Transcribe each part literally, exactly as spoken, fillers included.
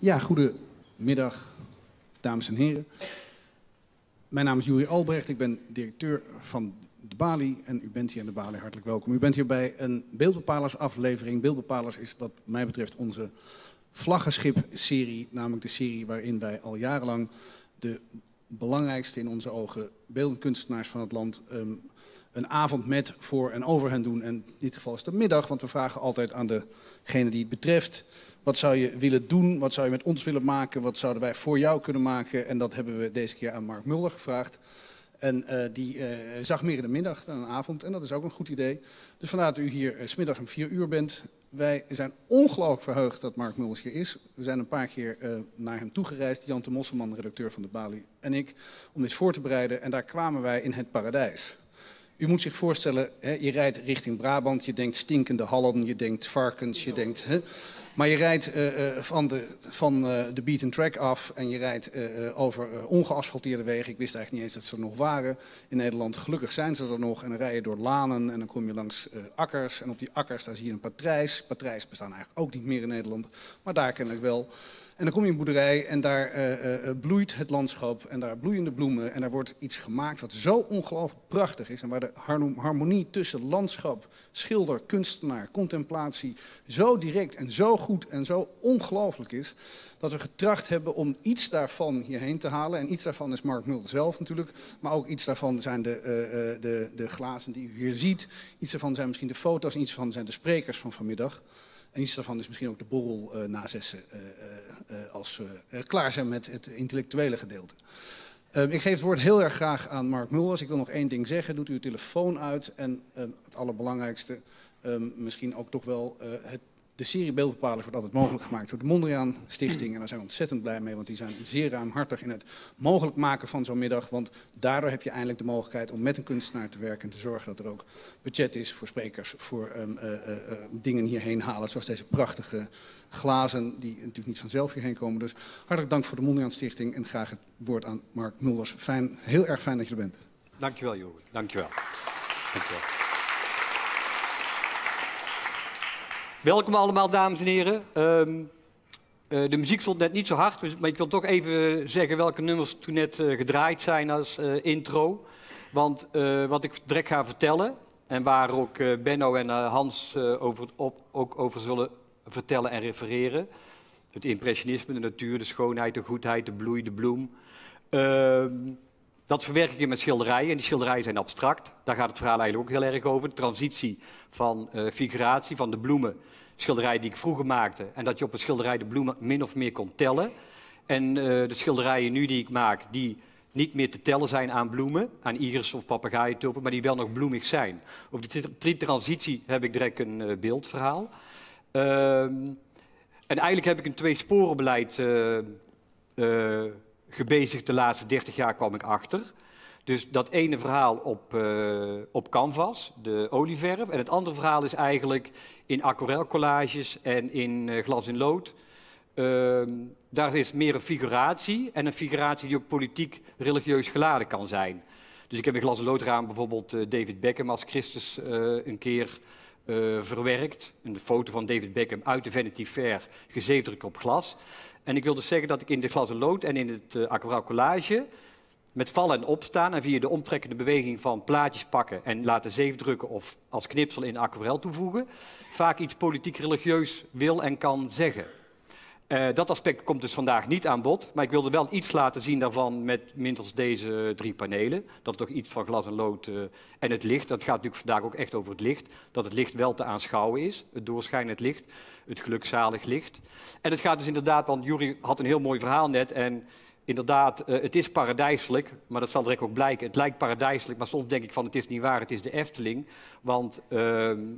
Ja, goedemiddag, dames en heren. Mijn naam is Yoeri Albrecht, ik ben directeur van de Balie en u bent hier aan de Balie, hartelijk welkom. U bent hier bij een Beeldbepalers-aflevering. Beeldbepalers is wat mij betreft onze vlaggenschip-serie, namelijk de serie waarin wij al jarenlang de belangrijkste in onze ogen beeldend kunstenaars van het land um, een avond met, voor en over hen doen. En in dit geval is het een middag, want we vragen altijd aan degene die het betreft: wat zou je willen doen? Wat zou je met ons willen maken? Wat zouden wij voor jou kunnen maken? En dat hebben we deze keer aan Marc Mulders gevraagd. En uh, die uh, zag meer in de middag dan een avond. En dat is ook een goed idee. Dus vandaar dat u hier uh, 's middags om vier uur bent. Wij zijn ongelooflijk verheugd dat Marc Mulders hier is. We zijn een paar keer uh, naar hem toegereisd. Jan de Mosselman, redacteur van de Balie, en ik. Om dit voor te bereiden. En daar kwamen wij in het paradijs. U moet zich voorstellen, hè, je rijdt richting Brabant. Je denkt stinkende hallen. Je denkt varkens. Je denkt... Hè, maar je rijdt uh, uh, van, de, van uh, de beaten track af en je rijdt uh, uh, over uh, ongeasfalteerde wegen. Ik wist eigenlijk niet eens dat ze er nog waren in Nederland. Gelukkig zijn ze er nog. En dan rij je door lanen en dan kom je langs uh, akkers. En op die akkers daar zie je een patrijs. Patrijs bestaan eigenlijk ook niet meer in Nederland, maar daar kennelijk wel. En dan kom je in een boerderij en daar uh, uh, bloeit het landschap en daar bloeien de bloemen. En daar wordt iets gemaakt wat zo ongelooflijk prachtig is. En waar de harmonie tussen landschap, schilder, kunstenaar, contemplatie zo direct en zo goed en zo ongelooflijk is. Dat we getracht hebben om iets daarvan hierheen te halen. En iets daarvan is Marc Mulders zelf natuurlijk. Maar ook iets daarvan zijn de, uh, de, de glazen die u hier ziet. Iets daarvan zijn misschien de foto's en iets daarvan zijn de sprekers van vanmiddag. En iets daarvan is misschien ook de borrel uh, na zessen uh, uh, als we uh, klaar zijn met het intellectuele gedeelte. Uh, ik geef het woord heel erg graag aan Marc Mulders. Ik wil nog één ding zeggen. Doet u uw telefoon uit. En uh, het allerbelangrijkste, um, misschien ook toch wel uh, het... De serie Beeldbepalers wordt altijd mogelijk gemaakt door de Mondriaan Stichting. En daar zijn we ontzettend blij mee, want die zijn zeer ruimhartig in het mogelijk maken van zo'n middag. Want daardoor heb je eindelijk de mogelijkheid om met een kunstenaar te werken en te zorgen dat er ook budget is voor sprekers, voor um, uh, uh, uh, dingen hierheen halen. Zoals deze prachtige glazen, die natuurlijk niet vanzelf hierheen komen. Dus hartelijk dank voor de Mondriaan Stichting en graag het woord aan Marc Mulders. Fijn, heel erg fijn dat je er bent. Dankjewel, Joeri. Dankjewel. Dankjewel. Welkom allemaal, dames en heren. Um, uh, de muziek stond net niet zo hard, dus, maar ik wil toch even zeggen welke nummers toen net uh, gedraaid zijn als uh, intro. Want uh, wat ik direct ga vertellen, en waar ook uh, Benno en uh, Hans uh, over, op, ook over zullen vertellen en refereren. Het impressionisme, de natuur, de schoonheid, de goedheid, de bloei, de bloem. Uh, Dat verwerk ik in mijn schilderijen. En die schilderijen zijn abstract. Daar gaat het verhaal eigenlijk ook heel erg over. De transitie van uh, figuratie, van de bloemen. Schilderijen die ik vroeger maakte. En dat je op een schilderij de bloemen min of meer kon tellen. En uh, de schilderijen nu die ik maak, die niet meer te tellen zijn aan bloemen. Aan iris of papegaaientulpen, maar die wel nog bloemig zijn. Over die transitie heb ik direct een uh, beeldverhaal. Uh, en eigenlijk heb ik een tweesporenbeleid uh, uh, gebezigd de laatste dertig jaar, kwam ik achter. Dus dat ene verhaal op, uh, op canvas, de olieverf. En het andere verhaal is eigenlijk in aquarelcollages en in uh, glas in lood. Uh, daar is meer een figuratie. En een figuratie die ook politiek religieus geladen kan zijn. Dus ik heb in glas in loodraam bijvoorbeeld uh, David Beckham als Christus uh, een keer uh, verwerkt. Een foto van David Beckham uit de Vanity Fair, gezeefdrukt op glas. En ik wil dus zeggen dat ik in de glazen lood en in het uh, aquarelcollage met vallen en opstaan en via de omtrekkende beweging van plaatjes pakken en laten zeefdrukken of als knipsel in aquarel toevoegen, vaak iets politiek-religieus wil en kan zeggen. Uh, dat aspect komt dus vandaag niet aan bod, maar ik wilde wel iets laten zien daarvan met minstens deze drie panelen. Dat toch iets van glas en lood uh, en het licht, dat gaat natuurlijk vandaag ook echt over het licht, dat het licht wel te aanschouwen is, het doorschijnend licht. Het gelukzalig licht. En het gaat dus inderdaad, want Yoeri had een heel mooi verhaal net. En inderdaad, uh, het is paradijselijk, maar dat zal direct ook blijken. Het lijkt paradijselijk, maar soms denk ik van het is niet waar, het is de Efteling. Want uh,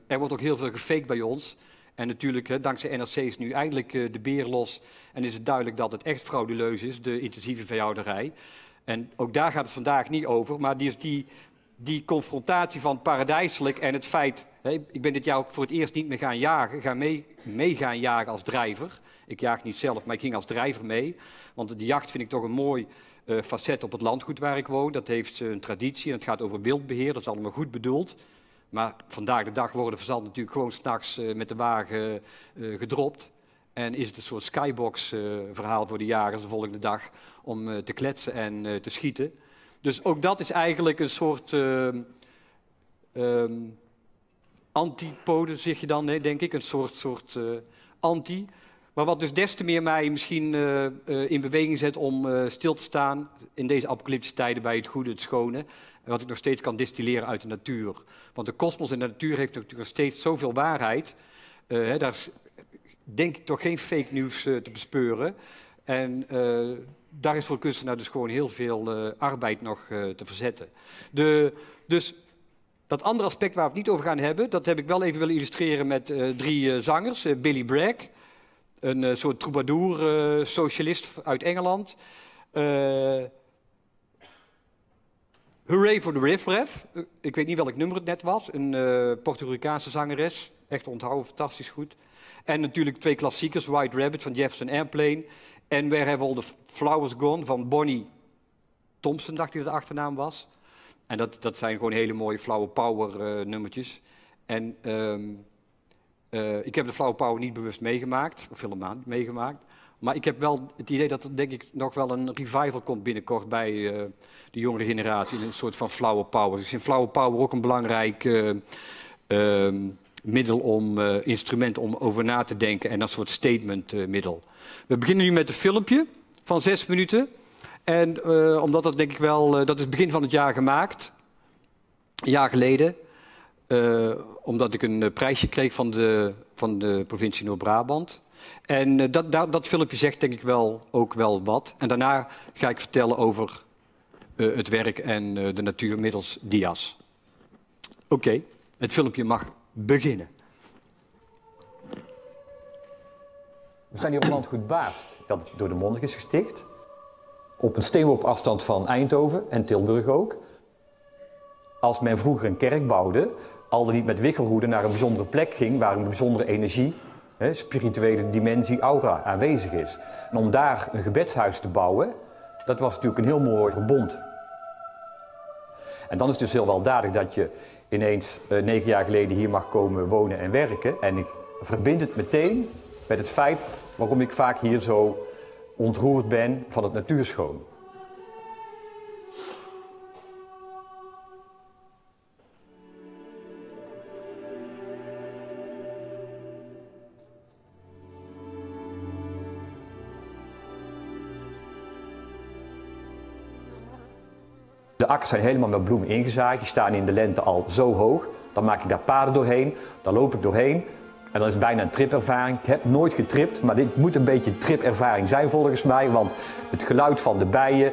er wordt ook heel veel gefaked bij ons. En natuurlijk, hè, dankzij N R C is nu eindelijk uh, de beer los. En is het duidelijk dat het echt frauduleus is, de intensieve veehouderij. En ook daar gaat het vandaag niet over, maar die is die... Die confrontatie van paradijselijk en het feit... Hè, ik ben dit jaar ook voor het eerst niet meer gaan jagen. Ga mee, mee gaan jagen als drijver. Ik jaag niet zelf, maar ik ging als drijver mee. Want de jacht vind ik toch een mooi uh, facet op het landgoed waar ik woon. Dat heeft uh, een traditie en het gaat over wildbeheer. Dat is allemaal goed bedoeld. Maar vandaag de dag worden verzand natuurlijk gewoon 's nachts uh, met de wagen uh, gedropt. En is het een soort skybox-verhaal uh, voor de jagers de volgende dag om uh, te kletsen en uh, te schieten. Dus ook dat is eigenlijk een soort uh, um, antipode, zeg je dan, denk ik. Een soort, soort uh, anti. Maar wat dus des te meer mij misschien uh, uh, in beweging zet om uh, stil te staan in deze apocalyptische tijden bij het goede, het schone. En wat ik nog steeds kan distilleren uit de natuur. Want de kosmos en de natuur heeft natuurlijk nog steeds zoveel waarheid. Uh, hè, daar is denk ik toch geen fake nieuws uh, te bespeuren. En uh, daar is voor de kunstenaar dus gewoon heel veel uh, arbeid nog uh, te verzetten. De, dus dat andere aspect waar we het niet over gaan hebben, dat heb ik wel even willen illustreren met uh, drie uh, zangers. Uh, Billy Bragg, een uh, soort troubadour-socialist uh, uit Engeland. Uh, Hooray for the Riff Raff, uh, ik weet niet welk nummer het net was, een uh, Puerto-Ricaanse zangeres. Echt onthouden, fantastisch goed. En natuurlijk twee klassiekers, White Rabbit van Jefferson Airplane en Where Have All the Flowers Gone van Bonnie Thompson, dacht ik dat de achternaam was. En dat, dat zijn gewoon hele mooie Flower Power uh, nummertjes. En um, uh, ik heb de Flower Power niet bewust meegemaakt, of helemaal niet meegemaakt. Maar ik heb wel het idee dat er denk ik nog wel een revival komt binnenkort bij uh, de jongere generatie. Een soort van Flower Power. Dus ik vind Flower Power ook een belangrijk... Uh, um, middel om, uh, instrument om over na te denken en een soort statement uh, middel. We beginnen nu met een filmpje van zes minuten. En uh, omdat dat denk ik wel, uh, dat is begin van het jaar gemaakt, een jaar geleden. Uh, omdat ik een uh, prijsje kreeg van de, van de provincie Noord-Brabant. En uh, dat, dat, dat filmpje zegt denk ik wel ook wel wat. En daarna ga ik vertellen over uh, het werk en uh, de natuur middels dia's. Oké, okay. Het filmpje mag beginnen. We zijn hier op landgoed Baast, dat door de monnik is gesticht. Op een steenworp afstand van Eindhoven en Tilburg ook. Als men vroeger een kerk bouwde, al dan niet met wichelroeden naar een bijzondere plek ging, waar een bijzondere energie, hè, spirituele dimensie, aura aanwezig is. En om daar een gebedshuis te bouwen, dat was natuurlijk een heel mooi verbond. En dan is het dus heel weldadig dat je ineens uh, negen jaar geleden hier mag komen wonen en werken. En ik verbind het meteen met het feit waarom ik vaak hier zo ontroerd ben van het natuurschoon. De akkers zijn helemaal met bloemen ingezaaid, die staan in de lente al zo hoog. Dan maak ik daar paden doorheen, dan loop ik doorheen en dan is het bijna een tripervaring. Ik heb nooit getript, maar dit moet een beetje tripervaring zijn volgens mij. Want het geluid van de bijen,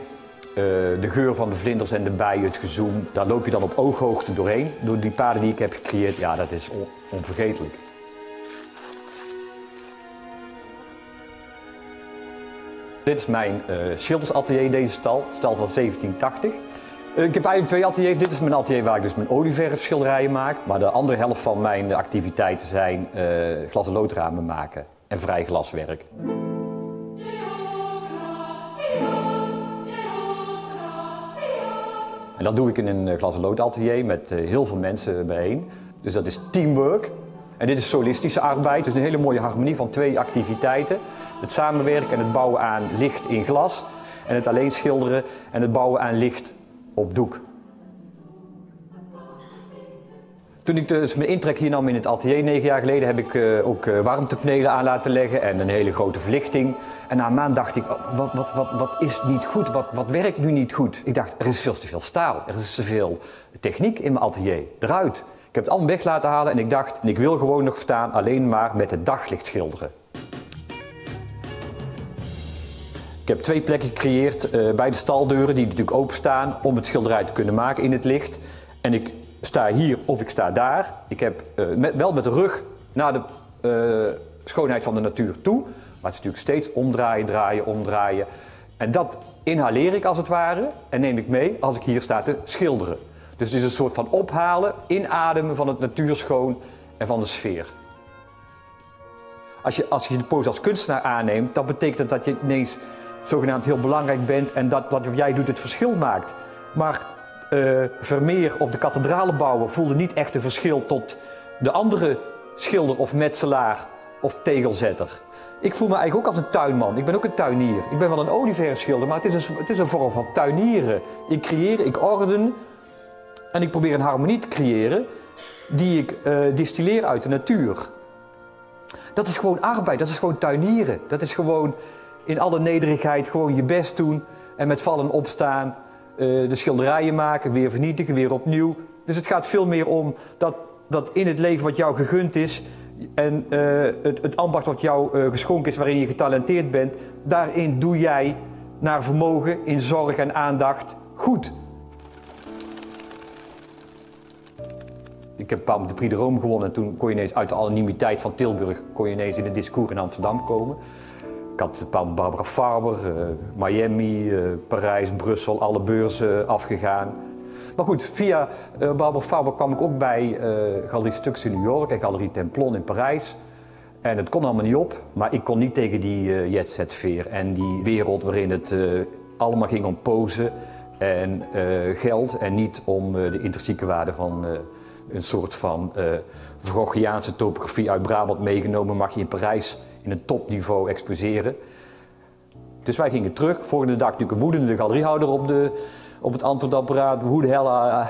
de geur van de vlinders en de bijen, het gezoem, daar loop je dan op ooghoogte doorheen. Door die paden die ik heb gecreëerd, ja, dat is on- onvergetelijk. Dit is mijn uh, schildersatelier, deze stal, stal van zeventien tachtig. Ik heb eigenlijk twee ateliers. Dit is mijn atelier waar ik dus mijn olieverfschilderijen maak. Maar de andere helft van mijn activiteiten zijn uh, glas- en loodramen maken en vrij glaswerk. En dat doe ik in een glas- en loodatelier met uh, heel veel mensen bijeen. Dus dat is teamwork. En dit is solistische arbeid, dus een hele mooie harmonie van twee activiteiten. Het samenwerken en het bouwen aan licht in glas. En het alleen schilderen en het bouwen aan licht op doek. Toen ik dus mijn intrek hier nam in het atelier negen jaar geleden, heb ik uh, ook uh, warmtepanelen aan laten leggen en een hele grote verlichting. En na een maand dacht ik, wat, wat, wat, wat is niet goed? Wat, wat werkt nu niet goed? Ik dacht, er is veel te veel staal, er is te veel techniek in mijn atelier, eruit. Ik heb het allemaal weg laten halen en ik dacht, ik wil gewoon nog staan alleen maar met het daglicht schilderen. Ik heb twee plekken gecreëerd uh, bij de staldeuren die natuurlijk openstaan om het schilderij te kunnen maken in het licht. En ik sta hier of ik sta daar. Ik heb uh, met, wel met de rug naar de uh, schoonheid van de natuur toe. Maar het is natuurlijk steeds omdraaien, draaien, omdraaien. En dat inhaleer ik als het ware en neem ik mee als ik hier sta te schilderen. Dus het is een soort van ophalen, inademen van het natuurschoon en van de sfeer. Als je, als je de pose als kunstenaar aanneemt, dan betekent dat dat je ineens zogenaamd heel belangrijk bent en dat wat jij doet het verschil maakt. Maar uh, Vermeer of de kathedralenbouwer voelde niet echt een verschil tot de andere schilder of metselaar of tegelzetter. Ik voel me eigenlijk ook als een tuinman. Ik ben ook een tuinier. Ik ben wel een olieverfschilder, maar het is een, het is een vorm van tuinieren. Ik creëer, ik orden en ik probeer een harmonie te creëren die ik uh, distilleer uit de natuur. Dat is gewoon arbeid, dat is gewoon tuinieren. Dat is gewoon in alle nederigheid gewoon je best doen en met vallen opstaan. Uh, de schilderijen maken, weer vernietigen, weer opnieuw. Dus het gaat veel meer om dat, dat in het leven wat jou gegund is en uh, het, het ambacht wat jou uh, geschonken is, waarin je getalenteerd bent, daarin doe jij naar vermogen, in zorg en aandacht, goed. Ik heb een paar met de Prix de Rome gewonnen en toen kon je ineens uit de anonimiteit van Tilburg kon je ineens in een discours in Amsterdam komen. Ik had een paar met Barbara Farber, uh, Miami, uh, Parijs, Brussel, alle beurzen afgegaan. Maar goed, via uh, Barbara Farber kwam ik ook bij uh, Galerie Stux in New York en Galerie Templon in Parijs. En het kon allemaal niet op, maar ik kon niet tegen die uh, jet-set-sfeer en die wereld waarin het uh, allemaal ging om pose en uh, geld en niet om uh, de intrinsieke waarde van uh, een soort van uh, Vrogiaanse topografie uit Brabant meegenomen mag je in Parijs in een topniveau exposeren. Dus wij gingen terug. Volgende dag natuurlijk een woedende galeriehouder op, de, op het antwoordapparaat. Hoe de hel uh,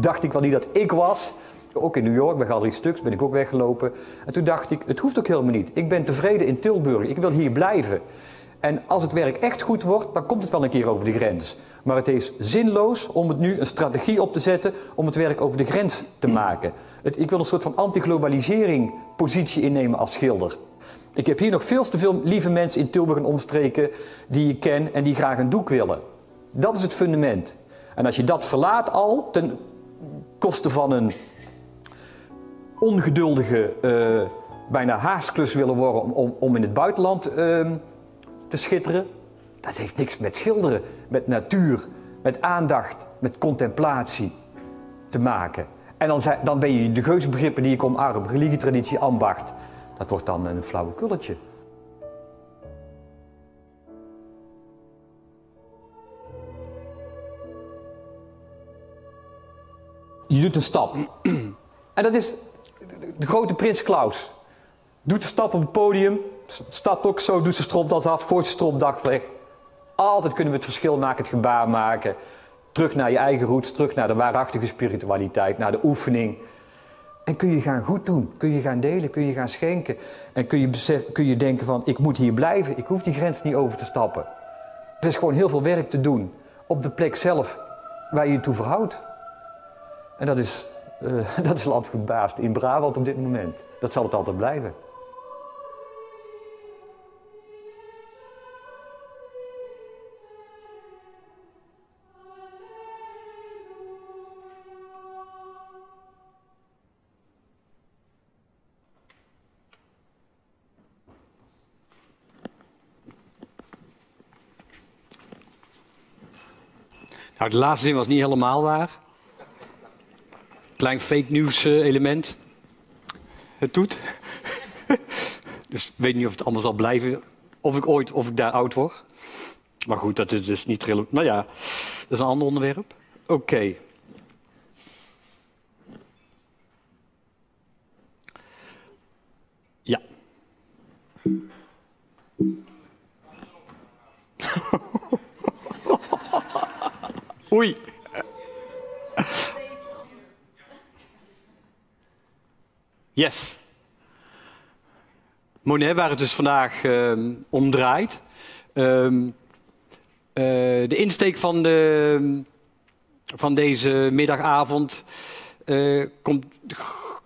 dacht ik wel niet dat ik was. Ook in New York bij Galerie Stux ben ik ook weggelopen. En toen dacht ik, het hoeft ook helemaal niet. Ik ben tevreden in Tilburg. Ik wil hier blijven. En als het werk echt goed wordt, dan komt het wel een keer over de grens. Maar het is zinloos om het nu een strategie op te zetten om het werk over de grens te maken. Het, ik wil een soort van anti-globalisering positie innemen als schilder. Ik heb hier nog veel te veel lieve mensen in Tilburg en omstreken die ik ken en die graag een doek willen. Dat is het fundament. En als je dat verlaat al, ten koste van een ongeduldige, uh, bijna haastklus willen worden om, om, om in het buitenland uh, te schitteren. Dat heeft niks met schilderen, met natuur, met aandacht, met contemplatie te maken. En dan, dan ben je de geuzenbegrippen die ik omarm, religietraditie, ambacht. Dat wordt dan een flauwekulletje. Je doet een stap. En dat is de grote prins Klaus. Doet een stap op het podium, stapt ook zo, doet zijn stropdas af, gooit zijn stropdas weg. Altijd kunnen we het verschil maken, het gebaar maken. Terug naar je eigen roots, terug naar de waarachtige spiritualiteit, naar de oefening. En kun je gaan goed doen, kun je gaan delen, kun je gaan schenken. En kun je, besef, kun je denken van, ik moet hier blijven, ik hoef die grens niet over te stappen. Er is gewoon heel veel werk te doen op de plek zelf waar je je toe verhoudt. En dat is, uh, dat is landgebaasd in Brabant op dit moment. Dat zal het altijd blijven. Nou, de laatste zin was niet helemaal waar. Klein fake nieuws uh, element. Het doet. Dus ik weet niet of het allemaal zal blijven. Of ik ooit, of ik daar oud word. Maar goed, dat is dus niet relevant. Nou ja, dat is een ander onderwerp. Oké. Okay. Ja. Oei. Yes. Monet, waar het dus vandaag um, om draait. Um, uh, de insteek van, de, van deze middagavond uh, komt,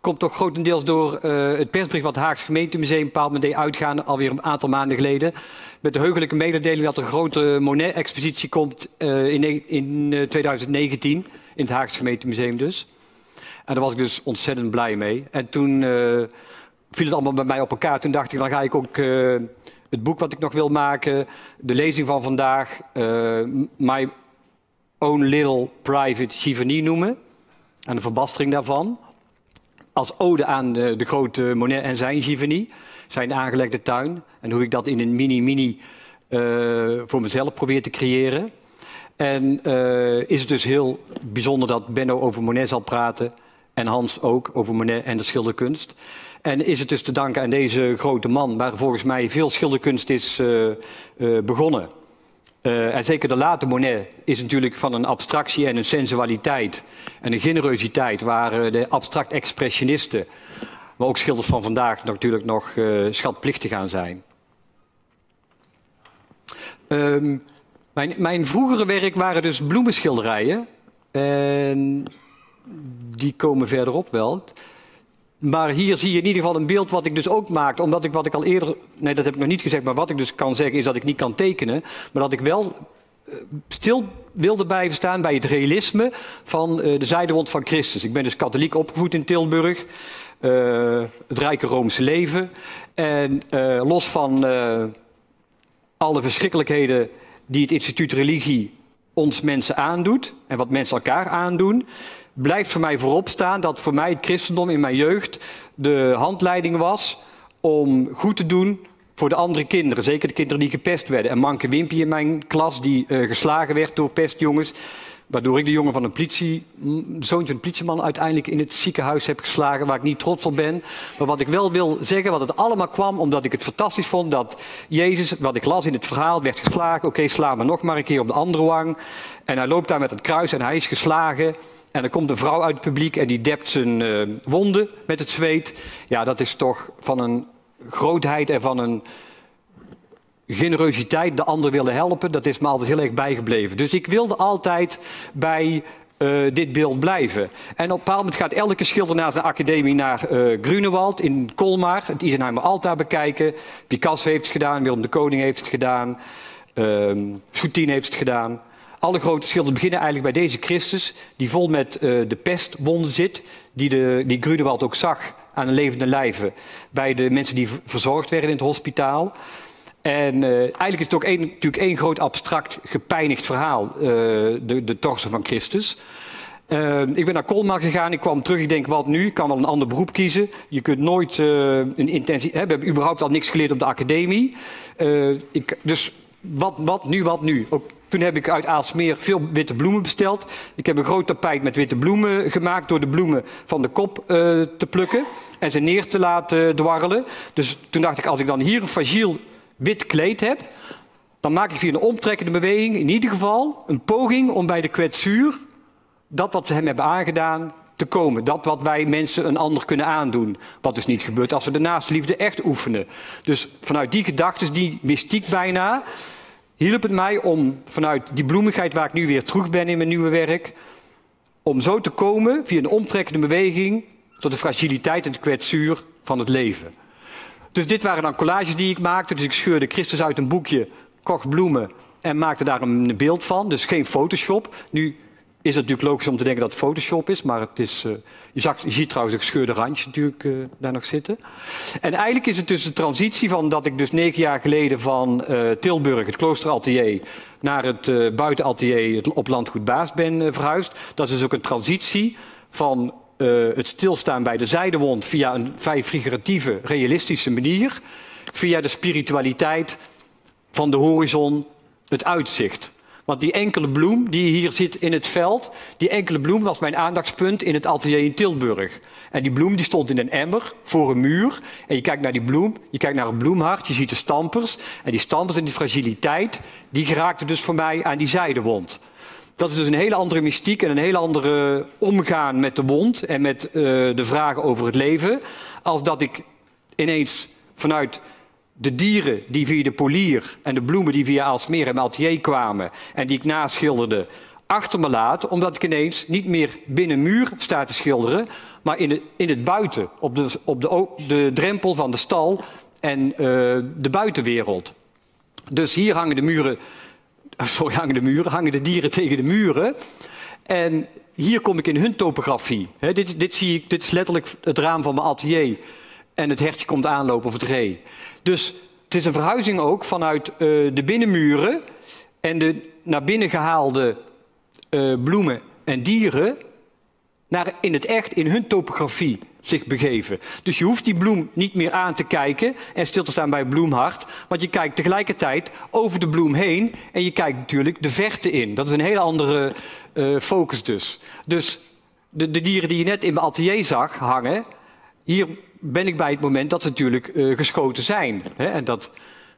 komt toch grotendeels door uh, het persbrief wat het Haagse Gemeentemuseum bepaald met deed uitgaan alweer een aantal maanden geleden. Met de heugelijke mededeling dat er een grote Monet-expositie komt uh, in, in uh, twintig negentien, in het Haagse Gemeentemuseum dus. En daar was ik dus ontzettend blij mee. En toen uh, viel het allemaal bij mij op elkaar. Toen dacht ik, dan ga ik ook uh, het boek wat ik nog wil maken, de lezing van vandaag, uh, My Own Little Private Giverny noemen. En de verbastering daarvan. Als ode aan de, de grote Monet en zijn Giverny, zijn aangelegde tuin. En hoe ik dat in een mini-mini uh, voor mezelf probeer te creëren. En uh, is het dus heel bijzonder dat Benno over Monet zal praten. En Hans ook over Monet en de schilderkunst. En is het dus te danken aan deze grote man, waar volgens mij veel schilderkunst is uh, uh, begonnen. Uh, en zeker de late Monet is natuurlijk van een abstractie en een sensualiteit en een generositeit, waar uh, de abstract-expressionisten, maar ook schilders van vandaag, natuurlijk nog uh, schatplichtig aan zijn. Um, mijn, mijn vroegere werk waren dus bloemenschilderijen. En die komen verderop wel. Maar hier zie je in ieder geval een beeld wat ik dus ook maakte. Omdat ik wat ik al eerder... Nee, dat heb ik nog niet gezegd. Maar wat ik dus kan zeggen is dat ik niet kan tekenen. Maar dat ik wel stil wilde blijven staan bij het realisme van de zijdewond van Christus. Ik ben dus katholiek opgevoed in Tilburg. Uh, het rijke Roomse leven. En uh, los van uh, alle verschrikkelijkheden die het instituut religie ons mensen aandoet en wat mensen elkaar aandoen, blijft voor mij voorop staan dat voor mij het christendom in mijn jeugd de handleiding was om goed te doen voor de andere kinderen. Zeker de kinderen die gepest werden. En Manke Wimpy in mijn klas die uh, geslagen werd door pestjongens, waardoor ik de jongen van een politie, de zoontje van een politieman uiteindelijk in het ziekenhuis heb geslagen, waar ik niet trots op ben. Maar wat ik wel wil zeggen, wat het allemaal kwam omdat ik het fantastisch vond dat Jezus, wat ik las in het verhaal, werd geslagen. Oké, okay, sla me nog maar een keer op de andere wang. En hij loopt daar met het kruis en hij is geslagen. En er komt een vrouw uit het publiek en die dept zijn uh, wonden met het zweet. Ja, dat is toch van een grootheid en van een generositeit, de ander willen helpen, dat is me altijd heel erg bijgebleven. Dus ik wilde altijd bij uh, dit beeld blijven. En op een bepaald moment gaat elke schilder na zijn academie naar uh, Grünewald in Colmar, het Isenheimer Altaar bekijken. Picasso heeft het gedaan, Willem de Kooning heeft het gedaan, uh, Soutine heeft het gedaan. Alle grote schilders beginnen eigenlijk bij deze Christus, die vol met uh, de pestwonden zit, die, de, die Grünewald ook zag aan een levende lijve, bij de mensen die verzorgd werden in het hospitaal. En uh, eigenlijk is het ook één, natuurlijk één groot abstract gepijnigd verhaal, uh, de, de torso van Christus. Uh, ik ben naar Colmar gegaan, ik kwam terug, ik denk wat nu? Ik kan wel een ander beroep kiezen. Je kunt nooit uh, een intensie... Hè, we hebben überhaupt al niks geleerd op de academie. Uh, ik, dus wat, wat nu, wat nu? Ook toen heb ik uit Aalsmeer veel witte bloemen besteld. Ik heb een groot tapijt met witte bloemen gemaakt door de bloemen van de kop uh, te plukken en ze neer te laten dwarrelen. Dus toen dacht ik, als ik dan hier een fragiel wit kleed heb, dan maak ik via een omtrekkende beweging in ieder geval een poging om bij de kwetsuur, dat wat ze hem hebben aangedaan, te komen. Dat wat wij mensen een ander kunnen aandoen. Wat dus niet gebeurt als we de naastenliefde echt oefenen. Dus vanuit die gedachten, die mystiek bijna, hielp het mij om vanuit die bloemigheid waar ik nu weer terug ben in mijn nieuwe werk, om zo te komen via een omtrekkende beweging tot de fragiliteit en de kwetsuur van het leven. Dus dit waren dan collages die ik maakte. Dus ik scheurde Christus uit een boekje, kocht bloemen en maakte daar een beeld van. Dus geen Photoshop. Nu is het natuurlijk logisch om te denken dat het Photoshop is, maar het is, uh, je, zag, je ziet trouwens een gescheurde randje natuurlijk uh, daar nog zitten. En eigenlijk is het dus de transitie van dat ik dus negen jaar geleden van uh, Tilburg, het kloosteratellier, naar het uh, buitenatelier op Landgoed Baas ben uh, verhuisd. Dat is dus ook een transitie van Uh, het stilstaan bij de zijdewond via een vrij figuratieve, realistische manier, via de spiritualiteit van de horizon, het uitzicht. Want die enkele bloem die hier zit in het veld, die enkele bloem was mijn aandachtspunt in het atelier in Tilburg. En die bloem die stond in een emmer voor een muur. En je kijkt naar die bloem, je kijkt naar een bloemhart, je ziet de stampers. En die stampers en die fragiliteit, die geraakten dus voor mij aan die zijdewond. Dat is dus een hele andere mystiek en een hele andere omgaan met de wond en met uh, de vragen over het leven. Als dat ik ineens vanuit de dieren die via de polier en de bloemen die via Aalsmeer en Altier kwamen en die ik naschilderde, achter me laat. Omdat ik ineens niet meer binnen muur sta te schilderen, maar in, de, in het buiten, op de, op de, op de drempel van de stal en uh, de buitenwereld. Dus hier hangen de muren... Sorry, hangen de muren, hangen de dieren tegen de muren. En hier kom ik in hun topografie. He, dit, dit, zie ik, dit is letterlijk het raam van mijn atelier. En het hertje komt aanlopen of het ree. Dus het is een verhuizing ook vanuit uh, de binnenmuren en de naar binnen gehaalde uh, bloemen en dieren naar in het echt, in hun topografie zich begeven. Dus je hoeft die bloem niet meer aan te kijken en stil te staan bij bloemhart, want je kijkt tegelijkertijd over de bloem heen en je kijkt natuurlijk de verte in. Dat is een hele andere uh, focus dus. Dus de, de dieren die je net in mijn atelier zag hangen, hier ben ik bij het moment dat ze natuurlijk uh, geschoten zijn. Hè? En dat,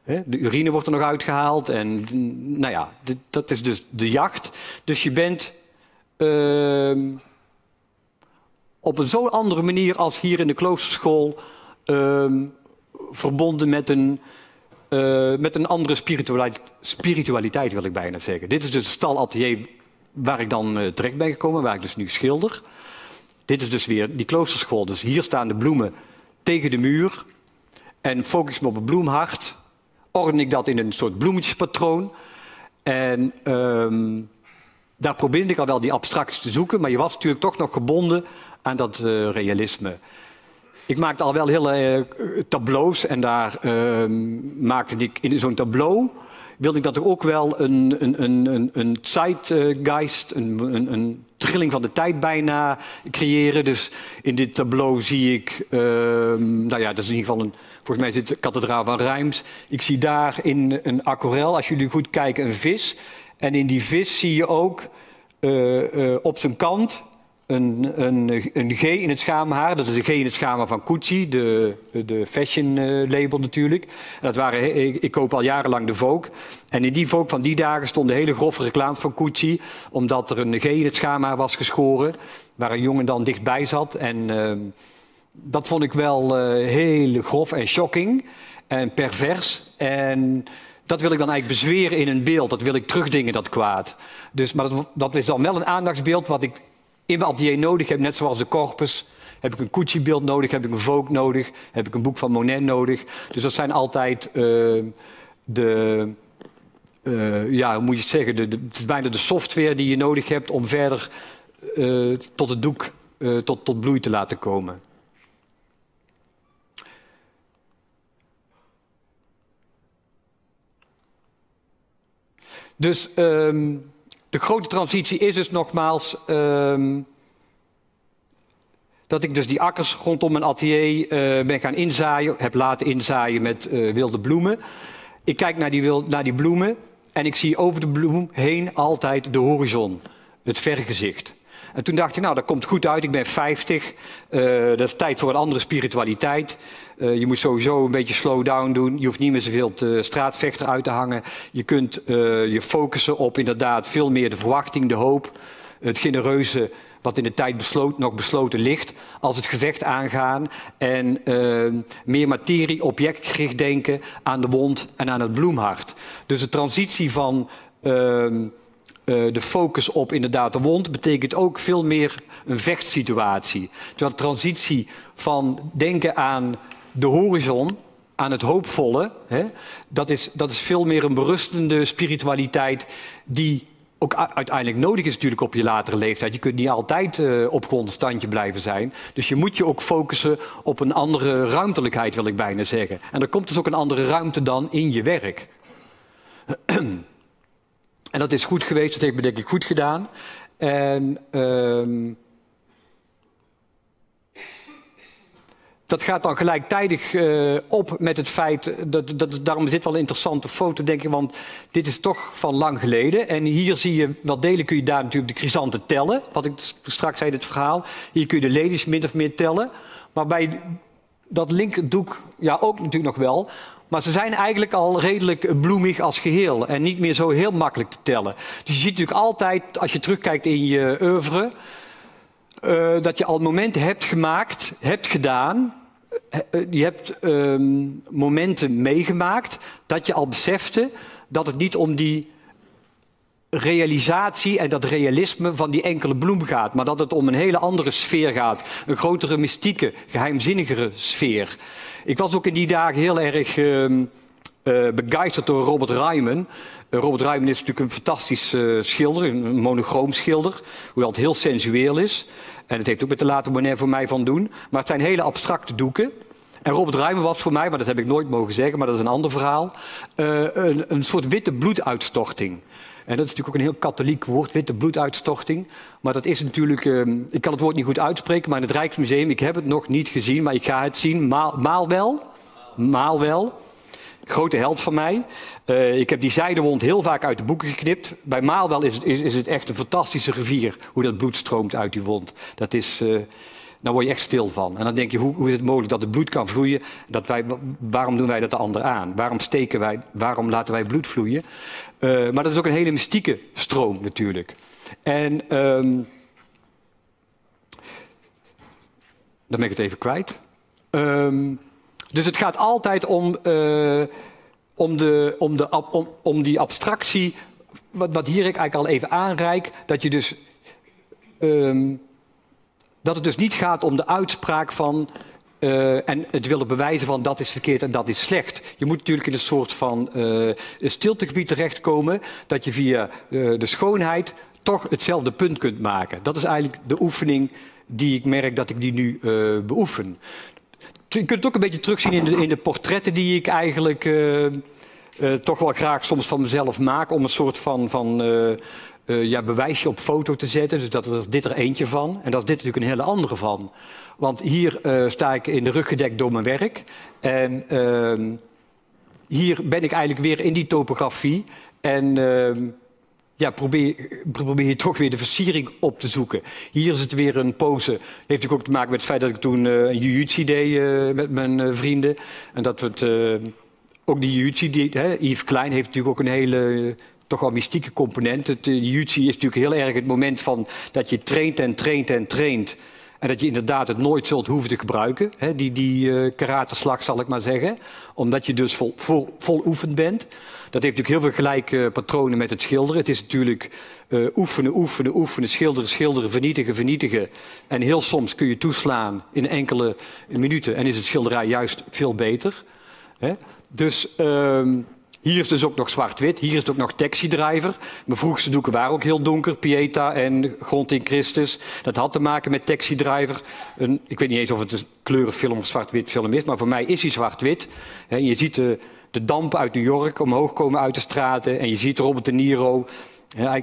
hè, de urine wordt er nog uitgehaald. En nou ja, dat is dus de jacht. Dus je bent uh, op een zo'n andere manier als hier in de kloosterschool uh, verbonden met een, uh, met een andere spiritualiteit, spiritualiteit, wil ik bijna zeggen. Dit is dus het stalatelier waar ik dan uh, terecht ben gekomen, waar ik dus nu schilder. Dit is dus weer die kloosterschool. Dus hier staan de bloemen tegen de muur. En focus me op het bloemhart. Orden ik dat in een soort bloemetjespatroon. En um, daar probeerde ik al wel die abstracties te zoeken. Maar je was natuurlijk toch nog gebonden aan dat uh, realisme. Ik maakte al wel hele uh, tableaus. En daar uh, maakte ik in zo'n tableau... wilde ik dat er ook wel een, een, een, een, een zeitgeist, een, een, een trilling van de tijd bijna creëren. Dus in dit tableau zie ik, uh, nou ja, dat is in ieder geval een, volgens mij zit de kathedraal van Reims. Ik zie daar in een aquarel, als jullie goed kijken, een vis. En in die vis zie je ook uh, uh, op zijn kant een, een, een G in het schaamhaar. Dat is een G in het schaamhaar van Gucci, de, de fashion label natuurlijk. En dat waren, ik, ik koop al jarenlang de Vogue. En in die Vogue van die dagen stond een hele grove reclame van Gucci. Omdat er een G in het schaamhaar was geschoren. Waar een jongen dan dichtbij zat. En uh, dat vond ik wel uh, heel grof en shocking. En pervers. En... dat wil ik dan eigenlijk bezweren in een beeld. Dat wil ik terugdingen, dat kwaad. Dus, maar dat, dat is dan wel een aandachtsbeeld wat ik in mijn atelier nodig heb. Net zoals de corpus. Heb ik een Gucci-beeld nodig, heb ik een Vogue nodig, heb ik een boek van Monet nodig. Dus dat zijn altijd uh, de... Uh, ja, hoe moet je het zeggen? De, de, het is bijna de software die je nodig hebt om verder uh, tot het doek, uh, tot, tot bloei te laten komen. Dus um, de grote transitie is dus nogmaals um, dat ik dus die akkers rondom mijn atelier uh, ben gaan inzaaien. Heb laten inzaaien met uh, wilde bloemen. Ik kijk naar die, wild, naar die bloemen en ik zie over de bloem heen altijd de horizon. Het vergezicht. En toen dacht ik, nou, dat komt goed uit. Ik ben vijftig. Uh, dat is tijd voor een andere spiritualiteit. Uh, je moet sowieso een beetje slow down doen. Je hoeft niet meer zoveel te, straatvechter uit te hangen. Je kunt uh, je focussen op inderdaad veel meer de verwachting, de hoop. Het genereuze wat in de tijd besloot, nog besloten ligt. Als het gevecht aangaan. En uh, meer materie, objectgericht denken aan de wond en aan het bloemhart. Dus de transitie van... Uh, Uh, de focus op inderdaad de wond betekent ook veel meer een vechtsituatie. Terwijl de transitie van denken aan de horizon, aan het hoopvolle... Hè, dat is, dat is veel meer een berustende spiritualiteit die ook uiteindelijk nodig is natuurlijk op je latere leeftijd. Je kunt niet altijd uh, op grondstandje blijven zijn. Dus je moet je ook focussen op een andere ruimtelijkheid, wil ik bijna zeggen. En er komt dus ook een andere ruimte dan in je werk. En dat is goed geweest, dat heeft me denk ik goed gedaan. En uh, dat gaat dan gelijktijdig uh, op met het feit, dat, dat, daarom is dit wel een interessante foto denk ik, want dit is toch van lang geleden. En hier zie je, wel delen kun je daar natuurlijk de chrysanten tellen, wat ik straks zei in het verhaal. Hier kun je de lelies min of meer tellen, maar bij dat linkerdoek, ja ook natuurlijk nog wel... maar ze zijn eigenlijk al redelijk bloemig als geheel en niet meer zo heel makkelijk te tellen. Dus je ziet natuurlijk altijd, als je terugkijkt in je oeuvre... Uh, dat je al momenten hebt gemaakt, hebt gedaan... Uh, je hebt uh, momenten meegemaakt dat je al besefte... dat het niet om die realisatie en dat realisme van die enkele bloem gaat... maar dat het om een hele andere sfeer gaat. Een grotere, mystieke, geheimzinnigere sfeer... Ik was ook in die dagen heel erg uh, uh, begeisterd door Robert Riemann. Uh, Robert Riemann is natuurlijk een fantastisch uh, schilder, een monochroom schilder. Hoewel het heel sensueel is. En het heeft ook met de late Monet voor mij van doen. Maar het zijn hele abstracte doeken. En Robert Riemann was voor mij, maar dat heb ik nooit mogen zeggen, maar dat is een ander verhaal. Uh, een, een soort witte bloeduitstorting. En dat is natuurlijk ook een heel katholiek woord, witte bloeduitstorting. Maar dat is natuurlijk... Uh, ik kan het woord niet goed uitspreken, maar in het Rijksmuseum... ik heb het nog niet gezien, maar ik ga het zien. Maal, maal wel. Maal wel. Grote held van mij. Uh, ik heb die zijdewond heel vaak uit de boeken geknipt. Bij Maalwel is, is, is het echt een fantastische rivier... hoe dat bloed stroomt uit die wond. Dat is... Uh, Dan word je echt stil van. En dan denk je, hoe, hoe is het mogelijk dat het bloed kan vloeien? Dat wij, waarom doen wij dat de ander aan? Waarom steken wij, waarom laten wij bloed vloeien? Uh, maar dat is ook een hele mystieke stroom natuurlijk. En um, dan ben ik het even kwijt. Um, dus het gaat altijd om, uh, om, de, om, de, om, om die abstractie, wat, wat hier ik eigenlijk al even aanreik, dat je dus... Um, Dat het dus niet gaat om de uitspraak van uh, en het willen bewijzen van dat is verkeerd en dat is slecht. Je moet natuurlijk in een soort van uh, stiltegebied terechtkomen dat je via uh, de schoonheid toch hetzelfde punt kunt maken. Dat is eigenlijk de oefening die ik merk dat ik die nu uh, beoefen. Je kunt het ook een beetje terugzien in de, in de portretten die ik eigenlijk uh, uh, toch wel graag soms van mezelf maak om een soort van... van uh, Uh, ja, bewijsje op foto te zetten. Dus dat is dit er eentje van. En dat is dit natuurlijk een hele andere van. Want hier uh, sta ik in de rug gedekt door mijn werk. En uh, hier ben ik eigenlijk weer in die topografie. En uh, ja, probeer, probeer je toch weer de versiering op te zoeken. Hier is het weer een pose. Heeft natuurlijk ook te maken met het feit dat ik toen uh, een jiu-jitsu deed uh, met mijn uh, vrienden. En dat we het... Uh, ook die jiu-jitsu die, hè, Yves Klein heeft natuurlijk ook een hele... Uh, toch wel mystieke component. Het jiu-jitsu is natuurlijk heel erg het moment van dat je traint en traint en traint. En dat je inderdaad het nooit zult hoeven te gebruiken. Hè? Die, die uh, karateslag, zal ik maar zeggen. Omdat je dus vol, vol, vol oefend bent. Dat heeft natuurlijk heel veel gelijke patronen met het schilderen. Het is natuurlijk uh, oefenen, oefenen, oefenen, schilderen, schilderen, vernietigen, vernietigen. En heel soms kun je toeslaan in enkele minuten. En is het schilderij juist veel beter. Hè? Dus... Uh, Hier is dus ook nog zwart-wit, hier is het ook nog Taxi Driver. Mijn vroegste doeken waren ook heel donker, Pieta en Grond in Christus. Dat had te maken met Taxi Driver. Een, ik weet niet eens of het een kleurenfilm of zwart-wit film is, maar voor mij is hij zwart-wit. Je ziet de, de damp uit New York omhoog komen uit de straten en je ziet Robert De Niro,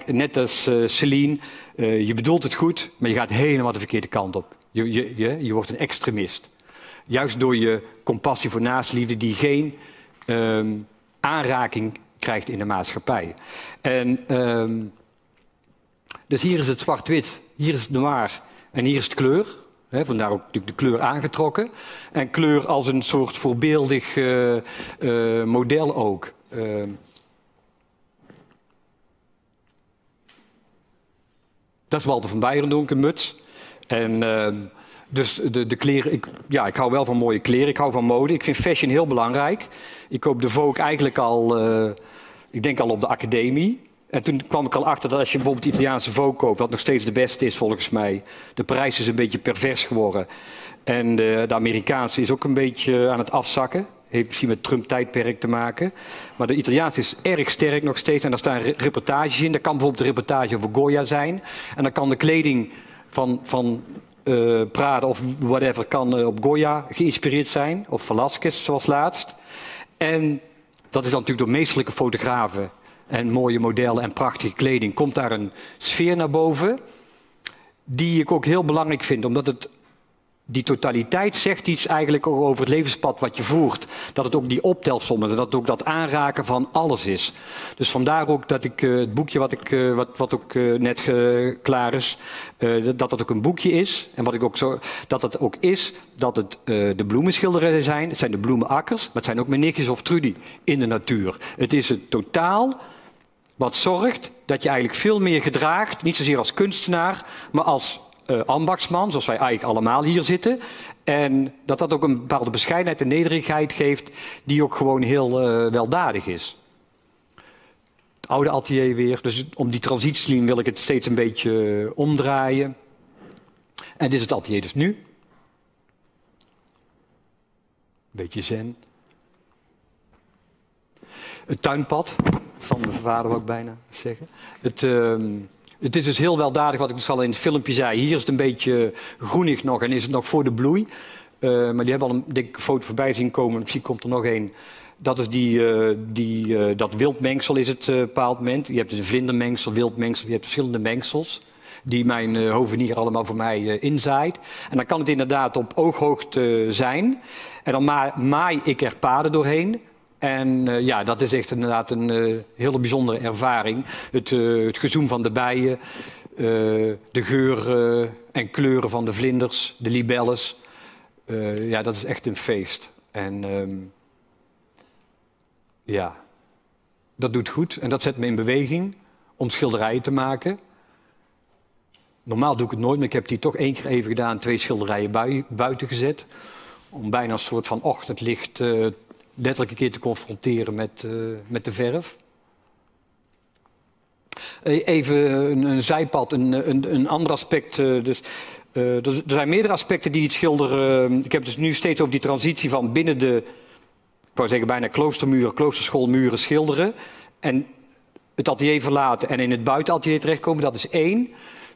net als uh, Celine. Uh, je bedoelt het goed, maar je gaat helemaal de verkeerde kant op. Je, je, je, je wordt een extremist. Juist door je compassie voor naastliefde die geen... Uh, aanraking krijgt in de maatschappij. En, um, dus hier is het zwart-wit, hier is het noir en hier is het kleur. He, vandaar ook natuurlijk de kleur aangetrokken. En kleur als een soort voorbeeldig uh, uh, model ook. Uh, dat is Walter van Beirendonck, een muts. En... Uh, Dus de, de kleren, ik, ja, ik hou wel van mooie kleren, ik hou van mode. Ik vind fashion heel belangrijk. Ik koop de Vogue eigenlijk al, uh, ik denk al op de academie. En toen kwam ik al achter dat als je bijvoorbeeld de Italiaanse Vogue koopt, wat nog steeds de beste is volgens mij. De prijs is een beetje pervers geworden. En de, de Amerikaanse is ook een beetje aan het afzakken. Heeft misschien met Trump-tijdperk te maken. Maar de Italiaanse is erg sterk nog steeds en daar staan reportages in. Daar kan bijvoorbeeld de reportage over Goya zijn. En dan kan de kleding van... van Uh, Prada of whatever kan uh, op Goya geïnspireerd zijn. Of Velasquez, zoals laatst. En dat is dan natuurlijk door meesterlijke fotografen. En mooie modellen en prachtige kleding. Komt daar een sfeer naar boven. Die ik ook heel belangrijk vind. Omdat het, die totaliteit zegt iets eigenlijk over het levenspad wat je voert. Dat het ook die optelsom is. En dat het ook dat aanraken van alles is. Dus vandaar ook dat ik uh, het boekje wat, ik, uh, wat, wat ook uh, net uh, klaar is. Uh, dat dat ook een boekje is. En wat ik ook zo, dat dat ook is dat het uh, de bloemenschilderijen zijn. Het zijn de bloemenakkers. Maar het zijn ook mijn nichtjes of Trudy in de natuur. Het is het totaal wat zorgt dat je eigenlijk veel meer gedraagt. Niet zozeer als kunstenaar, maar als... Uh, ambachtsman, zoals wij eigenlijk allemaal hier zitten. En dat dat ook een bepaalde bescheidenheid en nederigheid geeft, die ook gewoon heel uh, weldadig is. Het oude atelier weer, dus om die transitie wil ik het steeds een beetje uh, omdraaien. En dit is het atelier dus nu. Beetje zen. Het tuinpad, van mijn vader wou ik bijna zeggen. Het... Uh, Het is dus heel weldadig wat ik dus al in het filmpje zei. Hier is het een beetje groenig nog en is het nog voor de bloei. Uh, maar die hebben al een, denk ik, een foto voorbij zien komen. Misschien komt er nog één. Dat is die, uh, die, uh, dat wildmengsel is het uh, bepaald moment. Je hebt dus een vlindermengsel, wildmengsel, je hebt verschillende mengsels. Die mijn uh, hovenier allemaal voor mij uh, inzaait. En dan kan het inderdaad op ooghoogte uh, zijn. En dan ma maai ik er paden doorheen. En uh, ja, dat is echt inderdaad een uh, hele bijzondere ervaring. Het, uh, het gezoem van de bijen, uh, de geuren uh, en kleuren van de vlinders, de libelles. Uh, ja, dat is echt een feest. En um, ja, dat doet goed. En dat zet me in beweging om schilderijen te maken. Normaal doe ik het nooit, maar ik heb die toch één keer even gedaan. Twee schilderijen bui buiten gezet. Om bijna een soort van ochtendlicht uh, letterlijk een keer te confronteren met, uh, met de verf. Even een, een zijpad, een, een, een ander aspect. Uh, dus, uh, er, er zijn meerdere aspecten die het schilderen... Uh, ik heb het dus nu steeds over die transitie van binnen de... Ik wou zeggen bijna kloostermuren, kloosterschoolmuren schilderen. En het atelier verlaten en in het buitenatelier terechtkomen, dat is één.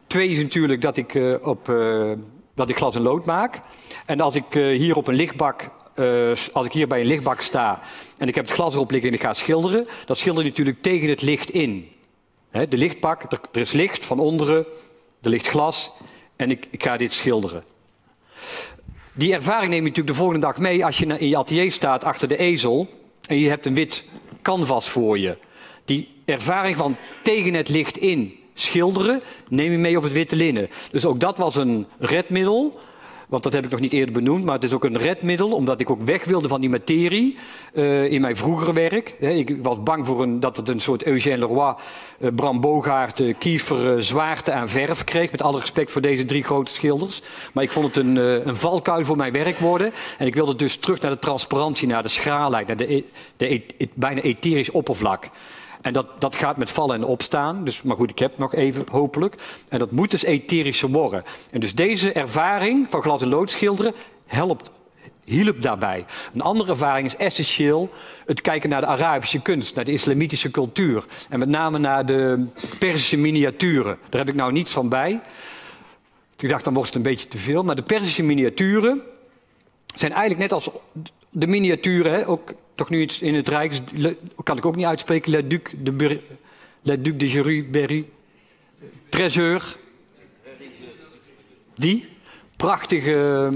Twee is natuurlijk dat ik, uh, op, uh, dat ik glas en lood maak. En als ik uh, hier op een lichtbak... Uh, als ik hier bij een lichtbak sta en ik heb het glas erop liggen en ik ga schilderen, dan schilder je natuurlijk tegen het licht in. He, de lichtbak, er, er is licht van onderen, er ligt glas en ik, ik ga dit schilderen. Die ervaring neem je natuurlijk de volgende dag mee als je in je atelier staat achter de ezel en je hebt een wit canvas voor je. Die ervaring van tegen het licht in schilderen neem je mee op het witte linnen. Dus ook dat was een redmiddel. Want dat heb ik nog niet eerder benoemd, maar het is ook een redmiddel, omdat ik ook weg wilde van die materie uh, in mijn vroegere werk. He, ik was bang voor een, dat het een soort Eugène Leroy, uh, Bram Bogaert, uh, Kiefer, uh, zwaarte en verf kreeg. Met alle respect voor deze drie grote schilders. Maar ik vond het een, uh, een valkuil voor mijn werk worden. En ik wilde dus terug naar de transparantie, naar de schraalheid, naar de, e de e e bijna etherisch oppervlak. En dat, dat gaat met vallen en opstaan. Dus, maar goed, ik heb nog even, hopelijk. En dat moet dus etherischer worden. En dus deze ervaring van glas en lood schilderen helpt, hielp daarbij. Een andere ervaring is essentieel het kijken naar de Arabische kunst, naar de islamitische cultuur. En met name naar de Persische miniaturen. Daar heb ik nou niets van bij. Ik dacht, dan wordt het een beetje te veel. Maar de Persische miniaturen zijn eigenlijk net als de miniaturen, hè, ook... Toch nu iets in het Rijks, kan ik ook niet uitspreken, Le Duc de, Le Duc de Jeruberry, Trésor. Die, prachtig, uh,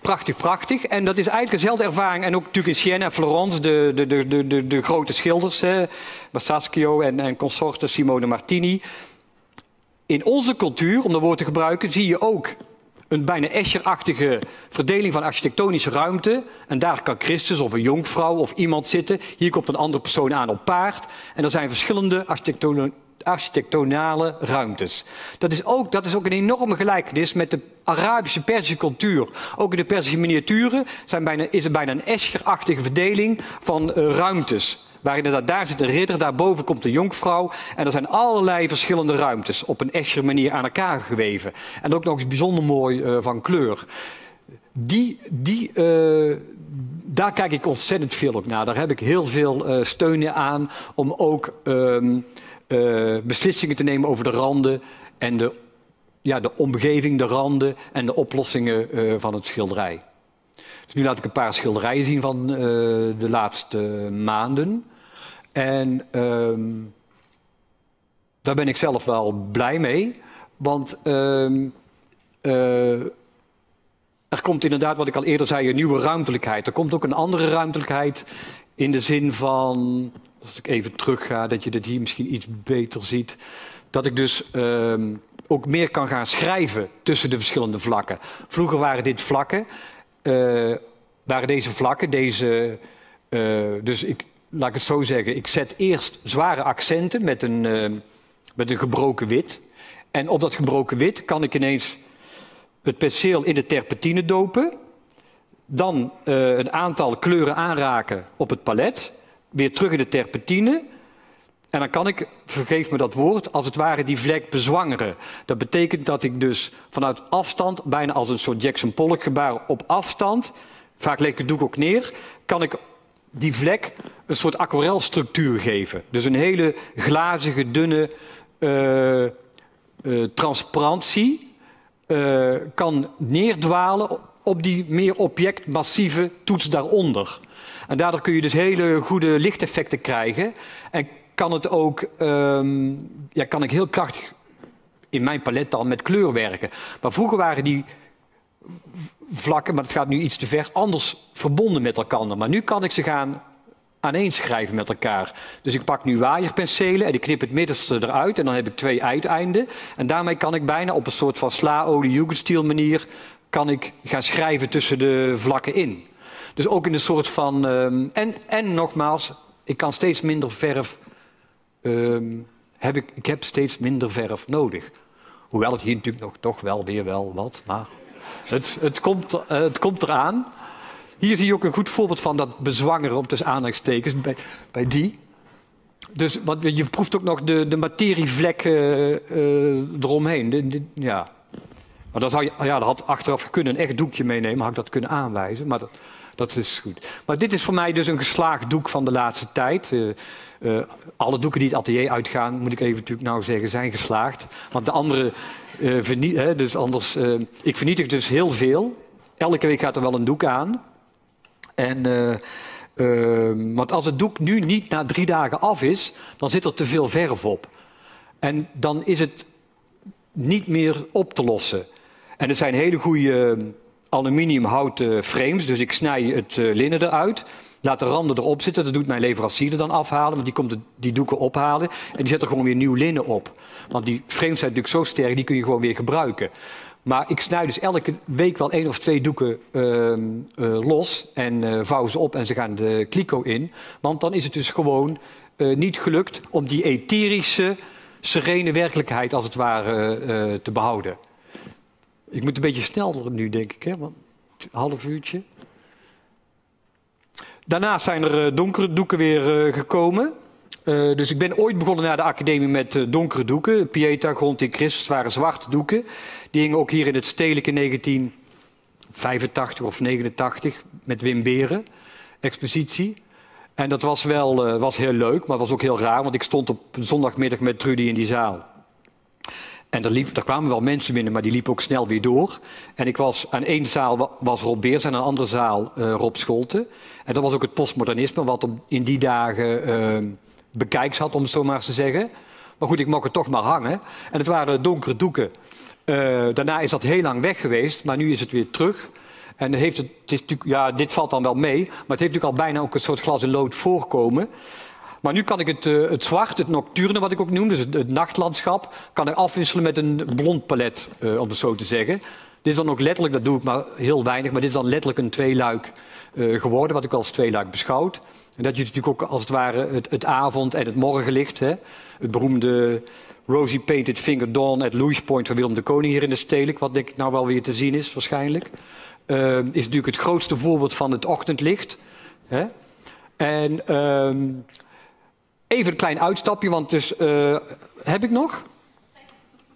prachtig, prachtig. En dat is eigenlijk dezelfde ervaring. En ook natuurlijk in Siena en Florence, de, de, de, de, de grote schilders, hè, Masaccio en, en consorten, Simone Martini. In onze cultuur, om dat woord te gebruiken, zie je ook... een bijna Escher-achtige verdeling van architectonische ruimte. En daar kan Christus of een jonkvrouw of iemand zitten. Hier komt een andere persoon aan op paard. En er zijn verschillende architecto architectonale ruimtes. Dat is, ook, dat is ook een enorme gelijkenis met de Arabische Persische cultuur. Ook in de Persische miniaturen zijn bijna, is er bijna een Escher-achtige verdeling van uh, ruimtes. Waar inderdaad, daar zit een ridder, daarboven komt een jonkvrouw. En er zijn allerlei verschillende ruimtes op een Escher manier aan elkaar geweven. En ook nog eens bijzonder mooi uh, van kleur. Die, die, uh, daar kijk ik ontzettend veel op naar. Daar heb ik heel veel uh, steun aan om ook um, uh, beslissingen te nemen over de randen en de, ja, de omgeving, de randen en de oplossingen uh, van het schilderij. Dus nu laat ik een paar schilderijen zien van uh, de laatste maanden. En um, daar ben ik zelf wel blij mee, want um, uh, er komt inderdaad, wat ik al eerder zei, een nieuwe ruimtelijkheid. Er komt ook een andere ruimtelijkheid in de zin van, als ik even terug ga, dat je dit hier misschien iets beter ziet, dat ik dus um, ook meer kan gaan schrijven tussen de verschillende vlakken. Vroeger waren dit vlakken, uh, waren deze vlakken, deze, uh, dus ik... Laat ik het zo zeggen, ik zet eerst zware accenten met een, uh, met een gebroken wit. En op dat gebroken wit kan ik ineens het penseel in de terpentine dopen. Dan uh, een aantal kleuren aanraken op het palet. Weer terug in de terpentine. En dan kan ik, vergeef me dat woord, als het ware die vlek bezwangeren. Dat betekent dat ik dus vanuit afstand, bijna als een soort Jackson Pollock gebaar op afstand. Vaak leg ik het doek ook neer. Kan ik die vlek een soort aquarelstructuur geven. Dus een hele glazige, dunne uh, uh, transparantie uh, kan neerdwalen op die meer objectmassieve toets daaronder. En daardoor kun je dus hele goede lichteffecten krijgen. En kan het ook, um, ja, kan ik heel krachtig in mijn palet dan met kleur werken. Maar vroeger waren die vlakken, maar het gaat nu iets te ver, anders verbonden met elkaar. Maar nu kan ik ze gaan aaneenschrijven met elkaar. Dus ik pak nu waaierpenselen en ik knip het middenste eruit en dan heb ik twee uiteinden. En daarmee kan ik bijna op een soort van slaolie jugendstil manier kan ik gaan schrijven tussen de vlakken in. Dus ook in een soort van... Um, en, en nogmaals, ik kan steeds minder verf... Um, heb ik, ik heb steeds minder verf nodig. Hoewel het hier natuurlijk nog toch wel weer wel wat, maar... Het, het, komt, uh, het komt eraan. Hier zie je ook een goed voorbeeld van dat bezwangeren op tussen aanhalingstekens bij, bij die. Dus want je proeft ook nog de, de materievlek uh, uh, eromheen. De, de, ja. Maar dat, zou je, ja, dat had achteraf kunnen een echt doekje meenemen, had ik dat kunnen aanwijzen. Maar dat, dat is goed. Maar dit is voor mij dus een geslaagd doek van de laatste tijd. Uh, uh, alle doeken die het atelier uitgaan, moet ik even natuurlijk nou zeggen, zijn geslaagd. Want de andere, uh, vernie- hè, dus anders, uh, ik vernietig dus heel veel. Elke week gaat er wel een doek aan. En, uh, uh, want als het doek nu niet na drie dagen af is, dan zit er te veel verf op. En dan is het niet meer op te lossen. En het zijn hele goede uh, aluminiumhouten frames, dus ik snij het uh, linnen eruit, laat de randen erop zitten, dat doet mijn leverancier er dan afhalen, want die komt de, die doeken ophalen en die zet er gewoon weer nieuw linnen op. Want die frames zijn natuurlijk zo sterk, die kun je gewoon weer gebruiken. Maar ik snij dus elke week wel één of twee doeken uh, uh, los en uh, vouw ze op en ze gaan de kliko in. Want dan is het dus gewoon uh, niet gelukt om die etherische, serene werkelijkheid als het ware uh, te behouden. Ik moet een beetje sneller nu, denk ik, hè? Want een half uurtje. Daarnaast zijn er uh, donkere doeken weer uh, gekomen. Uh, dus ik ben ooit begonnen na de academie met uh, donkere doeken. Pieta, Grond in Christus waren zwarte doeken. Die hingen ook hier in het stedelijk in negentien vijfentachtig of negenentachtig met Wim Beren, expositie. En dat was wel uh, was heel leuk, maar was ook heel raar, want ik stond op een zondagmiddag met Trudy in die zaal. En daar, liep, daar kwamen wel mensen binnen, maar die liepen ook snel weer door. En ik was, aan één zaal was Rob Beers en aan een andere zaal uh, Rob Scholten. En dat was ook het postmodernisme, wat op, in die dagen... Uh, bekijks had, om het zo maar eens te zeggen. Maar goed, ik mocht het toch maar hangen. En het waren donkere doeken. Uh, daarna is dat heel lang weg geweest, maar nu is het weer terug. En heeft het, het is natuurlijk, ja, dit valt dan wel mee, maar het heeft natuurlijk al bijna ook een soort glas in lood voorkomen. Maar nu kan ik het, uh, het zwart, het nocturne, wat ik ook noem, dus het, het nachtlandschap, kan ik afwisselen met een blond palet, uh, om het zo te zeggen. Dit is dan ook letterlijk, dat doe ik maar heel weinig, maar dit is dan letterlijk een tweeluik uh, geworden, wat ik als tweeluik beschouwd. En dat je natuurlijk ook als het ware het, het avond- en het morgenlicht, hè? Het beroemde Rosy Painted Finger Dawn at Louis Point van Willem de Kooning hier in de stedelijk, wat denk ik nou wel weer te zien is waarschijnlijk, uh, is natuurlijk het grootste voorbeeld van het ochtendlicht. Hè? En uh, even een klein uitstapje, want dus, uh, heb ik nog?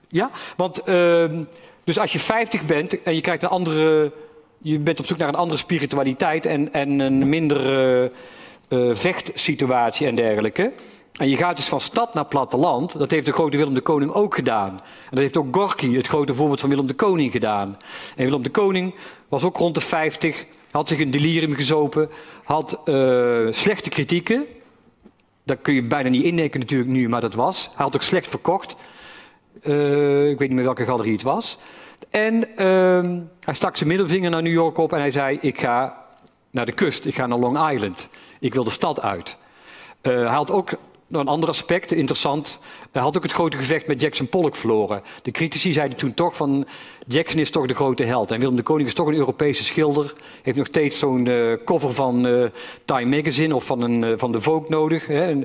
Ja, want... Uh, Dus als je vijftig bent en je, krijgt een andere, je bent op zoek naar een andere spiritualiteit en, en een minder uh, uh, vechtsituatie en dergelijke. En je gaat dus van stad naar platteland. Dat heeft de grote Willem de Kooning ook gedaan. En dat heeft ook Gorky, het grote voorbeeld van Willem de Kooning, gedaan. En Willem de Kooning was ook rond de vijftig, had zich een delirium gezopen, had uh, slechte kritieken. Dat kun je bijna niet indenken natuurlijk nu, maar dat was. Hij had ook slecht verkocht. Uh, ik weet niet meer welke galerie het was. En uh, hij stak zijn middelvinger naar New York op en hij zei: ik ga naar de kust, ik ga naar Long Island. Ik wil de stad uit. Uh, hij had ook een ander aspect, interessant. Hij had ook het grote gevecht met Jackson Pollock verloren. De critici zeiden toen toch van: Jackson is toch de grote held. En Willem de Kooning is toch een Europese schilder. Heeft nog steeds zo'n uh, cover van uh, Time Magazine of van, een, uh, van de Vogue nodig. Hè,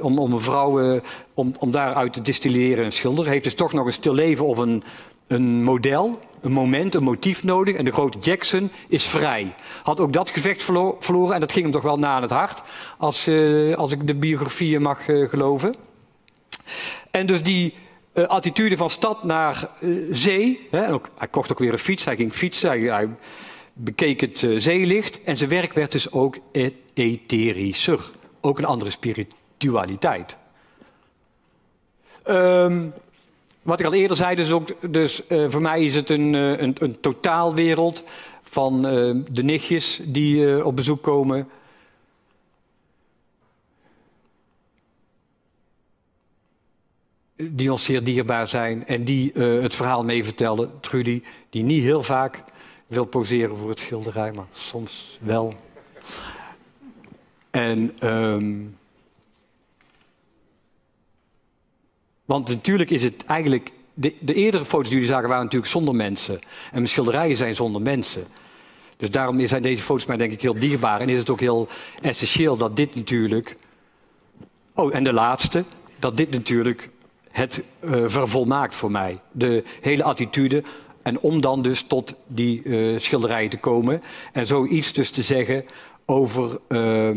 om, om een vrouw uh, om, om daaruit te distilleren een schilder. Heeft dus toch nog een stil leven of een, een model, een moment, een motief nodig. En de grote Jackson is vrij. Had ook dat gevecht verlo- verloren en dat ging hem toch wel na aan het hart. Als, uh, als ik de biografieën mag uh, geloven. En dus die uh, attitude van stad naar uh, zee. Hè, en ook, hij kocht ook weer een fiets, hij ging fietsen, hij, hij bekeek het uh, zeelicht. En zijn werk werd dus ook et etherischer. Ook een andere spiritualiteit. Um, wat ik al eerder zei, dus, ook, dus uh, voor mij is het een, uh, een, een totaalwereld van uh, de nichtjes die uh, op bezoek komen... die ons zeer dierbaar zijn en die uh, het verhaal mee vertellen. Trudy, die niet heel vaak wil poseren voor het schilderij, maar soms wel. En, um, want natuurlijk is het eigenlijk... De, de eerdere foto's die jullie zagen waren natuurlijk zonder mensen. En mijn schilderijen zijn zonder mensen. Dus daarom zijn deze foto's mij denk ik heel dierbaar. En is het ook heel essentieel dat dit natuurlijk... Oh, en de laatste. Dat dit natuurlijk het uh, vervolmaakt voor mij. De hele attitude. En om dan dus tot die uh, schilderijen te komen. En zoiets dus te zeggen over... Uh,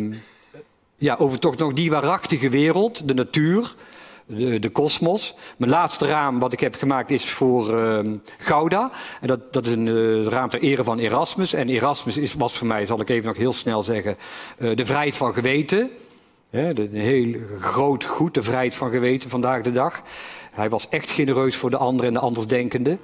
ja, over toch nog die waarachtige wereld. De natuur. De kosmos. Mijn laatste raam wat ik heb gemaakt is voor uh, Gouda. En dat, dat is een uh, raam ter ere van Erasmus. En Erasmus is, was voor mij, zal ik even nog heel snel zeggen, uh, de vrijheid van geweten. Ja, de, een heel groot goed, de vrijheid van geweten vandaag de dag. Hij was echt genereus voor de anderen en de andersdenkenden.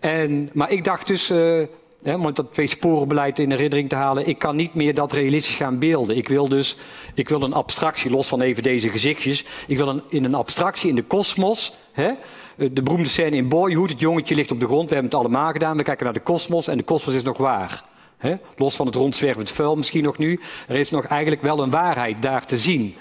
En, maar ik dacht dus, uh, hè, om dat twee sporenbeleid in herinnering te halen, ik kan niet meer dat realistisch gaan beelden. Ik wil dus, ik wil een abstractie, los van even deze gezichtjes, ik wil een, in een abstractie in de kosmos, de beroemde scène in Boyhood, het jongetje ligt op de grond, we hebben het allemaal gedaan, we kijken naar de kosmos en de kosmos is nog waar. Hè? Los van het rondzwervend vuil misschien nog nu, er is nog eigenlijk wel een waarheid daar te zien.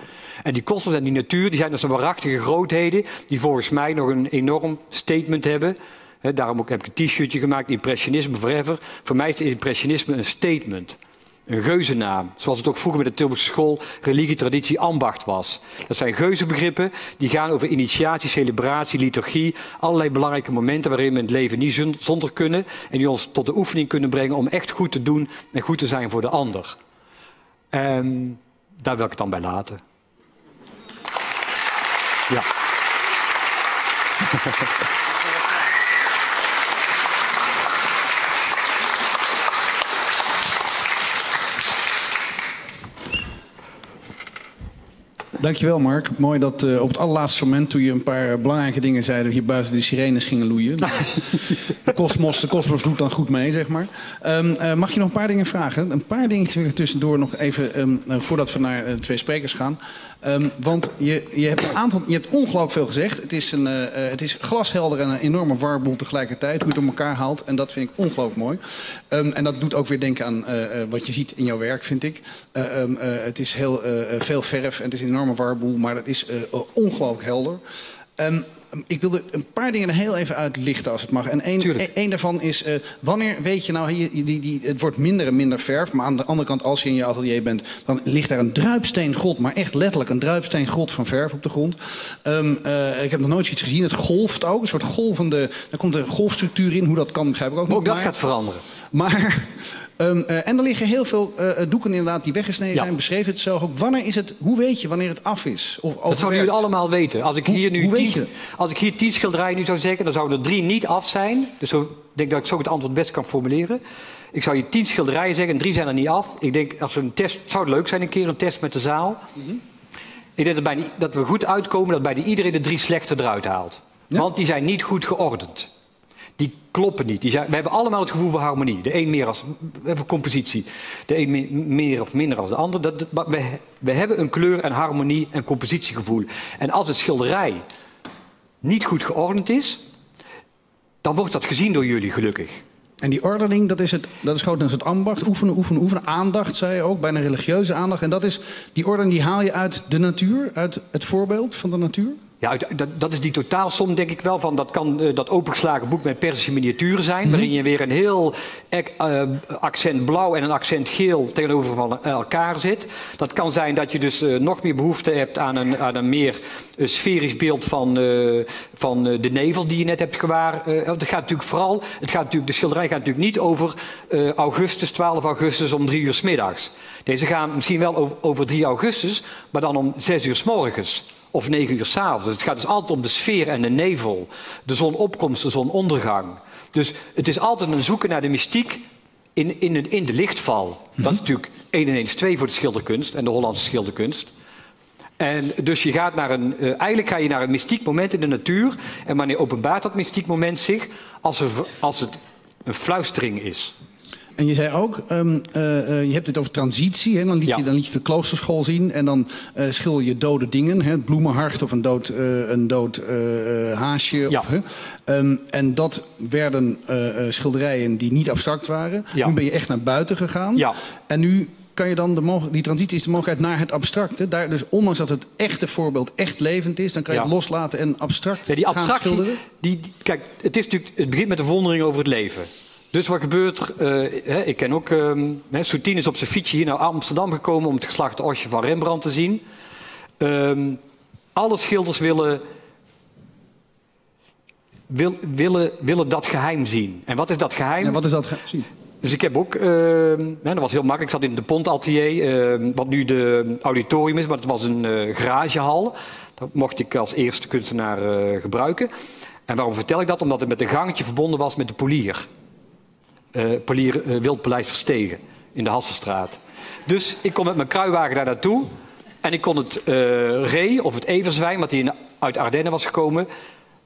En die kosmos en die natuur, die zijn dus een waarachtige grootheden, die volgens mij nog een enorm statement hebben. He, daarom ook heb ik een t-shirtje gemaakt, Impressionisme Forever. Voor mij is impressionisme een statement, een geuzennaam. Zoals het ook vroeger met de Tilburgse school religie, traditie, ambacht was. Dat zijn geuzenbegrippen die gaan over initiatie, celebratie, liturgie. Allerlei belangrijke momenten waarin we het leven niet zonder kunnen. En die ons tot de oefening kunnen brengen om echt goed te doen en goed te zijn voor de ander. En daar wil ik het dan bij laten. Ja. Dankjewel, Marc. Mooi dat uh, op het allerlaatste moment, toen je een paar uh, belangrijke dingen zei, dat we hier buiten de sirenes gingen loeien. De kosmos, de kosmos doet dan goed mee, zeg maar. Um, uh, mag je nog een paar dingen vragen? Een paar dingetjes wil ik tussendoor nog even, um, uh, voordat we naar uh, twee sprekers gaan. Um, want je, je, hebt een aantal, je hebt ongelooflijk veel gezegd. Het is, een, uh, uh, het is glashelder en een enorme warboel tegelijkertijd, hoe je het om elkaar haalt. En dat vind ik ongelooflijk mooi. Um, en dat doet ook weer denken aan uh, uh, wat je ziet in jouw werk, vind ik. Uh, um, uh, het is heel uh, veel verf en het is enorm warboel, maar dat is uh, ongelooflijk helder. Um, ik wilde een paar dingen er heel even uitlichten als het mag. En één, één daarvan is, uh, wanneer weet je nou, je, die, die, het wordt minder en minder verf, maar aan de andere kant, als je in je atelier bent, dan ligt daar een druipsteengrot, maar echt letterlijk een druipsteengrot van verf op de grond. Um, uh, ik heb nog nooit zoiets gezien, het golft ook, een soort golvende, daar komt een golfstructuur in, hoe dat kan begrijp ik ook niet. Ook dat maar, gaat veranderen. Maar... Um, uh, en er liggen heel veel uh, doeken inderdaad die weggesneden ja. zijn. Beschreef het zelf ook. Wanneer is het, hoe weet je wanneer het af is? Of overwerkt? Dat zouden jullie allemaal weten. Als ik hoe, hier nu tien, als ik hier tien schilderijen nu zou zeggen, dan zouden er drie niet af zijn. Dus ik denk dat ik zo het antwoord best kan formuleren. Ik zou je tien schilderijen zeggen en drie zijn er niet af. Ik denk, als we een test, zou het leuk zijn een keer, een test met de zaal. Mm-hmm. Ik denk dat, bij die, dat we goed uitkomen dat bij de iedereen de drie slechte eruit haalt. Ja. Want die zijn niet goed geordend. Die kloppen niet. Die zijn, we hebben allemaal het gevoel voor harmonie. De een meer als voor compositie. De een me, meer of minder als de ander. Dat, dat, we, we hebben een kleur- en harmonie- en compositiegevoel. En als het schilderij niet goed geordend is, dan wordt dat gezien door jullie gelukkig. En die ordening, dat is, het, dat is grotendeels het ambacht. Oefenen, oefenen, oefenen. Aandacht, zei je ook. Bijna religieuze aandacht. En dat is, die ordening die haal je uit de natuur, uit het voorbeeld van de natuur. Ja, dat, dat is die totaalsom, denk ik wel, van dat kan uh, dat opengeslagen boek met Persische miniaturen zijn, mm-hmm. waarin je weer een heel ek, uh, accent blauw en een accent geel tegenover van elkaar zit. Dat kan zijn dat je dus uh, nog meer behoefte hebt aan een, aan een meer uh, sferisch beeld van, uh, van uh, de nevel die je net hebt gewaar. Uh, het gaat natuurlijk vooral, het gaat natuurlijk, de schilderij gaat natuurlijk niet over uh, augustus, twaalf augustus om drie uur 's middags. Deze gaan misschien wel over, over drie augustus, maar dan om zes uur 's morgens. Of negen uur 's avonds. Het gaat dus altijd om de sfeer en de nevel. De zonopkomst, de zonondergang. Dus het is altijd een zoeken naar de mystiek in, in, de, in de lichtval. Mm-hmm. Dat is natuurlijk één en één is twee voor de schilderkunst en de Hollandse schilderkunst. En dus je gaat naar een, uh, eigenlijk ga je naar een mystiek moment in de natuur. En wanneer openbaart dat mystiek moment zich? Als, er, als het een fluistering is. En je zei ook, um, uh, uh, je hebt het over transitie. Hè? Dan, liet ja. je, dan liet je de kloosterschool zien en dan uh, schilder je dode dingen. Hè? Het bloemenhart of een dood, uh, een dood uh, haasje. Ja. Of, hè? Um, en dat werden uh, schilderijen die niet abstract waren. Ja. Nu ben je echt naar buiten gegaan. Ja. En nu kan je dan de die transitie is de mogelijkheid naar het abstracte. Daar, dus ondanks dat het echte voorbeeld echt levend is, dan kan je ja. het loslaten en abstract ja, die gaan schilderen. Die, die, kijk, het, is natuurlijk, het begint met de verwondering over het leven. Dus wat gebeurt er? Uh, hè, ik ken ook... Uh, hè, Soutine is op zijn fietsje hier naar Amsterdam gekomen om het geslacht Osje van Rembrandt te zien. Uh, alle schilders willen... Wil, willen, willen dat geheim zien. En wat is dat geheim? Ja, wat is dat geheim? Dus ik heb ook, uh, hè, dat was heel makkelijk, ik zat in de Pont-atelier, uh, wat nu de auditorium is, maar het was een uh, garagehal. Dat mocht ik als eerste kunstenaar uh, gebruiken. En waarom vertel ik dat? Omdat het met een gangetje verbonden was met de polier. Uh, polier uh, Wildpaleis Verstegen, in de Hassenstraat. Dus ik kon met mijn kruiwagen daar naartoe en ik kon het uh, ree of het everzwijn, wat hier in, uit Ardennen was gekomen,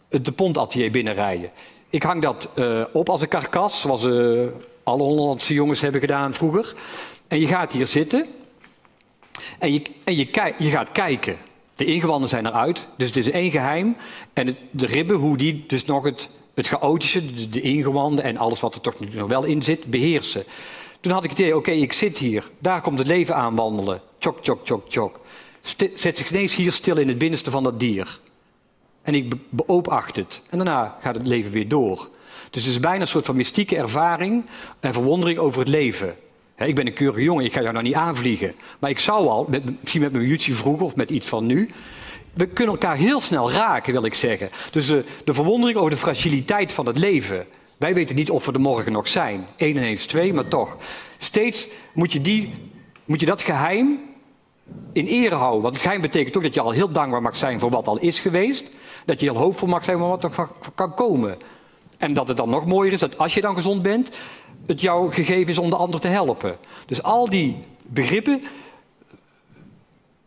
de Pont-atelier binnenrijden. Ik hang dat uh, op als een karkas, zoals uh, alle Hollandse jongens hebben gedaan vroeger. En je gaat hier zitten en je, en je, kijk, je gaat kijken. De ingewanden zijn eruit, dus het is één geheim. En het, de ribben, hoe die dus nog het, het chaotische, de, de ingewanden en alles wat er toch nog wel in zit, beheersen. Toen had ik het idee, oké, okay, ik zit hier, daar komt het leven aanwandelen. Tjok, tjok, tjok, tjok. St- zet zich ineens hier stil in het binnenste van dat dier. En ik beoopacht het. En daarna gaat het leven weer door. Dus het is bijna een soort van mystieke ervaring en verwondering over het leven. He, ik ben een keurige jongen, ik ga jou nou niet aanvliegen. Maar ik zou al, met, misschien met mijn jutie vroeger of met iets van nu... We kunnen elkaar heel snel raken, wil ik zeggen. Dus de, de verwondering over de fragiliteit van het leven. Wij weten niet of we er morgen nog zijn. Eén en eens twee, maar toch. Steeds moet je, die, moet je dat geheim in ere houden. Want het geheim betekent ook dat je al heel dankbaar mag zijn voor wat al is geweest. Dat je heel hoopvol mag zijn voor wat er kan komen. En dat het dan nog mooier is dat als je dan gezond bent, het jouw gegeven is om de ander te helpen. Dus al die begrippen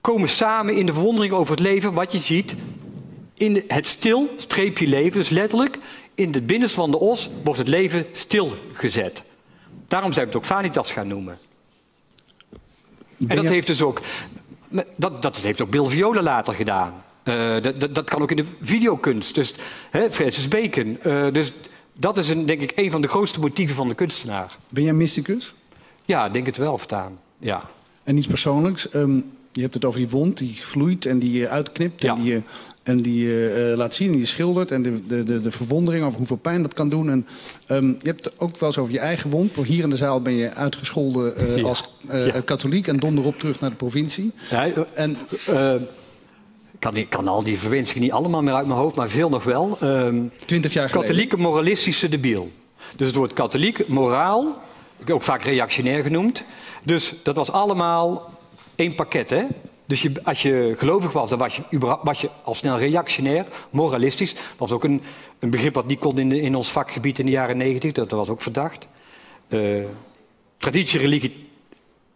komen samen in de verwondering over het leven, wat je ziet in het stil streepje leven. Dus letterlijk, in het binnenste van de os wordt het leven stilgezet. Daarom zijn we het ook vanitas gaan noemen. En dat heeft dus ook, dat, dat heeft ook Bill Viola later gedaan. Uh, dat, dat, dat kan ook in de videokunst. Dus, hè, Francis Bacon. Uh, dus dat is een, denk ik een van de grootste motieven van de kunstenaar. Ben jij mysticus? Ja, denk het wel, vertaan. Ja. En iets persoonlijks. Um, je hebt het over die wond die vloeit en die je uitknipt. Ja. En die je en die, uh, laat zien en die schildert. En de, de, de, de verwondering over hoeveel pijn dat kan doen. En, um, je hebt het ook wel eens over je eigen wond. Hier in de zaal ben je uitgescholden uh, ja. als uh, ja. katholiek. En donderop terug naar de provincie. Ja, en... Uh, Ik kan, die, kan al die verwensingen niet allemaal meer uit mijn hoofd, maar veel nog wel. Um, Twintig jaar geleden. Katholieke moralistische debiel. Dus het woord katholiek, moraal, ook vaak reactionair genoemd. Dus dat was allemaal één pakket, hè? Dus je, als je gelovig was, dan was je, was je al snel reactionair, moralistisch. Dat was ook een, een begrip wat niet kon in, in ons vakgebied in de jaren negentig. Dat was ook verdacht. Uh, traditie, religie,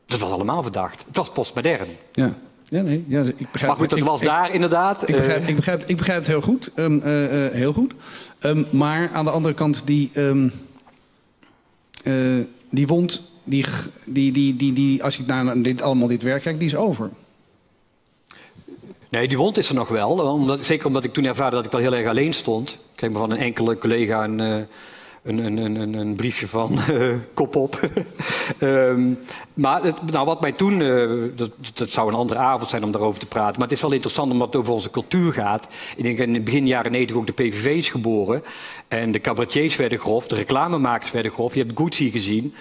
dat was allemaal verdacht. Het was postmodern. Ja. Ja, nee, ja, ik begrijp, maar goed, dat ik, was ik, daar ik, inderdaad. Ik begrijp, ik, begrijp, ik begrijp het heel goed. Um, uh, uh, heel goed. Um, maar aan de andere kant, die, um, uh, die wond, die, die, die, die, die, als ik naar dit, allemaal dit werk kijk, die is over. Nee, die wond is er nog wel. Omdat, zeker omdat ik toen ervaarde dat ik wel heel erg alleen stond. Ik kreeg me van een enkele collega een, uh, een, een, een, een briefje van uh, kop op. Um, maar het, nou, wat mij toen, uh, dat, dat zou een andere avond zijn om daarover te praten, maar het is wel interessant omdat het over onze cultuur gaat. Ik denk in het begin jaren negentig ook de P V V is geboren en de cabaretiers werden grof, de reclamemakers werden grof. Je hebt Gucci gezien,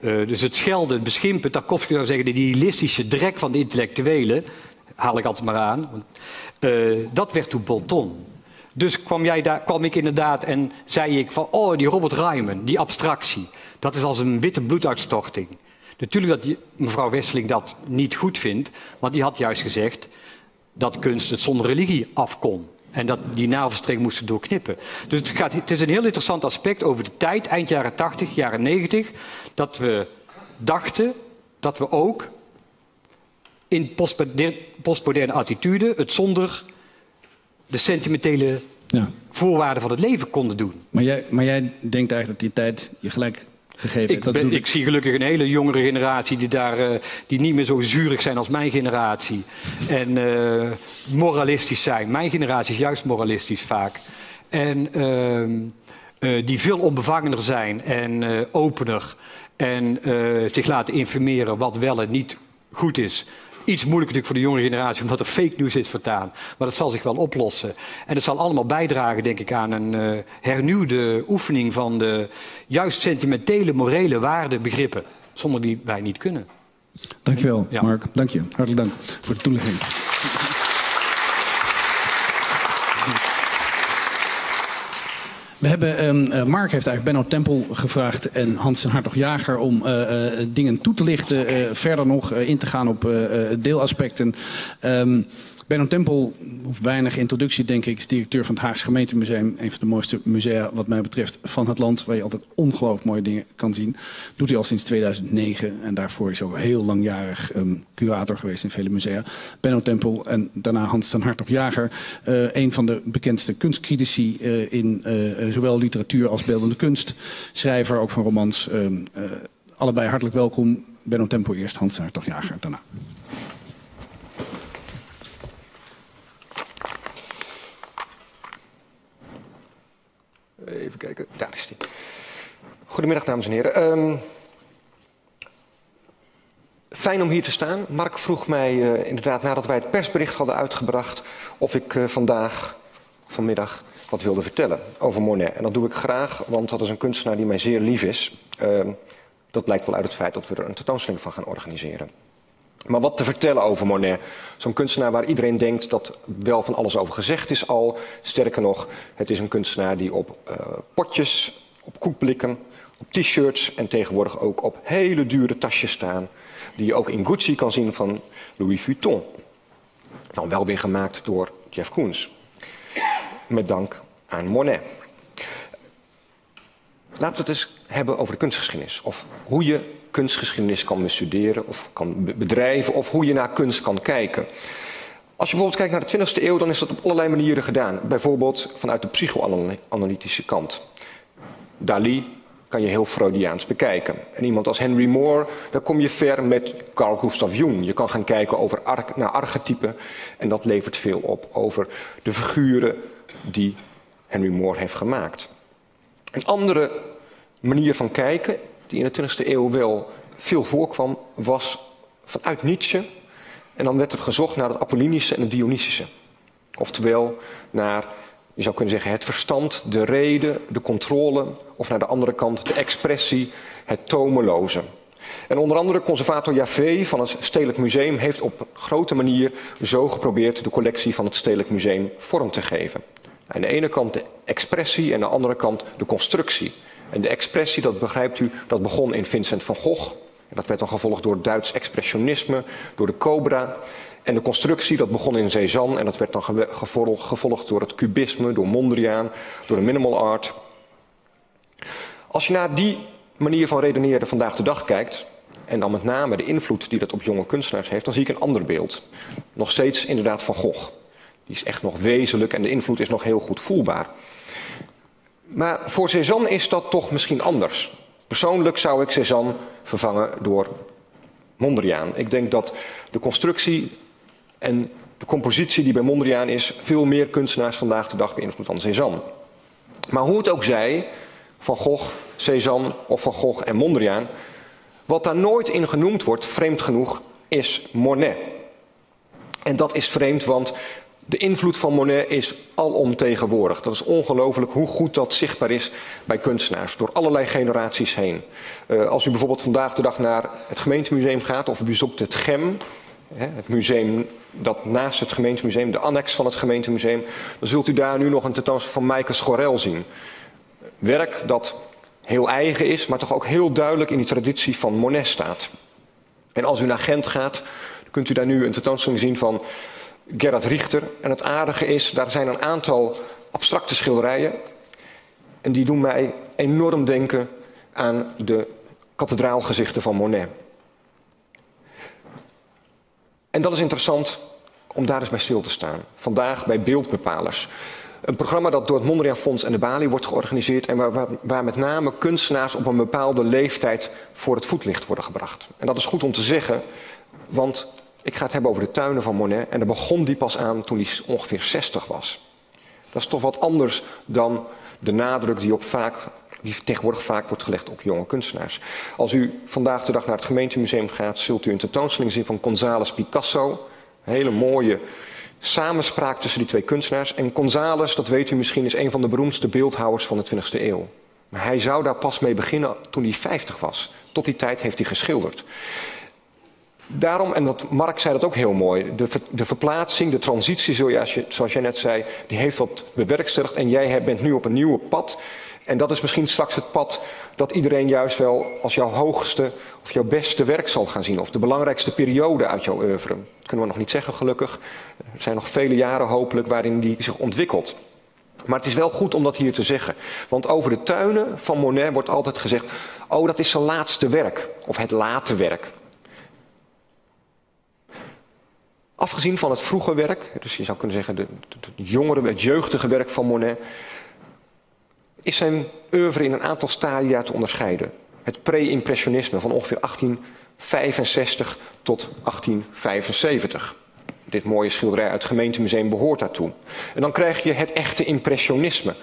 uh, dus het schelden, het beschimpen, Tarkovsky zou zeggen de nihilistische drek van de intellectuelen, haal ik altijd maar aan, uh, dat werd toen bon ton. Dus kwam, jij daar, kwam ik inderdaad en zei ik van, oh, die Robert Riemann, die abstractie. Dat is als een witte bloeduitstorting. Natuurlijk dat je, mevrouw Wesseling dat niet goed vindt, want die had juist gezegd dat kunst het zonder religie af kon. En dat die navelstreng moesten doorknippen. Dus het, gaat, het is een heel interessant aspect over de tijd, eind jaren tachtig, jaren negentig, dat we dachten dat we ook in postmoderne, postmoderne attitude het zonder de sentimentele ja. voorwaarden van het leven konden doen. Maar jij, maar jij denkt eigenlijk dat die tijd je gelijk gegeven heeft? Ik, ben, dat ik zie gelukkig een hele jongere generatie die, daar, uh, die niet meer zo zuurig zijn als mijn generatie. En uh, moralistisch zijn. Mijn generatie is juist moralistisch vaak. En uh, uh, die veel onbevangener zijn en uh, opener. en uh, zich laten informeren wat wel en niet goed is. Iets moeilijker natuurlijk voor de jongere generatie, omdat er fake news is vertaan. Maar dat zal zich wel oplossen. En dat zal allemaal bijdragen, denk ik, aan een uh, hernieuwde oefening van de juist sentimentele, morele waardebegrippen. Zonder die wij niet kunnen. Dankjewel, ja. Marc. Dank je. Hartelijk dank voor de toelichting. We hebben, um, uh, Marc heeft eigenlijk Benno Tempel gevraagd en Hans en Hartog-Jager om uh, uh, dingen toe te lichten. Okay. Uh, verder nog uh, in te gaan op uh, deelaspecten. Um, Benno Tempel, weinig introductie denk ik, is directeur van het Haagse Gemeentemuseum. Een van de mooiste musea wat mij betreft van het land. Waar je altijd ongelooflijk mooie dingen kan zien. Doet hij al sinds tweeduizend negen. En daarvoor is hij ook heel langjarig um, curator geweest in vele musea. Benno Tempel en daarna Hans ten Hartog-Jager. Uh, een van de bekendste kunstcritici uh, in uh, zowel literatuur als beeldende kunst. Schrijver, ook van romans. Um, uh, allebei hartelijk welkom. Benno Tempel eerst, Hans ten Hartog-Jager daarna. Even kijken, daar is die. Goedemiddag dames en heren. Um, fijn om hier te staan. Marc vroeg mij uh, inderdaad nadat wij het persbericht hadden uitgebracht of ik uh, vandaag, vanmiddag, wat wilde vertellen over Monet. En dat doe ik graag, want dat is een kunstenaar die mij zeer lief is. Um, dat blijkt wel uit het feit dat we er een tentoonstelling van gaan organiseren. Maar wat te vertellen over Monet? Zo'n kunstenaar waar iedereen denkt dat wel van alles over gezegd is al. Sterker nog, het is een kunstenaar die op uh, potjes, op koekblikken, op t-shirts en tegenwoordig ook op hele dure tasjes staan. Die je ook in Gucci kan zien van Louis Vuitton. Dan wel weer gemaakt door Jeff Koons. Met dank aan Monet. Laten we het eens hebben over de kunstgeschiedenis. Of hoe je kunstgeschiedenis kan bestuderen of kan bedrijven of hoe je naar kunst kan kijken. Als je bijvoorbeeld kijkt naar de twintigste eeuw, dan is dat op allerlei manieren gedaan. Bijvoorbeeld vanuit de psychoanalytische kant. Dali kan je heel Freudiaans bekijken. En iemand als Henry Moore, daar kom je ver met Carl Gustav Jung. Je kan gaan kijken over ar- naar archetypen en dat levert veel op over de figuren die Henry Moore heeft gemaakt. Een andere manier van kijken, die in de twintigste eeuw wel veel voorkwam, was vanuit Nietzsche. En dan werd er gezocht naar het Apollinische en het Dionysische. Oftewel naar, je zou kunnen zeggen, het verstand, de reden, de controle. Of naar de andere kant, de expressie, het tomeloze. En onder andere conservator Javé van het Stedelijk Museum heeft op grote manier zo geprobeerd de collectie van het Stedelijk Museum vorm te geven. Aan de ene kant de expressie en aan de andere kant de constructie. En de expressie, dat begrijpt u, dat begon in Vincent van Gogh. En dat werd dan gevolgd door Duits expressionisme, door de Cobra. En de constructie, dat begon in Cézanne. En dat werd dan gevolgd door het cubisme, door Mondriaan, door de minimal art. Als je naar die manier van redeneren vandaag de dag kijkt, en dan met name de invloed die dat op jonge kunstenaars heeft, dan zie ik een ander beeld. Nog steeds inderdaad van Gogh. Die is echt nog wezenlijk en de invloed is nog heel goed voelbaar. Maar voor Cézanne is dat toch misschien anders. Persoonlijk zou ik Cézanne vervangen door Mondriaan. Ik denk dat de constructie en de compositie die bij Mondriaan is, veel meer kunstenaars vandaag de dag beïnvloedt dan Cézanne. Maar hoe het ook zij, Van Gogh, Cézanne of Van Gogh en Mondriaan, wat daar nooit in genoemd wordt, vreemd genoeg, is Monet. En dat is vreemd, want de invloed van Monet is alomtegenwoordig. Dat is ongelooflijk hoe goed dat zichtbaar is bij kunstenaars. Door allerlei generaties heen. Uh, als u bijvoorbeeld vandaag de dag naar het gemeentemuseum gaat of u bezoekt het G E M. Hè, het museum dat naast het gemeentemuseum, de annex van het gemeentemuseum. Dan zult u daar nu nog een tentoonstelling van Maaike Schorel zien. Werk dat heel eigen is, maar toch ook heel duidelijk in die traditie van Monet staat. En als u naar Gent gaat, kunt u daar nu een tentoonstelling zien van Gerhard Richter. En het aardige is, daar zijn een aantal abstracte schilderijen. En die doen mij enorm denken aan de kathedraalgezichten van Monet. En dat is interessant om daar eens bij stil te staan. Vandaag bij Beeldbepalers. Een programma dat door het Mondriaan Fonds en de Bali wordt georganiseerd. En waar, waar, waar met name kunstenaars op een bepaalde leeftijd voor het voetlicht worden gebracht. En dat is goed om te zeggen, want ik ga het hebben over de tuinen van Monet. En daar begon die pas aan toen hij ongeveer zestig was. Dat is toch wat anders dan de nadruk die op vaak die tegenwoordig vaak wordt gelegd op jonge kunstenaars. Als u vandaag de dag naar het gemeentemuseum gaat, zult u een tentoonstelling zien van González Picasso. Een hele mooie samenspraak tussen die twee kunstenaars. En González, dat weet u misschien, is een van de beroemdste beeldhouwers van de twintigste eeuw. Maar hij zou daar pas mee beginnen toen hij vijftig was. Tot die tijd heeft hij geschilderd. Daarom, en wat Marc zei dat ook heel mooi, de, ver, de verplaatsing, de transitie, zoals, je, zoals jij net zei, die heeft wat bewerkstelligd en jij bent nu op een nieuwe pad. En dat is misschien straks het pad dat iedereen juist wel als jouw hoogste of jouw beste werk zal gaan zien. Of de belangrijkste periode uit jouw oeuvre. Dat kunnen we nog niet zeggen, gelukkig. Er zijn nog vele jaren hopelijk waarin die zich ontwikkelt. Maar het is wel goed om dat hier te zeggen. Want over de tuinen van Monet wordt altijd gezegd, oh, dat is zijn laatste werk. Of het late werk. Afgezien van het vroege werk, dus je zou kunnen zeggen de, de, de jongere, het jeugdige werk van Monet, is zijn oeuvre in een aantal stadia te onderscheiden. Het pre-impressionisme van ongeveer achttien vijfenzestig tot achttien vijfenzeventig. Dit mooie schilderij uit het gemeentemuseum behoort daartoe. En dan krijg je het echte impressionisme,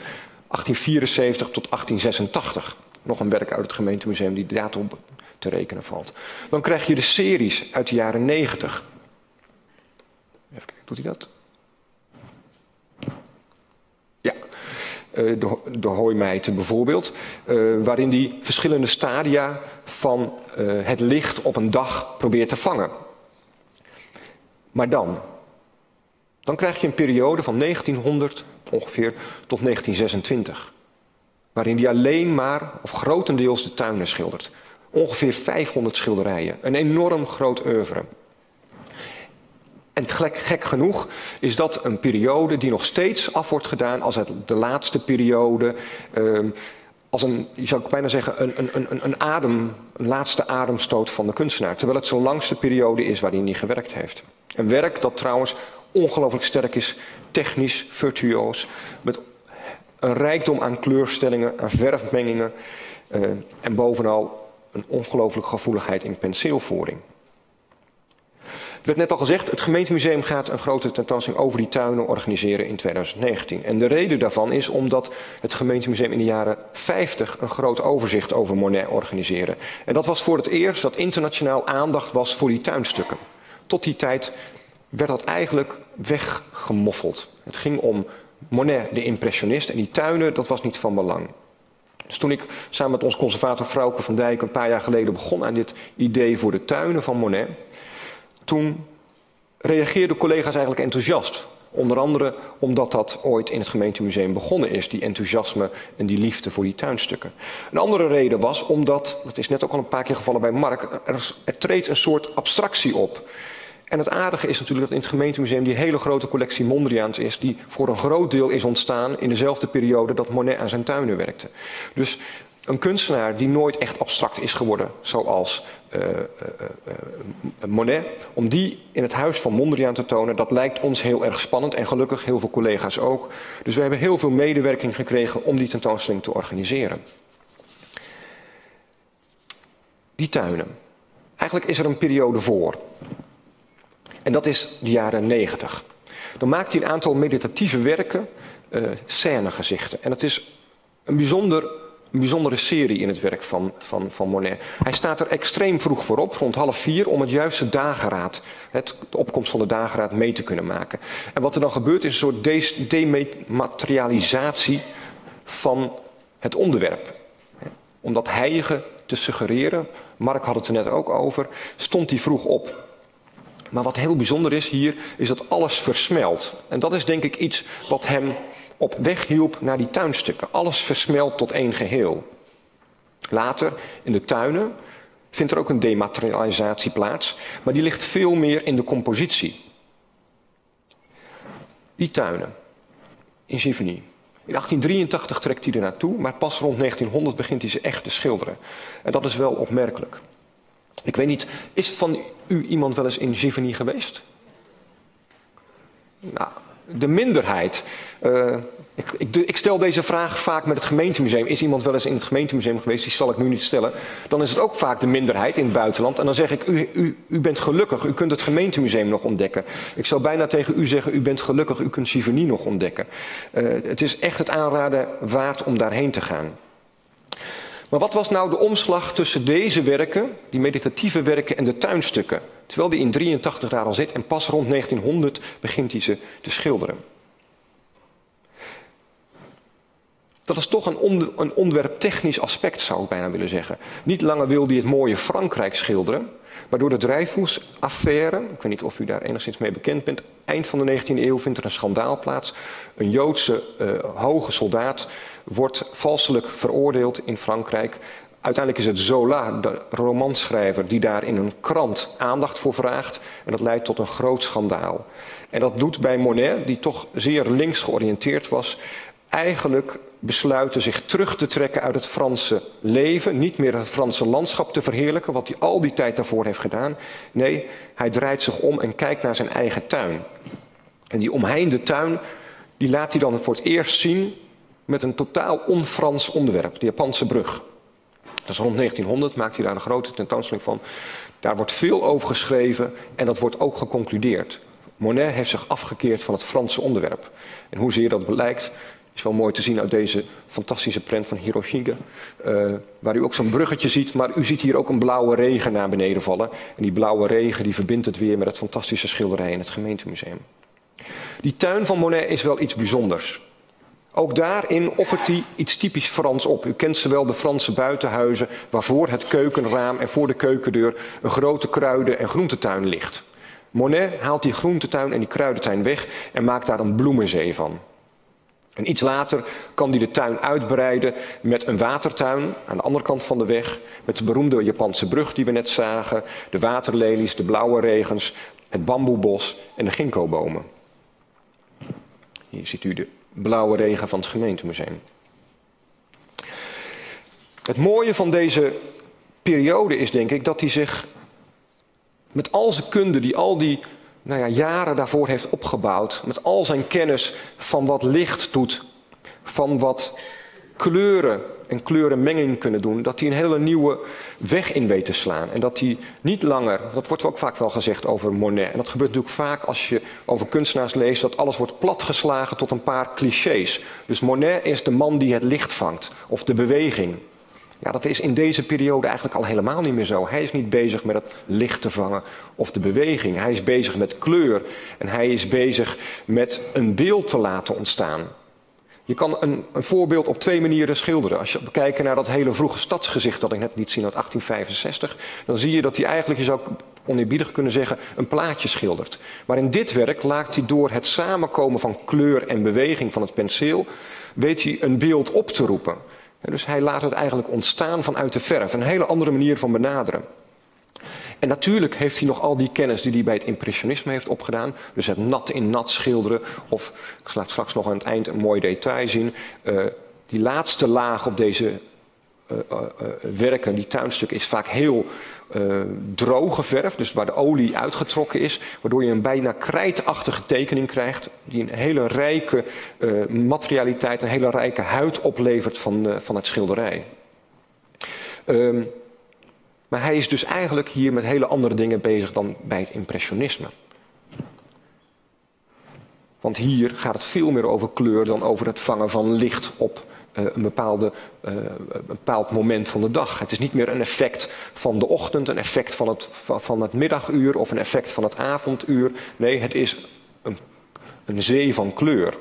achttien vierenzeventig tot achttien zesentachtig. Nog een werk uit het gemeentemuseum die daartoe te rekenen valt. Dan krijg je de series uit de jaren negentig. Even kijken, doet hij dat? Ja, de, de Hooimeiten bijvoorbeeld. Waarin hij verschillende stadia van het licht op een dag probeert te vangen. Maar dan? Dan krijg je een periode van negentienhonderd ongeveer tot negentien zesentwintig. Waarin hij alleen maar, of grotendeels, de tuinen schildert. Ongeveer vijfhonderd schilderijen. Een enorm groot oeuvre. En gek, gek genoeg is dat een periode die nog steeds af wordt gedaan als het de laatste periode. Eh, als een, je zou bijna zeggen, een, een, een, een, adem, een laatste ademstoot van de kunstenaar. Terwijl het zo'n langste periode is waarin hij gewerkt heeft. Een werk dat trouwens ongelooflijk sterk is, technisch, virtuoos. Met een rijkdom aan kleurstellingen, aan verfmengingen. Eh, en bovenal een ongelooflijke gevoeligheid in penseelvoering. Het werd net al gezegd, het gemeentemuseum gaat een grote tentoonstelling over die tuinen organiseren in tweeduizend negentien. En de reden daarvan is omdat het gemeentemuseum in de jaren vijftig een groot overzicht over Monet organiseerde. En dat was voor het eerst dat internationaal aandacht was voor die tuinstukken. Tot die tijd werd dat eigenlijk weggemoffeld. Het ging om Monet, de impressionist, en die tuinen, dat was niet van belang. Dus toen ik samen met ons conservator Frauke van Dijk een paar jaar geleden begon aan dit idee voor de tuinen van Monet, toen reageerden collega's eigenlijk enthousiast. Onder andere omdat dat ooit in het gemeentemuseum begonnen is. Die enthousiasme en die liefde voor die tuinstukken. Een andere reden was omdat, dat is net ook al een paar keer gevallen bij Marc, er, er treedt een soort abstractie op. En het aardige is natuurlijk dat in het gemeentemuseum die hele grote collectie Mondriaans is. Die voor een groot deel is ontstaan in dezelfde periode dat Monet aan zijn tuinen werkte. Dus een kunstenaar die nooit echt abstract is geworden, zoals uh, uh, uh, Monet, om die in het huis van Mondriaan te tonen, dat lijkt ons heel erg spannend en gelukkig heel veel collega's ook. Dus we hebben heel veel medewerking gekregen om die tentoonstelling te organiseren. Die tuinen. Eigenlijk is er een periode voor. En dat is de jaren negentig. Dan maakt hij een aantal meditatieve werken, uh, scènegezichten. En dat is een bijzonder... Een bijzondere serie in het werk van, van, van Monet. Hij staat er extreem vroeg voor op, rond half vier, om het juiste dageraad, het, de opkomst van de dageraad, mee te kunnen maken. En wat er dan gebeurt is een soort dematerialisatie van het onderwerp. Om dat heilige te suggereren, Marc had het er net ook over, stond hij vroeg op. Maar wat heel bijzonder is hier, is dat alles versmelt. En dat is denk ik iets wat hem op weg hielp naar die tuinstukken. Alles versmelt tot één geheel. Later, in de tuinen, vindt er ook een dematerialisatie plaats. Maar die ligt veel meer in de compositie. Die tuinen. In Giverny. In achttien drieëntachtig trekt hij er naartoe, maar pas rond negentienhonderd begint hij ze echt te schilderen. En dat is wel opmerkelijk. Ik weet niet, is van u iemand wel eens in Giverny geweest? Nou... De minderheid. Uh, ik, ik, ik stel deze vraag vaak met het gemeentemuseum. Is iemand wel eens in het gemeentemuseum geweest? Die zal ik nu niet stellen. Dan is het ook vaak de minderheid in het buitenland. En dan zeg ik, u, u, u bent gelukkig. U kunt het gemeentemuseum nog ontdekken. Ik zou bijna tegen u zeggen, u bent gelukkig. U kunt Giverny nog ontdekken. Uh, het is echt het aanraden waard om daarheen te gaan. Maar wat was nou de omslag tussen deze werken, die meditatieve werken en de tuinstukken? Terwijl die in drieëntachtig daar al zit en pas rond negentienhonderd begint hij ze te schilderen. Dat is toch een, on een ontwerptechnisch aspect, zou ik bijna willen zeggen. Niet langer wil hij het mooie Frankrijk schilderen, maar door de Dreyfus-affaire, ik weet niet of u daar enigszins mee bekend bent, eind van de negentiende eeuw vindt er een schandaal plaats. Een Joodse uh, hoge soldaat wordt valselijk veroordeeld in Frankrijk. Uiteindelijk is het Zola, de romanschrijver, die daar in een krant aandacht voor vraagt. En dat leidt tot een groot schandaal. En dat doet bij Monet, die toch zeer links georiënteerd was, eigenlijk besluiten zich terug te trekken uit het Franse leven. Niet meer het Franse landschap te verheerlijken, wat hij al die tijd daarvoor heeft gedaan. Nee, hij draait zich om en kijkt naar zijn eigen tuin. En die omheinde tuin, die laat hij dan voor het eerst zien met een totaal on-Frans onderwerp. De Japanse brug. Dat is rond negentienhonderd, maakt hij daar een grote tentoonstelling van. Daar wordt veel over geschreven en dat wordt ook geconcludeerd. Monet heeft zich afgekeerd van het Franse onderwerp. En hoezeer dat blijkt, is wel mooi te zien uit deze fantastische prent van Hiroshige. Uh, waar u ook zo'n bruggetje ziet, maar u ziet hier ook een blauwe regen naar beneden vallen. En die blauwe regen die verbindt het weer met het fantastische schilderij in het gemeentemuseum. Die tuin van Monet is wel iets bijzonders. Ook daarin offert hij iets typisch Frans op. U kent zowel de Franse buitenhuizen, waar voor het keukenraam en voor de keukendeur een grote kruiden- en groentetuin ligt. Monet haalt die groentetuin en die kruidentuin weg en maakt daar een bloemenzee van. En iets later kan hij de tuin uitbreiden met een watertuin aan de andere kant van de weg. Met de beroemde Japanse brug die we net zagen. De waterlelies, de blauwe regens, het bamboebos en de ginkgobomen. Hier ziet u de blauwe regen van het gemeentemuseum. Het mooie van deze periode is denk ik dat hij zich met al zijn kunde die al die... Nou ja, jaren daarvoor heeft opgebouwd, met al zijn kennis van wat licht doet, van wat kleuren en kleurenmenging kunnen doen, dat hij een hele nieuwe weg in weet te slaan. En dat hij niet langer, dat wordt ook vaak wel gezegd over Monet, en dat gebeurt natuurlijk vaak als je over kunstenaars leest, dat alles wordt platgeslagen tot een paar clichés. Dus Monet is de man die het licht vangt, of de beweging. Ja, dat is in deze periode eigenlijk al helemaal niet meer zo. Hij is niet bezig met het licht te vangen of de beweging. Hij is bezig met kleur en hij is bezig met een beeld te laten ontstaan. Je kan een, een voorbeeld op twee manieren schilderen. Als je kijkt naar dat hele vroege stadsgezicht dat ik net liet zien uit achttien vijfenzestig... dan zie je dat hij eigenlijk, je zou oneerbiedig kunnen zeggen, een plaatje schildert. Maar in dit werk laat hij door het samenkomen van kleur en beweging van het penseel, weet hij een beeld op te roepen. Ja, dus hij laat het eigenlijk ontstaan vanuit de verf. Een hele andere manier van benaderen. En natuurlijk heeft hij nog al die kennis die hij bij het impressionisme heeft opgedaan. Dus het nat in nat schilderen. Of, ik laat straks nog aan het eind een mooi detail zien. Uh, die laatste laag op deze uh, uh, uh, werken, die tuinstukken, is vaak heel uh, droge verf. Dus waar de olie uitgetrokken is. Waardoor je een bijna krijtachtige tekening krijgt. Die een hele rijke uh, materialiteit, een hele rijke huid oplevert van, uh, van het schilderij. Um, Maar hij is dus eigenlijk hier met hele andere dingen bezig dan bij het impressionisme. Want hier gaat het veel meer over kleur dan over het vangen van licht op uh, een, bepaalde, uh, een bepaald moment van de dag. Het is niet meer een effect van de ochtend, een effect van het, van het middaguur of een effect van het avonduur. Nee, het is een, een zee van kleur.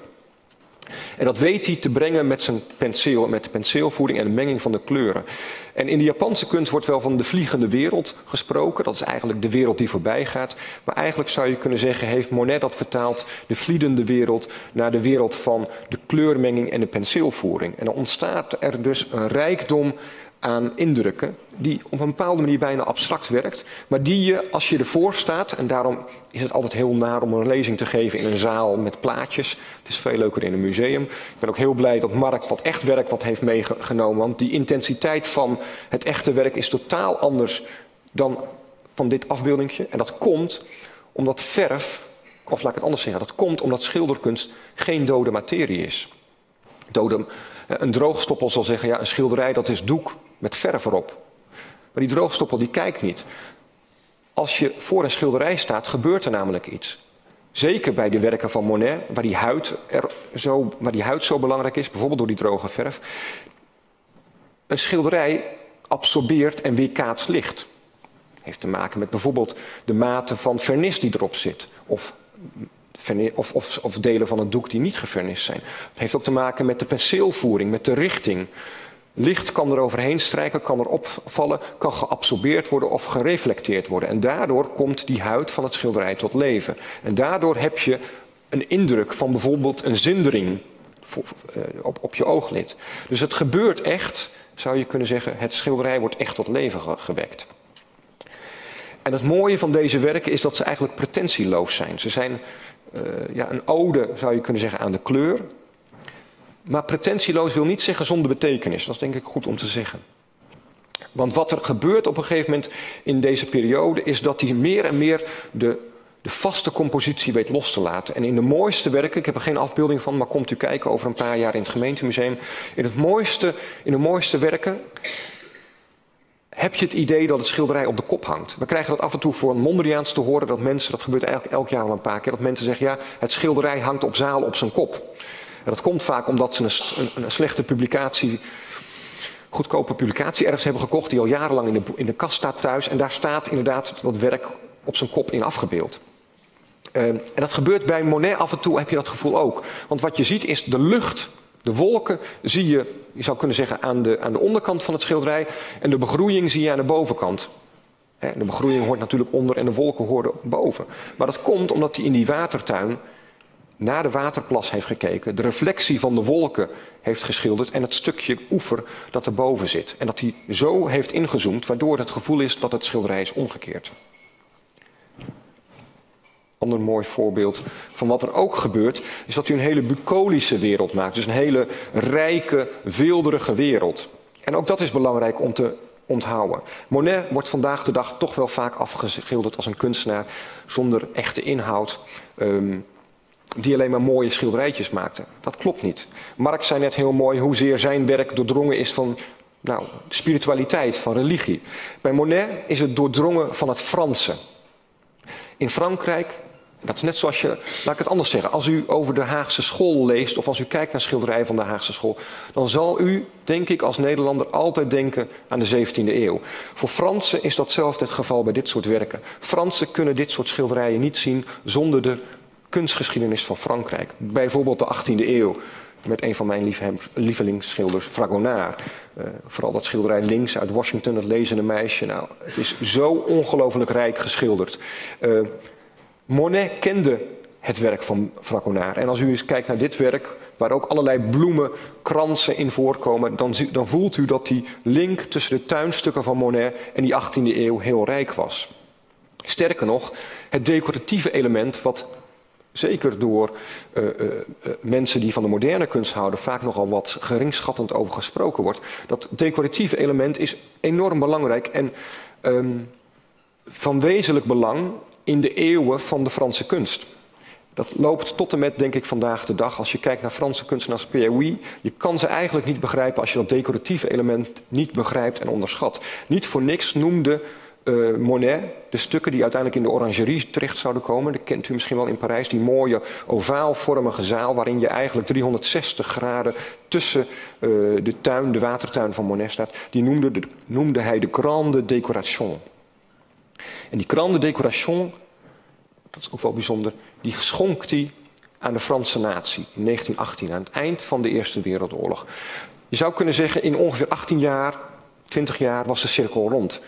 En dat weet hij te brengen met zijn penseel, met de penseelvoering en de menging van de kleuren. En in de Japanse kunst wordt wel van de vliegende wereld gesproken. Dat is eigenlijk de wereld die voorbij gaat. Maar eigenlijk zou je kunnen zeggen, heeft Monet dat vertaald, de vliedende wereld, naar de wereld van de kleurmenging en de penseelvoering. En dan ontstaat er dus een rijkdom aan indrukken die op een bepaalde manier bijna abstract werkt, maar die je, als je ervoor staat, en daarom is het altijd heel naar om een lezing te geven in een zaal met plaatjes. Het is veel leuker in een museum. Ik ben ook heel blij dat Marc wat echt werk wat heeft meegenomen, want die intensiteit van het echte werk is totaal anders dan van dit afbeeldingje. En dat komt omdat verf, of laat ik het anders zeggen, dat komt omdat schilderkunst geen dode materie is. Dode, een droogstoppel zal zeggen, ja, een schilderij dat is doek met verf erop. Maar die droogstoppel die kijkt niet. Als je voor een schilderij staat, gebeurt er namelijk iets. Zeker bij de werken van Monet, waar die huid, er zo, waar die huid zo belangrijk is, bijvoorbeeld door die droge verf. Een schilderij absorbeert en weerkaatst licht. Heeft te maken met bijvoorbeeld de mate van vernis die erop zit. Of, of, of, of delen van het doek die niet gevernist zijn. Het heeft ook te maken met de penseelvoering, met de richting. Licht kan er overheen strijken, kan er opvallen, kan geabsorbeerd worden of gereflecteerd worden. En daardoor komt die huid van het schilderij tot leven. En daardoor heb je een indruk van bijvoorbeeld een zindering op, op je ooglid. Dus het gebeurt echt, zou je kunnen zeggen, het schilderij wordt echt tot leven ge- gewekt. En het mooie van deze werken is dat ze eigenlijk pretentieloos zijn. Ze zijn uh, ja, een ode, zou je kunnen zeggen, aan de kleur. Maar pretentieloos wil niet zeggen zonder betekenis. Dat is denk ik goed om te zeggen. Want wat er gebeurt op een gegeven moment in deze periode is dat hij meer en meer de, de vaste compositie weet los te laten. En in de mooiste werken, ik heb er geen afbeelding van, maar komt u kijken over een paar jaar in het gemeentemuseum. In, het mooiste, in de mooiste werken heb je het idee dat het schilderij op de kop hangt. We krijgen dat af en toe voor een Mondriaans te horen, dat mensen, dat gebeurt eigenlijk elk jaar wel een paar keer, dat mensen zeggen, ja, het schilderij hangt op zaal op zijn kop. En dat komt vaak omdat ze een, een, een slechte publicatie, goedkope publicatie ergens hebben gekocht, die al jarenlang in de, in de kast staat thuis. En daar staat inderdaad dat werk op zijn kop in afgebeeld. Uh, en dat gebeurt bij Monet af en toe, heb je dat gevoel ook. Want wat je ziet is de lucht, de wolken zie je, je zou kunnen zeggen, aan de, aan de onderkant van het schilderij. En de begroeiing zie je aan de bovenkant. Hè, de begroeiing hoort natuurlijk onder en de wolken horen boven. Maar dat komt omdat hij in die watertuin naar de waterplas heeft gekeken, de reflectie van de wolken heeft geschilderd en het stukje oever dat erboven zit. En dat hij zo heeft ingezoomd, waardoor het gevoel is dat het schilderij is omgekeerd. Een ander mooi voorbeeld van wat er ook gebeurt, is dat u een hele bucolische wereld maakt. Dus een hele rijke, weelderige wereld. En ook dat is belangrijk om te onthouden. Monet wordt vandaag de dag toch wel vaak afgeschilderd als een kunstenaar zonder echte inhoud. Um, Die alleen maar mooie schilderijtjes maakte. Dat klopt niet. Marc zei net heel mooi hoezeer zijn werk doordrongen is van nou, spiritualiteit, van religie. Bij Monet is het doordrongen van het Franse. In Frankrijk, dat is net zoals je, laat ik het anders zeggen. Als u over de Haagse school leest of als u kijkt naar schilderijen van de Haagse school, dan zal u, denk ik als Nederlander, altijd denken aan de zeventiende eeuw. Voor Fransen is datzelfde het geval bij dit soort werken. Fransen kunnen dit soort schilderijen niet zien zonder de kunstgeschiedenis van Frankrijk. Bijvoorbeeld de achttiende eeuw. Met een van mijn lievelingsschilders, Fragonard. Uh, vooral dat schilderij links uit Washington, het lezende meisje. Nou, het is zo ongelooflijk rijk geschilderd. Uh, Monet kende het werk van Fragonard. En als u eens kijkt naar dit werk, waar ook allerlei bloemen, kransen in voorkomen, dan, dan voelt u dat die link tussen de tuinstukken van Monet en die achttiende eeuw heel rijk was. Sterker nog, het decoratieve element wat zeker door uh, uh, uh, mensen die van de moderne kunst houden vaak nogal wat geringschattend over gesproken wordt. Dat decoratieve element is enorm belangrijk en um, van wezenlijk belang in de eeuwen van de Franse kunst. Dat loopt tot en met, denk ik, vandaag de dag. Als je kijkt naar Franse kunstenaars als P O I, je kan ze eigenlijk niet begrijpen als je dat decoratieve element niet begrijpt en onderschat. Niet voor niks noemde Uh, Monet, de stukken die uiteindelijk in de orangerie terecht zouden komen, dat kent u misschien wel in Parijs, die mooie ovaalvormige zaal waarin je eigenlijk driehonderdzestig graden tussen uh, de tuin, de watertuin van Monet staat, die noemde, de, noemde hij de grande décoration. En die grande décoration, dat is ook wel bijzonder, die schonk hij aan de Franse natie in negentien achttien, aan het eind van de Eerste Wereldoorlog. Je zou kunnen zeggen in ongeveer achttien jaar, twintig jaar was de cirkel rond.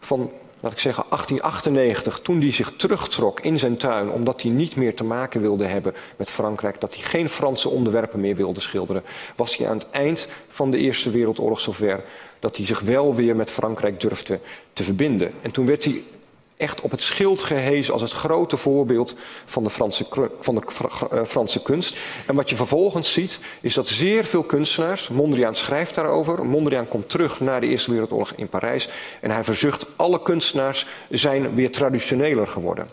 Van, laat ik zeggen, achttien achtennegentig, toen hij zich terugtrok in zijn tuin, omdat hij niet meer te maken wilde hebben met Frankrijk, dat hij geen Franse onderwerpen meer wilde schilderen, was hij aan het eind van de Eerste Wereldoorlog zover dat hij zich wel weer met Frankrijk durfde te verbinden. En toen werd hij echt op het schild gehezen als het grote voorbeeld van de Franse, van de Franse kunst. En wat je vervolgens ziet, is dat zeer veel kunstenaars, Mondriaan schrijft daarover, Mondriaan komt terug na de Eerste Wereldoorlog in Parijs, en hij verzucht, alle kunstenaars zijn weer traditioneler geworden.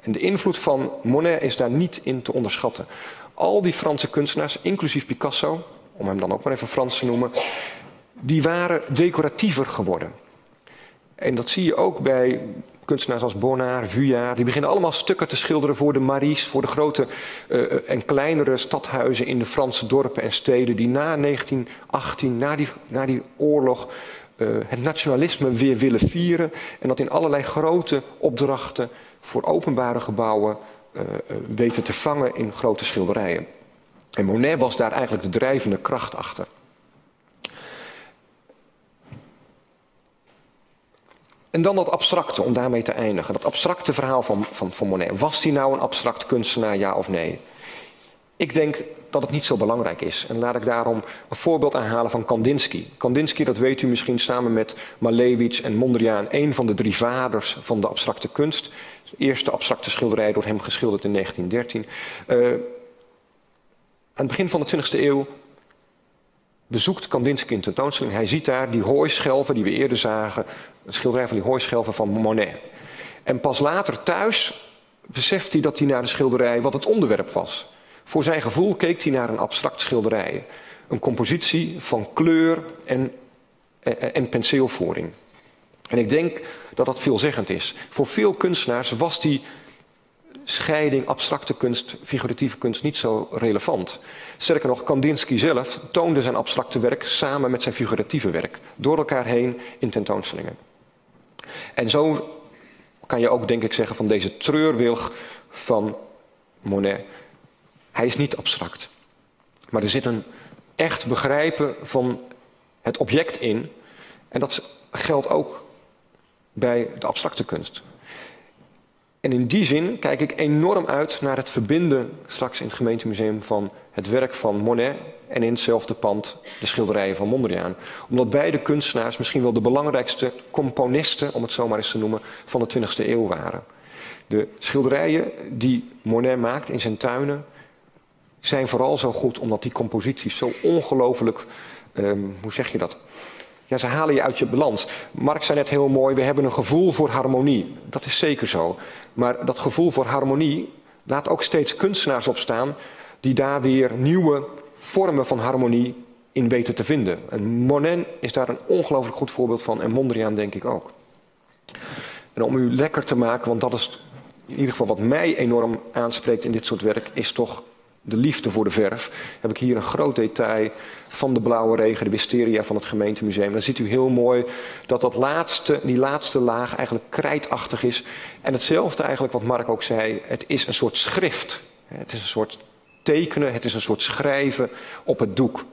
En de invloed van Monet is daar niet in te onderschatten. Al die Franse kunstenaars, inclusief Picasso, om hem dan ook maar even Frans te noemen, die waren decoratiever geworden. En dat zie je ook bij Kunstenaars als Bonnard, Vuillard, die beginnen allemaal stukken te schilderen voor de Maries, voor de grote uh, en kleinere stadhuizen in de Franse dorpen en steden die na negentien achttien, na die, na die oorlog, uh, het nationalisme weer willen vieren en dat in allerlei grote opdrachten voor openbare gebouwen uh, weten te vangen in grote schilderijen. En Monet was daar eigenlijk de drijvende kracht achter. En dan dat abstracte, om daarmee te eindigen. Dat abstracte verhaal van, van, van Monet. Was hij nou een abstract kunstenaar, ja of nee? Ik denk dat het niet zo belangrijk is. En laat ik daarom een voorbeeld aanhalen van Kandinsky. Kandinsky, dat weet u misschien, samen met Malevich en Mondriaan, een van de drie vaders van de abstracte kunst. De eerste abstracte schilderij door hem geschilderd in negentien dertien. Uh, aan het begin van de twintigste eeuw bezoekt Kandinsky een tentoonstelling. Hij ziet daar die hooischelven die we eerder zagen. Een schilderij van die hooischelven van Monet. En pas later thuis beseft hij dat hij naar de schilderij, wat het onderwerp was. Voor zijn gevoel keek hij naar een abstract schilderij. Een compositie van kleur en, en, en penseelvoering. En ik denk dat dat veelzeggend is. Voor veel kunstenaars was die scheiding abstracte kunst, figuratieve kunst niet zo relevant. Sterker nog, Kandinsky zelf toonde zijn abstracte werk samen met zijn figuratieve werk. Door elkaar heen in tentoonstellingen. En zo kan je ook, denk ik, zeggen van deze treurwilg van Monet. Hij is niet abstract. Maar er zit een echt begrijpen van het object in. En dat geldt ook bij de abstracte kunst. En in die zin kijk ik enorm uit naar het verbinden straks in het gemeentemuseum van het werk van Monet en in hetzelfde pand de schilderijen van Mondriaan. Omdat beide kunstenaars misschien wel de belangrijkste componisten, om het zo maar eens te noemen, van de twintigste eeuw waren. De schilderijen die Monet maakt in zijn tuinen zijn vooral zo goed omdat die composities zo ongelooflijk, um, hoe zeg je dat? Ja, ze halen je uit je balans. Marc zei net heel mooi, we hebben een gevoel voor harmonie. Dat is zeker zo. Maar dat gevoel voor harmonie laat ook steeds kunstenaars opstaan die daar weer nieuwe vormen van harmonie in weten te vinden. En Monet is daar een ongelooflijk goed voorbeeld van en Mondriaan denk ik ook. En om u lekker te maken, want dat is in ieder geval wat mij enorm aanspreekt in dit soort werk, is toch de liefde voor de verf. Heb ik hier een groot detail van de blauwe regen, de wisteria van het gemeentemuseum. Dan ziet u heel mooi dat, dat laatste, die laatste laag eigenlijk krijtachtig is. En hetzelfde eigenlijk wat Marc ook zei. Het is een soort schrift. Het is een soort tekenen. Het is een soort schrijven op het doek.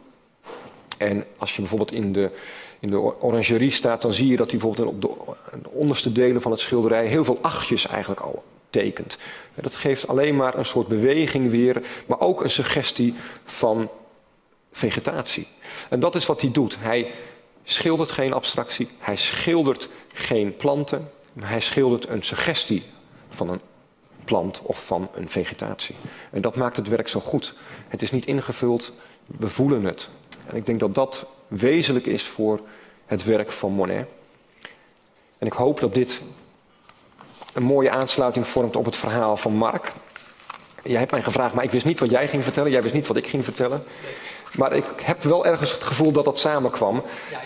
En als je bijvoorbeeld in de, in de orangerie staat, dan zie je dat hij bijvoorbeeld op de, op de onderste delen van het schilderij heel veel achtjes eigenlijk al tekent. Dat geeft alleen maar een soort beweging weer, maar ook een suggestie van vegetatie. En dat is wat hij doet. Hij schildert geen abstractie, hij schildert geen planten, maar hij schildert een suggestie van een plant of van een vegetatie. En dat maakt het werk zo goed. Het is niet ingevuld, we voelen het. En ik denk dat dat wezenlijk is voor het werk van Monet. En ik hoop dat dit een mooie aansluiting vormt op het verhaal van Marc. Jij hebt mij gevraagd, maar ik wist niet wat jij ging vertellen. Jij wist niet wat ik ging vertellen. Maar ik heb wel ergens het gevoel dat dat samenkwam.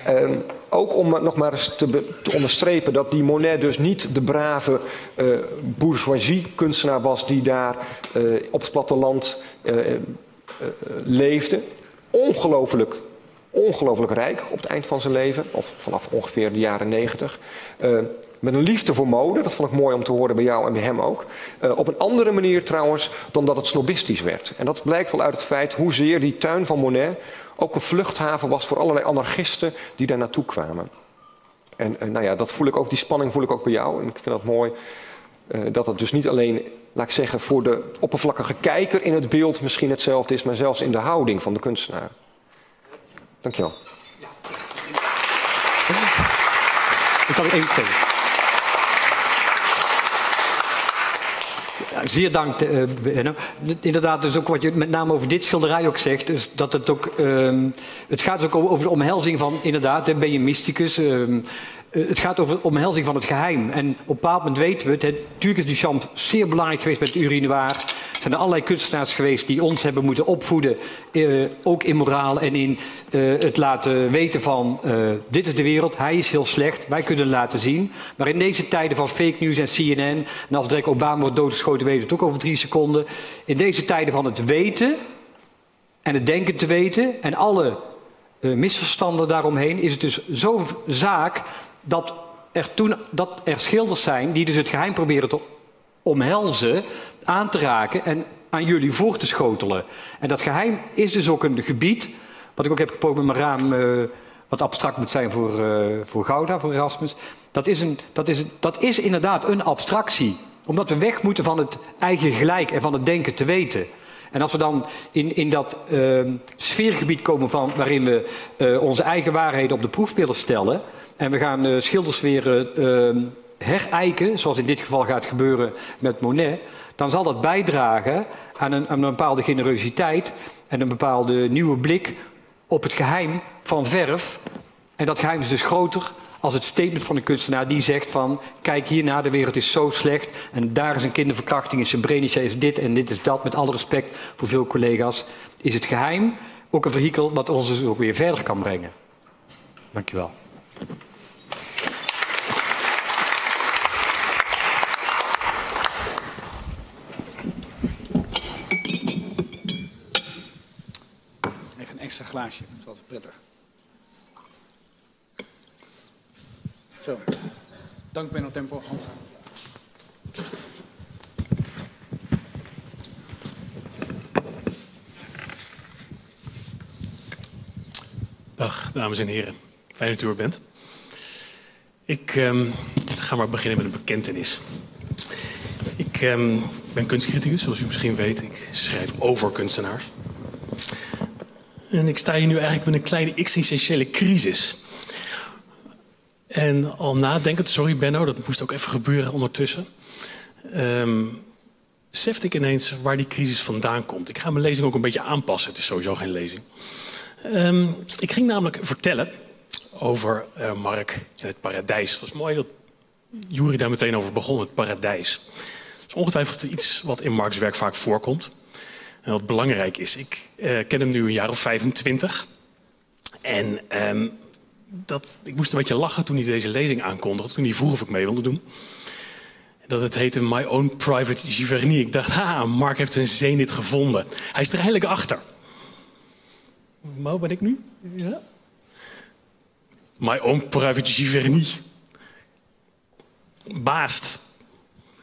Uh, ook om nog maar eens te, te onderstrepen dat die Monet dus niet de brave uh, bourgeoisie-kunstenaar was die daar uh, op het platteland uh, uh, leefde. Ongelooflijk, ongelooflijk rijk op het eind van zijn leven. Of vanaf ongeveer de jaren negentig. Uh, Met een liefde voor mode, dat vond ik mooi om te horen bij jou en bij hem ook. Uh, op een andere manier trouwens dan dat het snobistisch werd. En dat blijkt wel uit het feit hoezeer die tuin van Monet ook een vluchthaven was voor allerlei anarchisten die daar naartoe kwamen. En uh, nou ja, dat voel ik ook, die spanning voel ik ook bij jou. En ik vind dat mooi uh, dat het dus niet alleen, laat ik zeggen, voor de oppervlakkige kijker in het beeld misschien hetzelfde is, maar zelfs in de houding van de kunstenaar. Dankjewel. Ja. Ik zal er één zeggen. Zeer dank, uh, Benno. Inderdaad, dus ook wat je met name over dit schilderij ook zegt, is dat het ook, uh, het gaat ook over de omhelzing van, inderdaad, ben je mysticus, uh, het gaat over de omhelzing van het geheim. En op een bepaald moment weten we het. Natuurlijk is Duchamp zeer belangrijk geweest bij het urinoir. Er zijn er allerlei kunstenaars geweest die ons hebben moeten opvoeden. Uh, ook in moraal en in uh, het laten weten van... Uh, dit is de wereld, hij is heel slecht, wij kunnen hem laten zien. Maar in deze tijden van fake news en C N N... en als Dirk Obama wordt doodgeschoten, weten we het ook over drie seconden. In deze tijden van het weten... en het denken te weten en alle uh, misverstanden daaromheen... is het dus zo'n zaak dat er, toen, dat er schilders zijn... die dus het geheim proberen te omhelzen, aan te raken... en aan jullie voor te schotelen. En dat geheim is dus ook een gebied... wat ik ook heb geprobeerd met mijn raam... Uh, wat abstract moet zijn voor, uh, voor Gouda, voor Erasmus. Dat is, een, dat, is een, dat is inderdaad een abstractie. Omdat we weg moeten van het eigen gelijk en van het denken te weten... En als we dan in, in dat uh, sfeergebied komen van, waarin we uh, onze eigen waarheden op de proef willen stellen... en we gaan uh, schilders weer uh, herijken, zoals in dit geval gaat gebeuren met Monet... dan zal dat bijdragen aan een, aan een bepaalde generositeit en een bepaalde nieuwe blik op het geheim van verf. En dat geheim is dus groter als het statement van een kunstenaar die zegt van... kijk hierna, de wereld is zo slecht en daar is een kinderverkrachting... in Srebrenica is dit en dit is dat. Met alle respect voor veel collega's is het geheim ook een vehikel... wat ons dus ook weer verder kan brengen. Dank je wel. Even een extra glaasje, dat is altijd prettig. Zo, dank Benno Tempel. Hans. Dag dames en heren, fijn dat u er bent. Ik um, ga maar beginnen met een bekentenis. Ik um, ben kunstcriticus, zoals u misschien weet. Ik schrijf over kunstenaars. En ik sta hier nu eigenlijk met een kleine existentiële crisis. En al nadenkend, sorry Benno, dat moest ook even gebeuren ondertussen... Um, besefte ik ineens waar die crisis vandaan komt. Ik ga mijn lezing ook een beetje aanpassen, het is sowieso geen lezing. Um, ik ging namelijk vertellen over uh, Marc en het paradijs. Het was mooi dat Yoeri daar meteen over begon, het paradijs. Het is ongetwijfeld iets wat in Marcs werk vaak voorkomt. En wat belangrijk is. Ik uh, ken hem nu een jaar of vijfentwintig. En... Um, Dat, ik moest een beetje lachen toen hij deze lezing aankondigde. Toen hij vroeg of ik mee wilde doen. Dat het heette My Own Private Giverny. Ik dacht, ha, Marc heeft zijn zenit gevonden. Hij is er eigenlijk achter. Waar ben ik nu? Ja. My Own Private Giverny. Baast.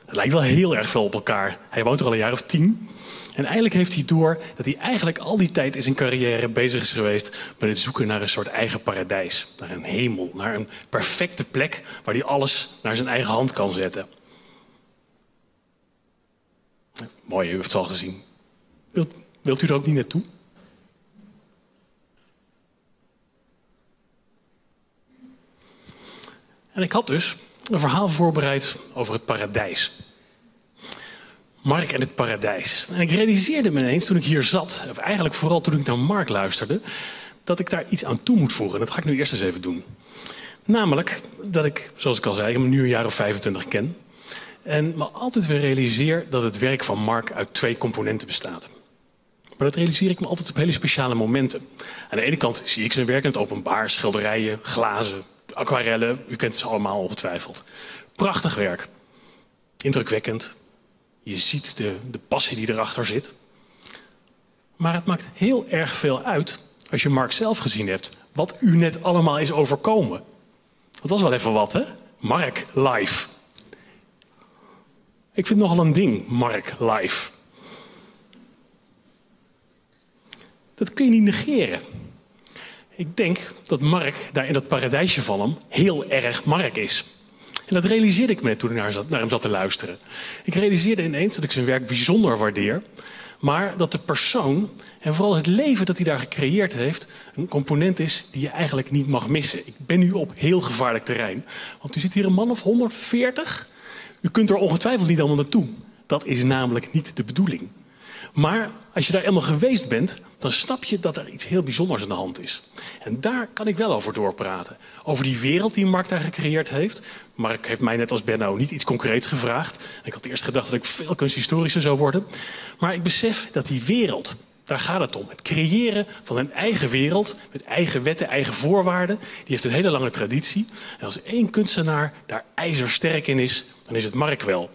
Het lijkt wel heel erg veel op elkaar. Hij woont er al een jaar of tien. En eigenlijk heeft hij door dat hij eigenlijk al die tijd in zijn carrière bezig is geweest... met het zoeken naar een soort eigen paradijs. Naar een hemel, naar een perfecte plek waar hij alles naar zijn eigen hand kan zetten. Ja, mooi, u heeft het al gezien. Wilt, wilt u er ook niet naartoe? En ik had dus een verhaal voorbereid over het paradijs. Marc en het paradijs. En ik realiseerde me ineens toen ik hier zat, of eigenlijk vooral toen ik naar Marc luisterde, dat ik daar iets aan toe moet voegen. En dat ga ik nu eerst eens even doen. Namelijk dat ik, zoals ik al zei, hem nu een jaar of vijfentwintig ken. En me altijd weer realiseer dat het werk van Marc uit twee componenten bestaat. Maar dat realiseer ik me altijd op hele speciale momenten. Aan de ene kant zie ik zijn werk in het openbaar, schilderijen, glazen, aquarellen. U kent ze allemaal ongetwijfeld. Prachtig werk. Indrukwekkend. Je ziet de, de passie die erachter zit. Maar het maakt heel erg veel uit als je Marc zelf gezien hebt... wat u net allemaal is overkomen. Dat was wel even wat, hè? Marc live. Ik vind nogal een ding, Marc live. Dat kun je niet negeren. Ik denk dat Marc daar in dat paradijsje van hem heel erg Marc is... En dat realiseerde ik me toen ik naar hem, zat, naar hem zat te luisteren. Ik realiseerde ineens dat ik zijn werk bijzonder waardeer... maar dat de persoon en vooral het leven dat hij daar gecreëerd heeft... een component is die je eigenlijk niet mag missen. Ik ben nu op heel gevaarlijk terrein. Want u zit hier een man of honderdveertig. U kunt er ongetwijfeld niet allemaal naartoe. Dat is namelijk niet de bedoeling. Maar als je daar eenmaal geweest bent, dan snap je dat er iets heel bijzonders aan de hand is. En daar kan ik wel over doorpraten. Over die wereld die Marc daar gecreëerd heeft. Marc heeft mij net als Benno niet iets concreets gevraagd. Ik had eerst gedacht dat ik veel kunsthistorischer zou worden. Maar ik besef dat die wereld, daar gaat het om. Het creëren van een eigen wereld, met eigen wetten, eigen voorwaarden. Die heeft een hele lange traditie. En als één kunstenaar daar ijzersterk in is, dan is het Marc wel.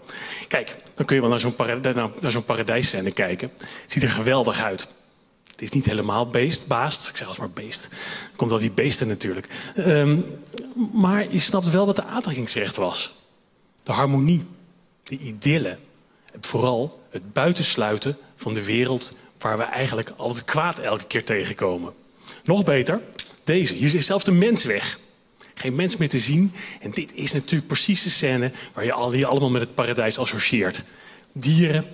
Kijk, dan kun je wel naar zo'n parad naar zo'n paradijsscène kijken. Het ziet er geweldig uit. Het is niet helemaal beest, baast. Ik zeg alsmaar beest. Er komt al die beesten natuurlijk. Um, maar je snapt wel wat de aantrekkingskracht was. De harmonie, de idylle. En vooral het buitensluiten van de wereld waar we eigenlijk altijd kwaad elke keer tegenkomen. Nog beter, deze. Hier is zelfs de mens weg. Geen mens meer te zien. En dit is natuurlijk precies de scène waar je al die allemaal met het paradijs associeert. Dieren,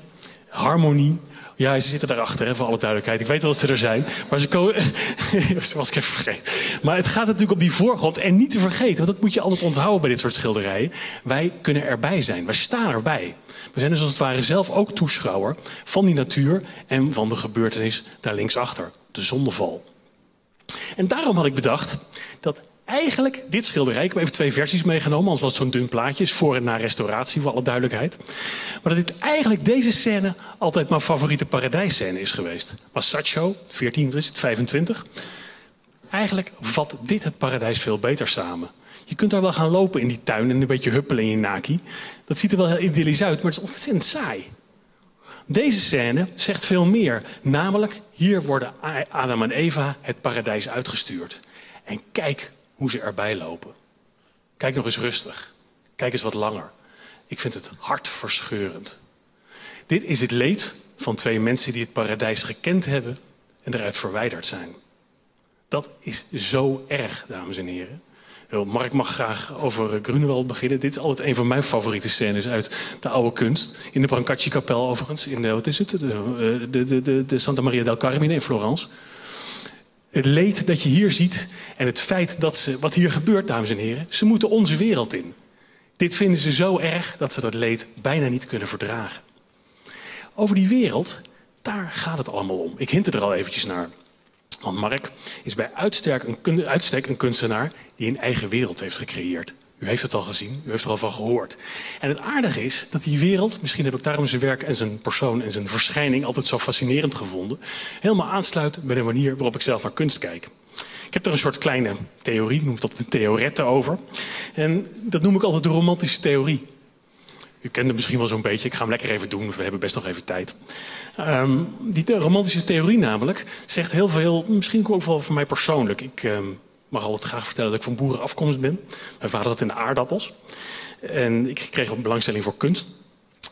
harmonie. Ja, ze zitten daarachter, hè, voor alle duidelijkheid. Ik weet wel dat ze er zijn. Maar ze komen... dat was ik even vergeten. Maar het gaat natuurlijk om die voorgrond. En niet te vergeten, want dat moet je altijd onthouden bij dit soort schilderijen. Wij kunnen erbij zijn. Wij staan erbij. We zijn dus als het ware zelf ook toeschouwer van die natuur en van de gebeurtenis daar linksachter. De zondeval. En daarom had ik bedacht dat eigenlijk dit schilderij... Ik heb even twee versies meegenomen, anders was het zo'n dun plaatje. Is voor en na restauratie, voor alle duidelijkheid. Maar dat dit eigenlijk deze scène altijd mijn favoriete paradijsscène is geweest. Masaccio, veertien, vijfentwintig. Eigenlijk vat dit het paradijs veel beter samen. Je kunt daar wel gaan lopen in die tuin en een beetje huppelen in je naki. Dat ziet er wel heel idyllisch uit, maar het is ontzettend saai. Deze scène zegt veel meer. Namelijk, hier worden Adam en Eva het paradijs uitgestuurd. En kijk hoe ze erbij lopen. Kijk nog eens rustig. Kijk eens wat langer. Ik vind het hartverscheurend. Dit is het leed van twee mensen die het paradijs gekend hebben en eruit verwijderd zijn. Dat is zo erg, dames en heren. Marc mag graag over Grünewald beginnen. Dit is altijd een van mijn favoriete scènes uit de oude kunst. In de Brancacci-kapel overigens. In de, wat is het? De, de, de, de Santa Maria del Carmine in Florence. Het leed dat je hier ziet en het feit dat ze, wat hier gebeurt, dames en heren, ze moeten onze wereld in. Dit vinden ze zo erg dat ze dat leed bijna niet kunnen verdragen. Over die wereld, daar gaat het allemaal om. Ik hint er al eventjes naar. Want Marc is bij uitstek een, uitstek een kunstenaar die een eigen wereld heeft gecreëerd. U heeft het al gezien, u heeft er al van gehoord. En het aardige is dat die wereld, misschien heb ik daarom zijn werk en zijn persoon en zijn verschijning altijd zo fascinerend gevonden, helemaal aansluit bij de manier waarop ik zelf naar kunst kijk. Ik heb er een soort kleine theorie, ik noem dat de theorette over. En dat noem ik altijd de romantische theorie. U kent hem misschien wel zo'n beetje, ik ga hem lekker even doen, we hebben best nog even tijd. Um, die de romantische theorie namelijk zegt heel veel, misschien ook wel voor mij persoonlijk. Ik... Um, Ik mag altijd graag vertellen dat ik van boerenafkomst ben. Mijn vader had in de aardappels. En ik kreeg een belangstelling voor kunst.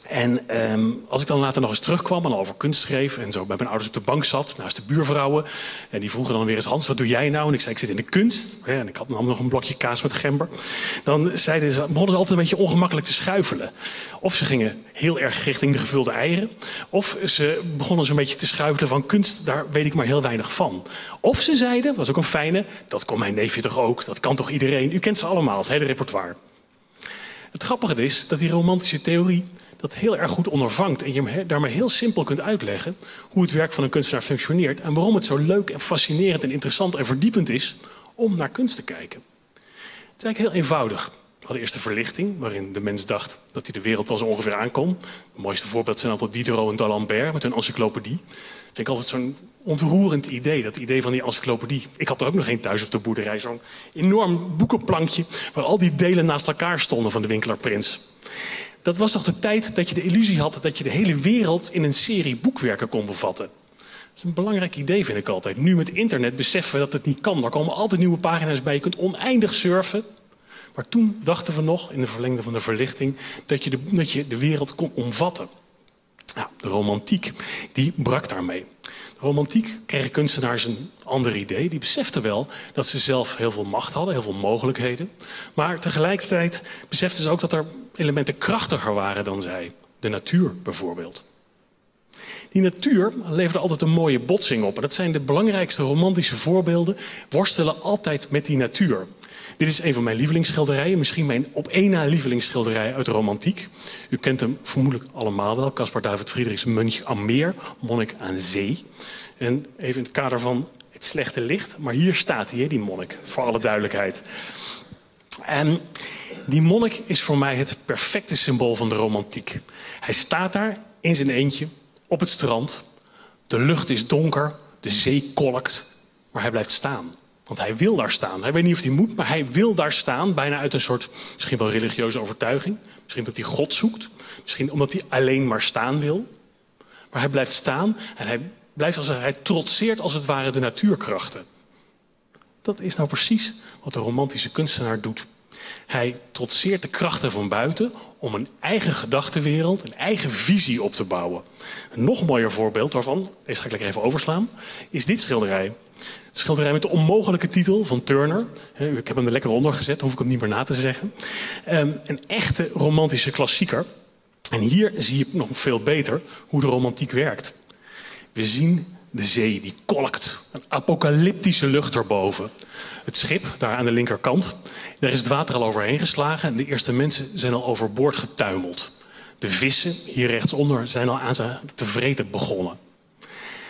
En eh, als ik dan later nog eens terugkwam en al over kunst schreef... en zo bij mijn ouders op de bank zat, naast de buurvrouwen... en die vroegen dan weer eens, Hans, wat doe jij nou? En ik zei, ik zit in de kunst. Ja, en ik had dan nog een blokje kaas met gember. Dan zeiden ze, begonnen ze altijd een beetje ongemakkelijk te schuifelen. Of ze gingen heel erg richting de gevulde eieren... of ze begonnen zo'n beetje te schuifelen van kunst, daar weet ik maar heel weinig van. Of ze zeiden, was ook een fijne, dat kon mijn neefje toch ook, dat kan toch iedereen? U kent ze allemaal, het hele repertoire. Het grappige is dat die romantische theorie... dat heel erg goed ondervangt en je daarmee heel simpel kunt uitleggen hoe het werk van een kunstenaar functioneert en waarom het zo leuk en fascinerend en interessant en verdiepend is om naar kunst te kijken. Het is eigenlijk heel eenvoudig. We hadden eerst de verlichting, waarin de mens dacht dat hij de wereld wel zo ongeveer aankon. Het mooiste voorbeeld zijn altijd Diderot en d'Alembert met hun encyclopedie. Dat vind ik altijd zo'n ontroerend idee, dat idee van die encyclopedie. Ik had er ook nog één thuis op de boerderij, zo'n enorm boekenplankje waar al die delen naast elkaar stonden van de Winkelaar Prins. Dat was toch de tijd dat je de illusie had dat je de hele wereld in een serie boekwerken kon bevatten. Dat is een belangrijk idee, vind ik altijd. Nu met internet beseffen we dat het niet kan. Er komen altijd nieuwe pagina's bij. Je kunt oneindig surfen. Maar toen dachten we nog, in de verlengde van de verlichting, dat je de, dat je de wereld kon omvatten. Nou, de romantiek, die brak daarmee. De romantiek kreeg kunstenaars een ander idee. Die beseften wel dat ze zelf heel veel macht hadden, heel veel mogelijkheden. Maar tegelijkertijd beseften ze ook dat er elementen krachtiger waren dan zij. De natuur bijvoorbeeld. Die natuur leverde altijd een mooie botsing op. En dat zijn de belangrijkste romantische voorbeelden. Worstelen altijd met die natuur. Dit is een van mijn lievelingsschilderijen. Misschien mijn op één na lievelingsschilderij uit de romantiek. U kent hem vermoedelijk allemaal wel. Caspar David Friedrichs Mönch am Meer, Monnik aan Zee. En even in het kader van het slechte licht. Maar hier staat hij, die monnik, voor alle duidelijkheid. En die monnik is voor mij het perfecte symbool van de romantiek. Hij staat daar in zijn eentje op het strand. De lucht is donker, de zee kolkt, maar hij blijft staan. Want hij wil daar staan. Hij weet niet of hij moet, maar hij wil daar staan. Bijna uit een soort, misschien wel religieuze overtuiging. Misschien omdat hij God zoekt. Misschien omdat hij alleen maar staan wil. Maar hij blijft staan en hij, blijft als, hij trotseert als het ware de natuurkrachten. Dat is nou precies wat de romantische kunstenaar doet. Hij trotseert de krachten van buiten om een eigen gedachtenwereld, een eigen visie op te bouwen. Een nog mooier voorbeeld daarvan, deze ga ik lekker even overslaan, is dit schilderij. Het schilderij met de onmogelijke titel van Turner. Ik heb hem er lekker onder gezet, dan hoef ik hem niet meer na te zeggen. Een echte romantische klassieker. En hier zie je nog veel beter hoe de romantiek werkt. We zien de zee die kolkt, een apocalyptische lucht erboven. Het schip, daar aan de linkerkant, daar is het water al overheen geslagen en de eerste mensen zijn al overboord getuimeld. De vissen, hier rechtsonder, zijn al aan ze te vreten begonnen.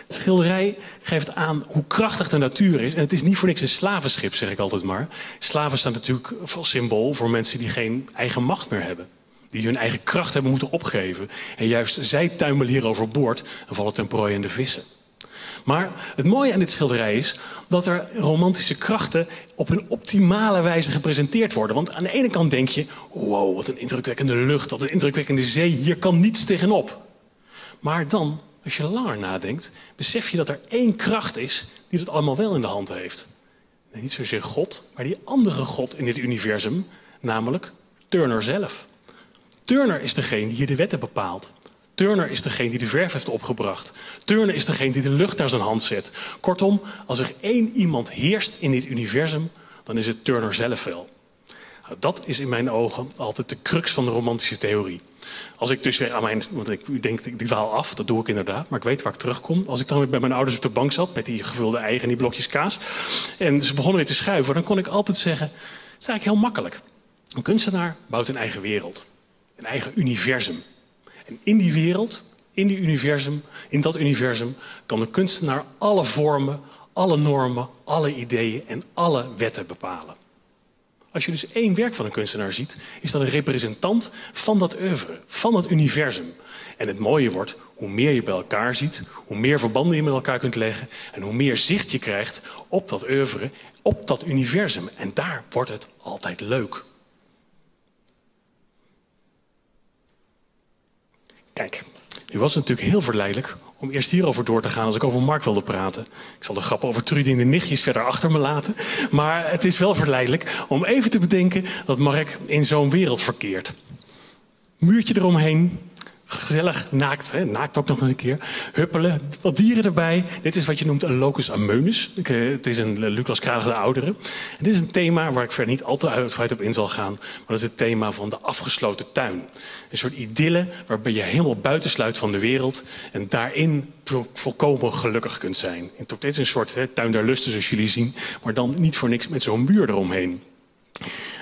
Het schilderij geeft aan hoe krachtig de natuur is. En het is niet voor niks een slavenschip, zeg ik altijd maar. Slaven staan natuurlijk als symbool voor mensen die geen eigen macht meer hebben. Die hun eigen kracht hebben moeten opgeven. En juist zij tuimelen hier overboord en vallen ten prooi aan de vissen. Maar het mooie aan dit schilderij is dat er romantische krachten op een optimale wijze gepresenteerd worden. Want aan de ene kant denk je, wow, wat een indrukwekkende lucht, wat een indrukwekkende zee, hier kan niets tegenop. Maar dan, als je langer nadenkt, besef je dat er één kracht is die dat allemaal wel in de hand heeft. En niet zozeer God, maar die andere God in dit universum, namelijk Turner zelf. Turner is degene die hier de wetten bepaalt. Turner is degene die de verf heeft opgebracht. Turner is degene die de lucht naar zijn hand zet. Kortom, als er één iemand heerst in dit universum, dan is het Turner zelf wel. Nou, dat is in mijn ogen altijd de crux van de romantische theorie. Als ik dus weer aan mijn... Want ik, u denkt, ik dwaal af, dat doe ik inderdaad, maar ik weet waar ik terugkom. Als ik dan weer bij mijn ouders op de bank zat, met die gevulde eieren en die blokjes kaas, en ze begonnen weer te schuiven, dan kon ik altijd zeggen, het is eigenlijk heel makkelijk. Een kunstenaar bouwt een eigen wereld. Een eigen universum. En in die wereld, in, die universum, in dat universum, kan de kunstenaar alle vormen, alle normen, alle ideeën en alle wetten bepalen. Als je dus één werk van een kunstenaar ziet, is dat een representant van dat oeuvre, van dat universum. En het mooie wordt, hoe meer je bij elkaar ziet, hoe meer verbanden je met elkaar kunt leggen en hoe meer zicht je krijgt op dat oeuvre, op dat universum. En daar wordt het altijd leuk. Kijk, nu was het natuurlijk heel verleidelijk om eerst hierover door te gaan als ik over Marc wilde praten. Ik zal de grappen over Trudy en de nichtjes verder achter me laten. Maar het is wel verleidelijk om even te bedenken dat Marc in zo'n wereld verkeert. Muurtje eromheen, gezellig naakt, hè? Naakt ook nog eens een keer. Huppelen, wat dieren erbij. Dit is wat je noemt een locus amoenus. Ik, uh, het is een uh, Lucas Kranig de Oudere. En dit is een thema waar ik verder niet al te uitgebreid op in zal gaan. Maar dat is het thema van de afgesloten tuin. Een soort idylle waarbij je helemaal buitensluit van de wereld. En daarin volkomen gelukkig kunt zijn. En dit is een soort hè, tuin der lusten zoals jullie zien. Maar dan niet voor niks met zo'n muur eromheen.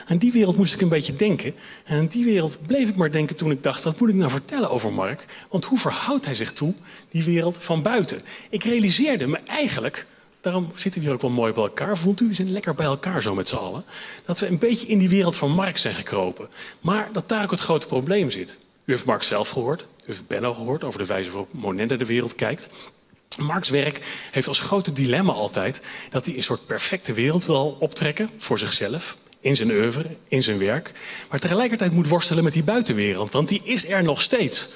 Aan die wereld moest ik een beetje denken. En aan die wereld bleef ik maar denken toen ik dacht, wat moet ik nou vertellen over Marc? Want hoe verhoudt hij zich toe, die wereld van buiten? Ik realiseerde me eigenlijk, daarom zitten we hier ook wel mooi bij elkaar, voelt u, we zijn lekker bij elkaar zo met z'n allen, dat we een beetje in die wereld van Marc zijn gekropen. Maar dat daar ook het grote probleem zit. U heeft Marc zelf gehoord, u heeft Benno gehoord over de wijze waarop Monet naar de wereld kijkt. Marcs werk heeft als grote dilemma altijd dat hij een soort perfecte wereld wil optrekken voor zichzelf. In zijn oeuvre, in zijn werk. Maar tegelijkertijd moet worstelen met die buitenwereld. Want die is er nog steeds.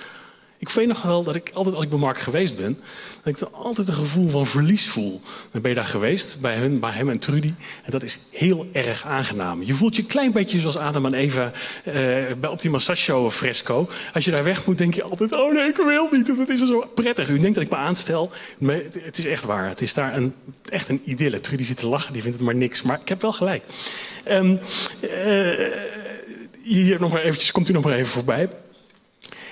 Ik weet nog wel dat ik altijd, als ik bij Marc geweest ben, dat ik altijd een gevoel van verlies voel. Dan ben je daar geweest, bij, hun, bij hem en Trudy. En dat is heel erg aangenaam. Je voelt je een klein beetje zoals Adam en Eva eh, op die Masaccio fresco. Als je daar weg moet, denk je altijd, oh nee, ik wil niet. Want het is zo prettig. U denkt dat ik me aanstel. Maar het is echt waar. Het is daar een, echt een idylle. Trudy zit te lachen, die vindt het maar niks. Maar ik heb wel gelijk. Um, uh, hier nog maar eventjes, komt u nog maar even voorbij.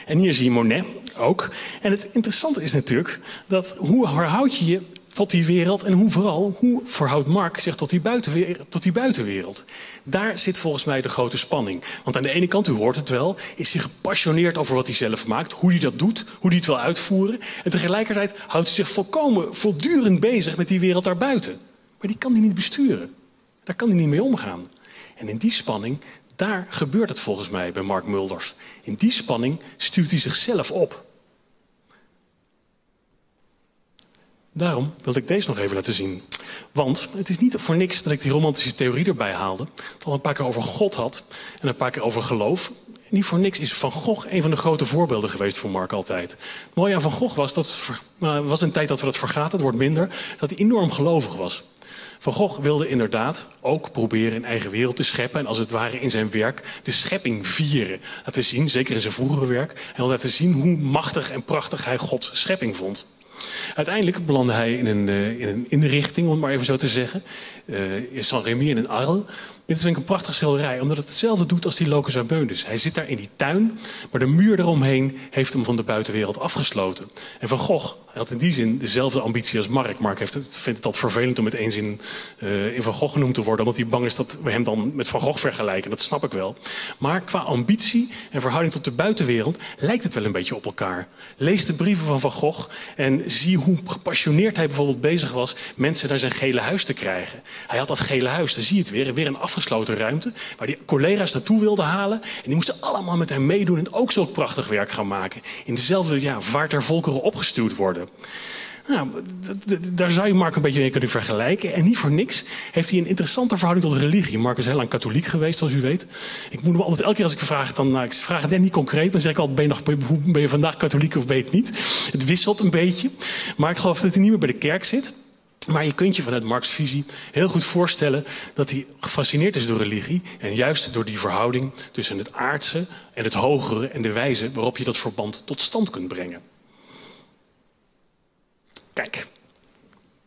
En hier zie je Monet ook. En het interessante is natuurlijk dat hoe herhoud je je tot die wereld en hoe vooral, hoe verhoudt Marc zich tot die, tot die buitenwereld? Daar zit volgens mij de grote spanning. Want aan de ene kant, u hoort het wel, is hij gepassioneerd over wat hij zelf maakt, hoe hij dat doet, hoe hij het wil uitvoeren. En tegelijkertijd houdt hij zich volkomen, voortdurend bezig met die wereld daarbuiten. Maar die kan hij niet besturen. Daar kan hij niet mee omgaan. En in die spanning, daar gebeurt het volgens mij bij Marc Mulders. In die spanning stuurt hij zichzelf op. Daarom wil ik deze nog even laten zien. Want het is niet voor niks dat ik die romantische theorie erbij haalde. Het al een paar keer over God had en een paar keer over geloof. En niet voor niks is Van Gogh een van de grote voorbeelden geweest voor Marc altijd. Het mooie aan Van Gogh was, dat was een tijd dat we dat vergaten, het wordt minder, dat hij enorm gelovig was. Van Gogh wilde inderdaad ook proberen een eigen wereld te scheppen en als het ware in zijn werk de schepping vieren. Laten zien, zeker in zijn vroegere werk, en laten zien hoe machtig en prachtig hij Gods schepping vond. Uiteindelijk belandde hij in een, in een inrichting, om het maar even zo te zeggen, in Saint-Rémy en in Arles. Dit is een prachtige schilderij, omdat het hetzelfde doet als die Locus Amoebus. Hij zit daar in die tuin, maar de muur eromheen heeft hem van de buitenwereld afgesloten. En Van Gogh had in die zin dezelfde ambitie als Marc. Marc heeft het, vindt het dat vervelend om met één zin uh, in Van Gogh genoemd te worden, omdat hij bang is dat we hem dan met Van Gogh vergelijken. Dat snap ik wel. Maar qua ambitie en verhouding tot de buitenwereld lijkt het wel een beetje op elkaar. Lees de brieven van Van Gogh en zie hoe gepassioneerd hij bijvoorbeeld bezig was mensen naar zijn gele huis te krijgen. Hij had dat gele huis, daar zie je het weer, weer een afgesloten ruimte waar die collega's naartoe wilden halen. En die moesten allemaal met hem meedoen en ook zo'n prachtig werk gaan maken. In dezelfde ja, vaart ter volkeren opgestuurd worden. Nou, daar zou je Marc een beetje mee kunnen vergelijken. En niet voor niks heeft hij een interessante verhouding tot religie. Marc is heel lang katholiek geweest, zoals u weet. Ik moet hem altijd elke keer als ik vraag, dan, nou, ik vraag het net niet concreet, maar zeg ik altijd, ben je, nog, hoe, ben je vandaag katholiek of ben je het niet? Het wisselt een beetje. Maar ik geloof dat hij niet meer bij de kerk zit. Maar je kunt je vanuit Marcs visie heel goed voorstellen dat hij gefascineerd is door religie. En juist door die verhouding tussen het aardse en het hogere en de wijze waarop je dat verband tot stand kunt brengen. Kijk,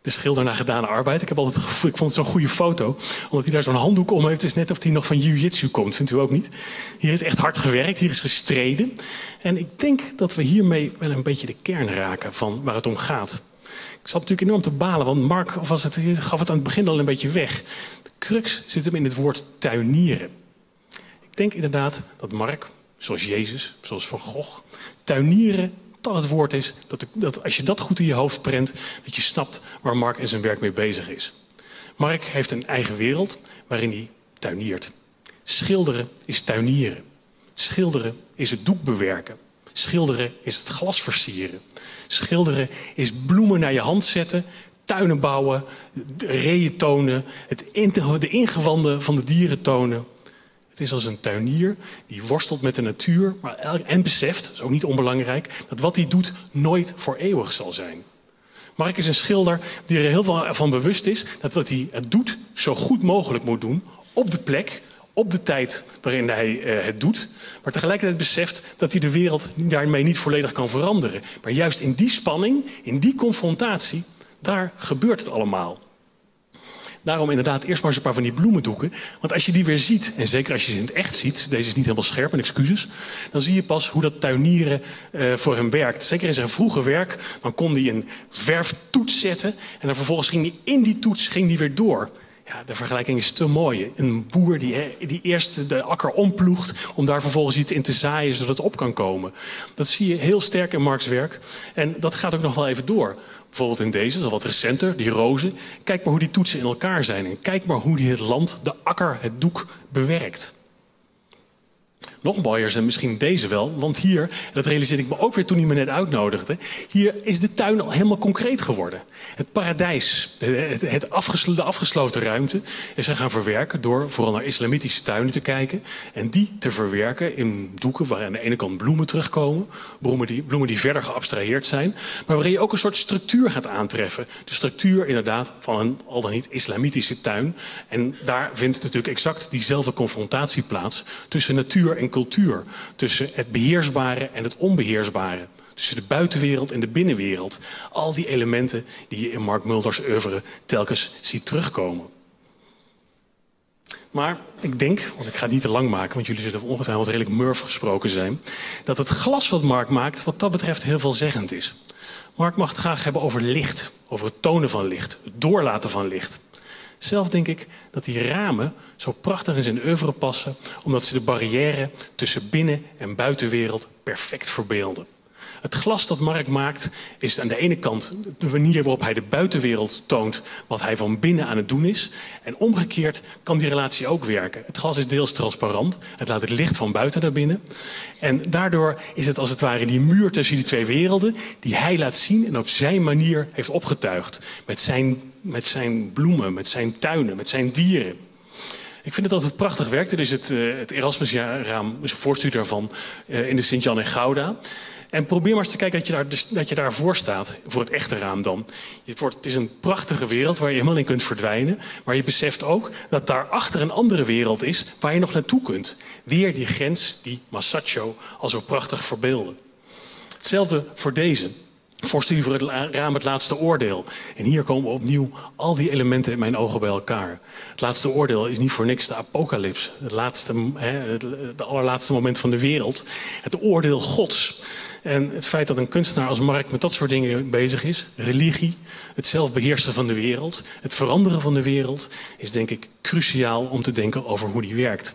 de schilder na gedane arbeid. Ik heb altijd het gevoel, ik vond het zo'n goede foto. Omdat hij daar zo'n handdoek om heeft, is net of hij nog van jiu-jitsu komt. Vindt u ook niet? Hier is echt hard gewerkt, hier is gestreden. En ik denk dat we hiermee wel een beetje de kern raken van waar het om gaat. Ik zat natuurlijk enorm te balen, want Marc of was het, gaf het aan het begin al een beetje weg. De crux zit hem in het woord tuinieren. Ik denk inderdaad dat Marc, zoals Jezus, zoals Van Gogh, tuinieren... dat het woord is, dat, dat als je dat goed in je hoofd prent, dat je snapt waar Marc en zijn werk mee bezig is. Marc heeft een eigen wereld waarin hij tuiniert. Schilderen is tuinieren. Schilderen is het doek bewerken. Schilderen is het glas versieren. Schilderen is bloemen naar je hand zetten, tuinen bouwen, reeën tonen, het in, de ingewanden van de dieren tonen. Het is als een tuinier die worstelt met de natuur maar en beseft, dat is ook niet onbelangrijk, dat wat hij doet nooit voor eeuwig zal zijn. Marc is een schilder die er heel veel van bewust is dat wat hij doet zo goed mogelijk moet doen op de plek, op de tijd waarin hij het doet. Maar tegelijkertijd beseft dat hij de wereld daarmee niet volledig kan veranderen. Maar juist in die spanning, in die confrontatie, daar gebeurt het allemaal. Daarom inderdaad eerst maar eens een paar van die bloemendoeken. Want als je die weer ziet, en zeker als je ze in het echt ziet... deze is niet helemaal scherp, en excuses... dan zie je pas hoe dat tuinieren uh, voor hem werkt. Zeker in zijn vroege werk, dan kon hij een verftoets zetten... en dan vervolgens ging hij in die toets ging die weer door. Ja, de vergelijking is te mooi. Een boer die, die eerst de akker omploegt... om daar vervolgens iets in te zaaien, zodat het op kan komen. Dat zie je heel sterk in Marcs werk. En dat gaat ook nog wel even door... Bijvoorbeeld in deze, dat is wat recenter, die rozen. Kijk maar hoe die toetsen in elkaar zijn. En kijk maar hoe die het land, de akker, het doek bewerkt. Nog mooier zijn misschien deze wel. Want hier, en dat realiseerde ik me ook weer toen hij me net uitnodigde... hier is de tuin al helemaal concreet geworden. Het paradijs, het, het afgeslo- de afgesloten ruimte... is er gaan verwerken door vooral naar islamitische tuinen te kijken... en die te verwerken in doeken waar aan de ene kant bloemen terugkomen... bloemen die, bloemen die verder geabstraheerd zijn... maar waarin je ook een soort structuur gaat aantreffen. De structuur inderdaad van een al dan niet islamitische tuin. En daar vindt natuurlijk exact diezelfde confrontatie plaats... tussen natuur en cultuur, tussen het beheersbare en het onbeheersbare, tussen de buitenwereld en de binnenwereld. Al die elementen die je in Marc Mulders' oeuvre telkens ziet terugkomen. Maar ik denk, want ik ga het niet te lang maken, want jullie zullen ongetwijfeld redelijk murf gesproken zijn, dat het glas wat Marc maakt wat dat betreft heel veelzeggend is. Marc mag het graag hebben over licht, over het tonen van licht, het doorlaten van licht. Zelf denk ik dat die ramen zo prachtig in zijn oeuvre passen, omdat ze de barrière tussen binnen- en buitenwereld perfect verbeelden. Het glas dat Marc maakt is aan de ene kant de manier waarop hij de buitenwereld toont wat hij van binnen aan het doen is. En omgekeerd kan die relatie ook werken. Het glas is deels transparant, het laat het licht van buiten naar binnen. En daardoor is het als het ware die muur tussen die twee werelden die hij laat zien en op zijn manier heeft opgetuigd. Met zijn, met zijn bloemen, met zijn tuinen, met zijn dieren. Ik vind het altijd prachtig werkt. Er is het, uh, het Erasmusraam, dus een voorstuur daarvan, uh, in de Sint-Jan en Gouda. En probeer maar eens te kijken dat je, daar, dus, dat je daarvoor staat, voor het echte raam dan. Het, wordt, het is een prachtige wereld waar je helemaal in kunt verdwijnen. Maar je beseft ook dat daarachter een andere wereld is waar je nog naartoe kunt. Weer die grens die Masaccio al zo prachtig verbeelde. Hetzelfde voor deze. Voorstuur voor het raam het laatste oordeel. En hier komen opnieuw al die elementen in mijn ogen bij elkaar. Het laatste oordeel is niet voor niks de apocalyps. Het laatste, hè, het, het allerlaatste moment van de wereld. Het oordeel gods. En het feit dat een kunstenaar als Marc met dat soort dingen bezig is, religie, het zelfbeheersen van de wereld, het veranderen van de wereld, is denk ik cruciaal om te denken over hoe die werkt.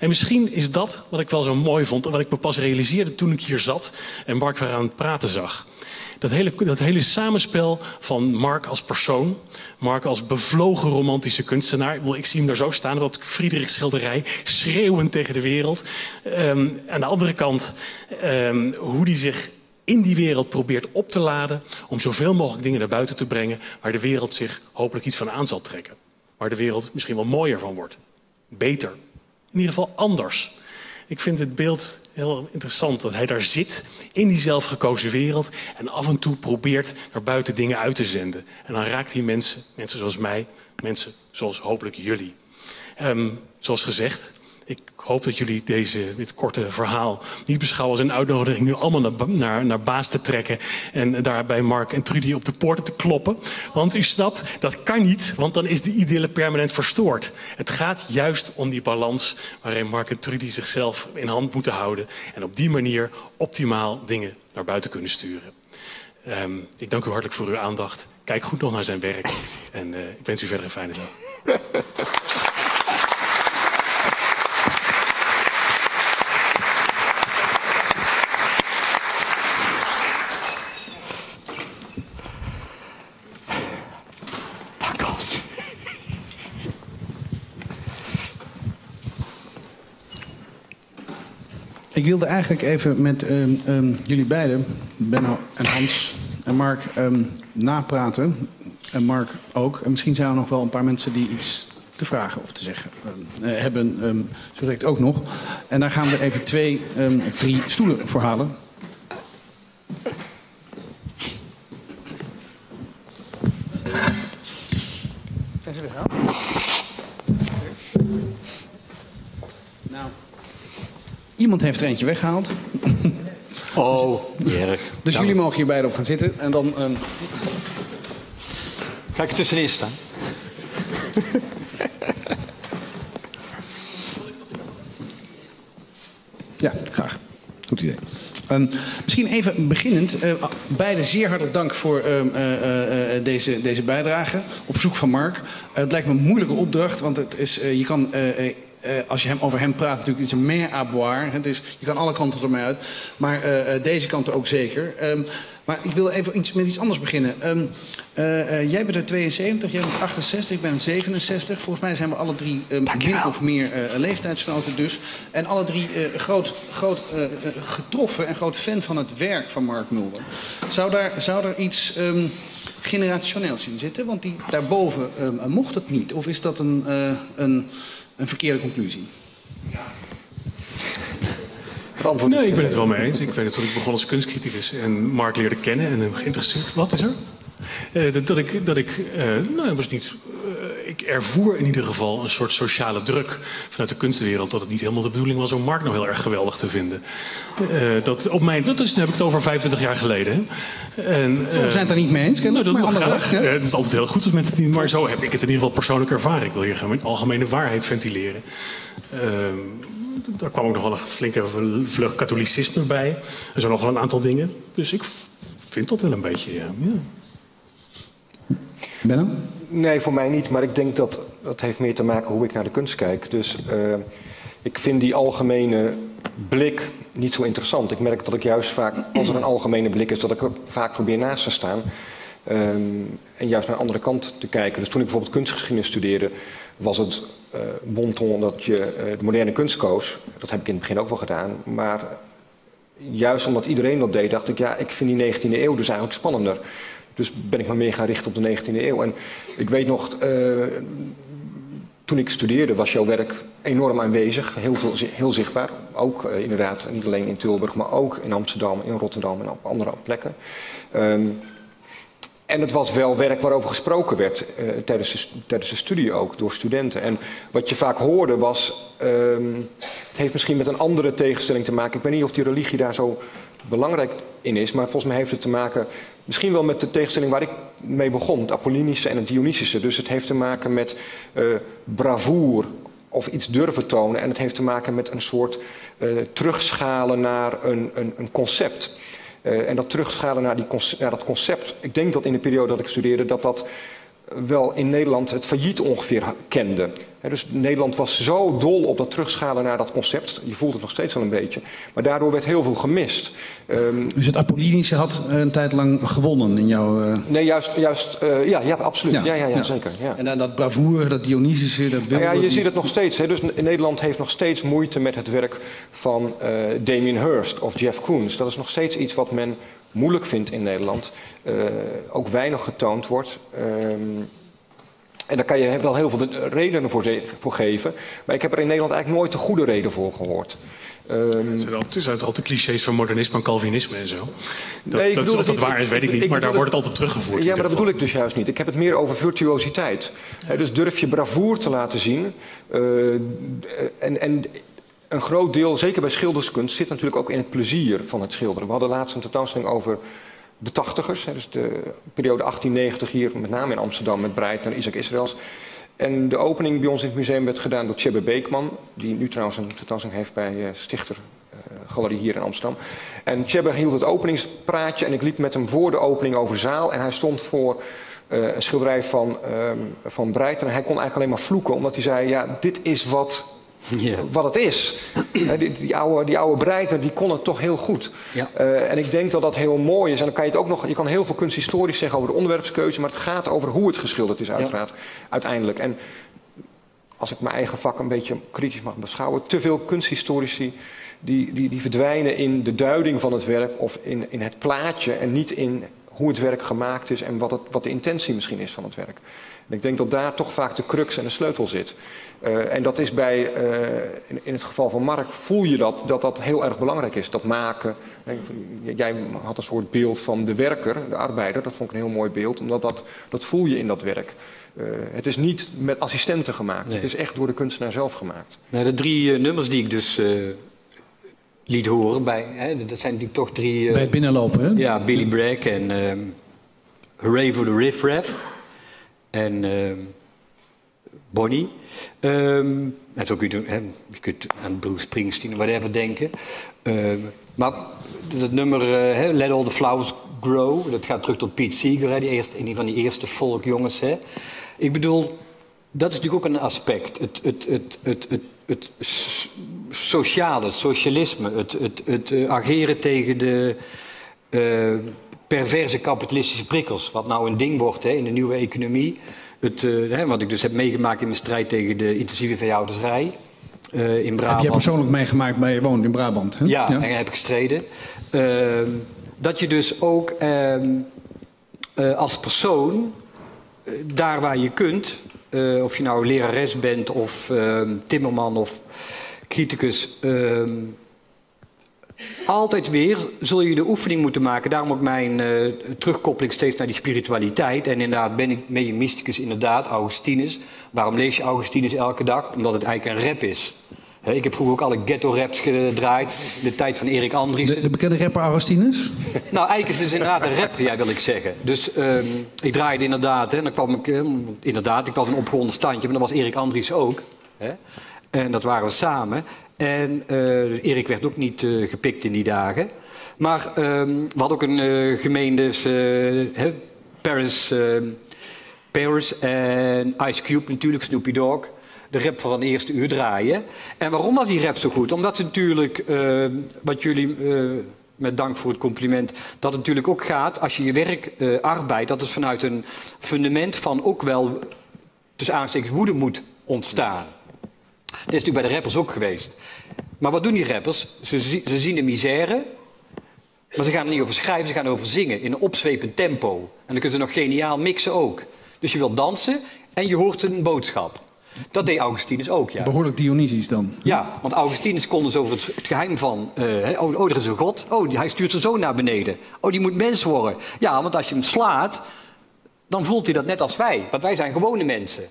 En misschien is dat wat ik wel zo mooi vond en wat ik me pas realiseerde toen ik hier zat en Marc weer aan het praten zag. Dat hele, dat hele samenspel van Marc als persoon, Marc als bevlogen romantische kunstenaar. Ik zie hem daar zo staan, dat Friedrichs schilderij, schreeuwend tegen de wereld. Um, aan de andere kant, um, hoe hij zich in die wereld probeert op te laden om zoveel mogelijk dingen naar buiten te brengen waar de wereld zich hopelijk iets van aan zal trekken. Waar de wereld misschien wel mooier van wordt. Beter. In ieder geval anders. Ik vind het beeld heel interessant dat hij daar zit in die zelfgekozen wereld en af en toe probeert naar buiten dingen uit te zenden. En dan raakt hij mensen, mensen zoals mij, mensen zoals hopelijk jullie. Um, zoals gezegd, ik hoop dat jullie deze, dit korte verhaal niet beschouwen als een uitnodiging nu allemaal naar, naar, naar Baas te trekken en daarbij Marc en Trudy op de poorten te kloppen. Want u snapt, dat kan niet, want dan is de idylle permanent verstoord. Het gaat juist om die balans waarin Marc en Trudy zichzelf in hand moeten houden en op die manier optimaal dingen naar buiten kunnen sturen. Um, ik dank u hartelijk voor uw aandacht. Kijk goed nog naar zijn werk en uh, ik wens u verder een fijne dag. Ik wilde eigenlijk even met um, um, jullie beiden, Benno en Hans en Marc, um, napraten. En Marc ook. En misschien zijn er nog wel een paar mensen die iets te vragen of te zeggen um, uh, hebben. Um, zo direct ook nog. En daar gaan we even twee, um, drie stoelen voor halen. Zijn ze weer aan? Nou... Iemand heeft er eentje weggehaald. Oh, dus, erg. Dus ja, jullie mogen hier beide op gaan zitten. En dan... Um... Ga ik er tussenin staan? Ja, graag. Goed idee. Um, misschien even beginnend. Uh, beide zeer hartelijk dank voor um, uh, uh, uh, deze, deze bijdrage. Op verzoek van Marc. Uh, het lijkt me een moeilijke opdracht. Want het is, uh, je kan... Uh, uh, Uh, als je hem, over hem praat, natuurlijk is een mer à boire. Het is, je kan alle kanten ermee uit. Maar uh, uh, deze kant ook zeker. Um, maar ik wil even iets, met iets anders beginnen. Um, uh, uh, jij bent er tweeënzeventig, jij bent achtenzestig, ik ben zevenenzestig. Volgens mij zijn we alle drie um, min of meer uh, leeftijdsgenoten dus. En alle drie uh, groot, groot uh, getroffen en groot fan van het werk van Marc Mulder. Zou daar, zou daar iets... Um, generationeels in zitten? Want die daarboven uh, mocht het niet. Of is dat een, uh, een, een verkeerde conclusie? Ja. Nee, ik ben het wel mee eens. Ik weet het, toen ik begon als kunstcriticus en Marc leerde kennen en hem geïnteresseerd. Wat is er? Uh, dat, dat ik... Dat ik uh, nou, was niet... Uh, ik ervoer in ieder geval een soort sociale druk vanuit de kunstwereld dat het niet helemaal de bedoeling was om Marc nog heel erg geweldig te vinden. Uh, dat, op mijn, dat is, dan heb ik het over vijfentwintig jaar geleden. En, uh, zijn het er niet mee eens? Ken nou, dat maar mag graag. Uh, het is altijd heel goed als mensen het niet, maar zo heb ik het in ieder geval persoonlijk ervaren. Ik wil hier gewoon algemene waarheid ventileren. Uh, Daar kwam ook nog wel een flinke vlug katholicisme bij. Er zijn nog wel een aantal dingen. Dus ik vind dat wel een beetje, ja. ja. Benno? Nee, voor mij niet. Maar ik denk dat dat heeft meer te maken hoe ik naar de kunst kijk. Dus uh, ik vind die algemene blik niet zo interessant. Ik merk dat ik juist vaak, als er een algemene blik is, dat ik er vaak probeer naast te staan. Um, en juist naar de andere kant te kijken. Dus toen ik bijvoorbeeld kunstgeschiedenis studeerde, was het uh, bonton dat je uh, de moderne kunst koos. Dat heb ik in het begin ook wel gedaan. Maar juist omdat iedereen dat deed, dacht ik, ja, ik vind die negentiende eeuw dus eigenlijk spannender. Dus ben ik me meer gaan richten op de negentiende eeuw. En ik weet nog, uh, toen ik studeerde was jouw werk enorm aanwezig. Heel, veel, heel zichtbaar. Ook uh, inderdaad, niet alleen in Tilburg, maar ook in Amsterdam, in Rotterdam en op andere plekken. Um, En het was wel werk waarover gesproken werd, uh, tijdens, de, tijdens de studie ook, door studenten. En wat je vaak hoorde was, um, het heeft misschien met een andere tegenstelling te maken. Ik weet niet of die religie daar zo belangrijk in is, maar volgens mij heeft het te maken misschien wel met de tegenstelling waar ik mee begon. Het Apollinische en het Dionysische. Dus het heeft te maken met uh, bravoer of iets durven tonen. En het heeft te maken met een soort uh, terugschalen naar een, een, een concept. Uh, en dat terugschalen naar, die naar dat concept. Ik denk dat in de periode dat ik studeerde, dat dat wel in Nederland het failliet ongeveer kende. He, dus Nederland was zo dol op dat terugschalen naar dat concept. Je voelt het nog steeds wel een beetje. Maar daardoor werd heel veel gemist. Um, dus het Apollinische had een tijd lang gewonnen in jouw... Uh... Nee, juist... juist uh, ja, ja, absoluut. Ja, ja, ja, ja, ja. zeker. Ja. En dan dat bravoer, dat Dionysische... Dat wilde, ja, ja, je die... ziet het nog steeds. He. Dus Nederland heeft nog steeds moeite met het werk van uh, Damien Hirst of Jeff Koons. Dat is nog steeds iets wat men moeilijk vindt in Nederland. Uh, ook weinig getoond wordt... Um, En daar kan je wel heel veel redenen voor, voor geven. Maar ik heb er in Nederland eigenlijk nooit de goede reden voor gehoord. Um... Het zijn altijd, altijd, altijd clichés van modernisme en Calvinisme en zo. Dat, nee, ik dat, of dat waar is, weet ik niet. Ik maar daar het... wordt het altijd teruggevoerd. Ja, maar dat geval. bedoel ik dus juist niet. Ik heb het meer over virtuositeit. Ja. Dus durf je bravoer te laten zien. Uh, en, en een groot deel, zeker bij schilderskunst, zit natuurlijk ook in het plezier van het schilderen. We hadden laatst een tentoonstelling over... de tachtigers, dus de periode achttien negentig hier, met name in Amsterdam, met Breitner, Isaac Israëls. En de opening bij ons in het museum werd gedaan door Tjebbe Beekman, die nu trouwens een tentoonstelling heeft bij Stichter Galerie hier in Amsterdam. En Tjebbe hield het openingspraatje en ik liep met hem voor de opening over de zaal en hij stond voor uh, een schilderij van, um, van Breitner. En hij kon eigenlijk alleen maar vloeken, omdat hij zei, ja, dit is wat... Yeah. Wat het is. He, die, die, oude, die oude Breiter, die kon het toch heel goed. Ja. Uh, en ik denk dat dat heel mooi is. En dan kan je het ook nog, je kan heel veel kunsthistorisch zeggen over de onderwerpskeuze, maar het gaat over hoe het geschilderd is, uiteraard, ja. uiteindelijk. En als ik mijn eigen vak een beetje kritisch mag beschouwen, te veel kunsthistorici die, die, die verdwijnen in de duiding van het werk of in, in het plaatje en niet in hoe het werk gemaakt is en wat, het, wat de intentie misschien is van het werk. En ik denk dat daar toch vaak de crux en de sleutel zit. Uh, en dat is bij, uh, in, in het geval van Marc, voel je dat, dat dat heel erg belangrijk is. Dat maken. Jij had een soort beeld van de werker, de arbeider. Dat vond ik een heel mooi beeld, omdat dat, dat voel je in dat werk. Uh, het is niet met assistenten gemaakt. Nee. Het is echt door de kunstenaar zelf gemaakt. Nou, de drie uh, nummers die ik dus... Uh... liet horen bij, hè, dat zijn natuurlijk toch drie... Uh, bij het binnenlopen, hè? Ja, Billy Bragg en uh, Hooray for the Riff Raff en uh, Bonnie. Um, en zo kun je, hè, je kunt aan Bruce Springsteen, whatever, denken. Um, maar dat nummer, uh, hè, Let All the Flowers Grow, dat gaat terug tot Pete Seeger, hè, die eerste, een van die eerste folkjongens. Hè. Ik bedoel, dat is natuurlijk ook een aspect. Het... het, het, het, het Het sociale, het socialisme, het, het, het ageren tegen de uh, perverse kapitalistische prikkels. Wat nou een ding wordt hè, in de nieuwe economie. Het, uh, hè, wat ik dus heb meegemaakt in mijn strijd tegen de intensieve veehouderij uh, in Brabant. Heb jij persoonlijk meegemaakt bij je woont in Brabant? Hè? Ja, ja, en heb ik gestreden. Uh, dat je dus ook uh, uh, als persoon, uh, daar waar je kunt... Uh, of je nou lerares bent of uh, timmerman of criticus, uh, altijd weer zul je de oefening moeten maken. Daarom ook mijn uh, terugkoppeling steeds naar die spiritualiteit. En inderdaad ben ik mede mysticus, inderdaad, Augustinus. Waarom lees je Augustinus elke dag? Omdat het eigenlijk een rap is. He, ik heb vroeger ook alle ghetto-raps gedraaid. De tijd van Erik Andries. De, de bekende rapper Augustinus? Nou, eigenlijk is het dus inderdaad een rap, jij wil ik zeggen. Dus um, ik draaide inderdaad. En dan kwam ik, um, inderdaad, ik was een opgewonden standje. Maar dat was Erik Andries ook. He? En dat waren we samen. En uh, Erik werd ook niet uh, gepikt in die dagen. Maar um, we hadden ook een uh, gemeentes, uh, he, Paris, uh, Paris en Ice Cube natuurlijk, Snoopy Dogg. De rap van de eerste uur draaien. En waarom was die rap zo goed? Omdat ze natuurlijk, uh, wat jullie, uh, met dank voor het compliment, dat het natuurlijk ook gaat, als je je werk uh, arbeidt, dat is vanuit een fundament van ook wel, tussen aanstekens, woede moet ontstaan. Dat is natuurlijk bij de rappers ook geweest. Maar wat doen die rappers? Ze, ze zien de misère, maar ze gaan er niet over schrijven, ze gaan over zingen in een opzwepend tempo. En dan kunnen ze nog geniaal mixen ook. Dus je wilt dansen en je hoort een boodschap. Dat deed Augustinus ook, ja. Behoorlijk Dionysisch dan. Ja, want Augustinus kon dus over het, het geheim van... Uh, oh, oh, er is een god. Oh, hij stuurt zijn zoon naar beneden. Oh, die moet mens worden. Ja, want als je hem slaat, dan voelt hij dat net als wij. Want wij zijn gewone mensen.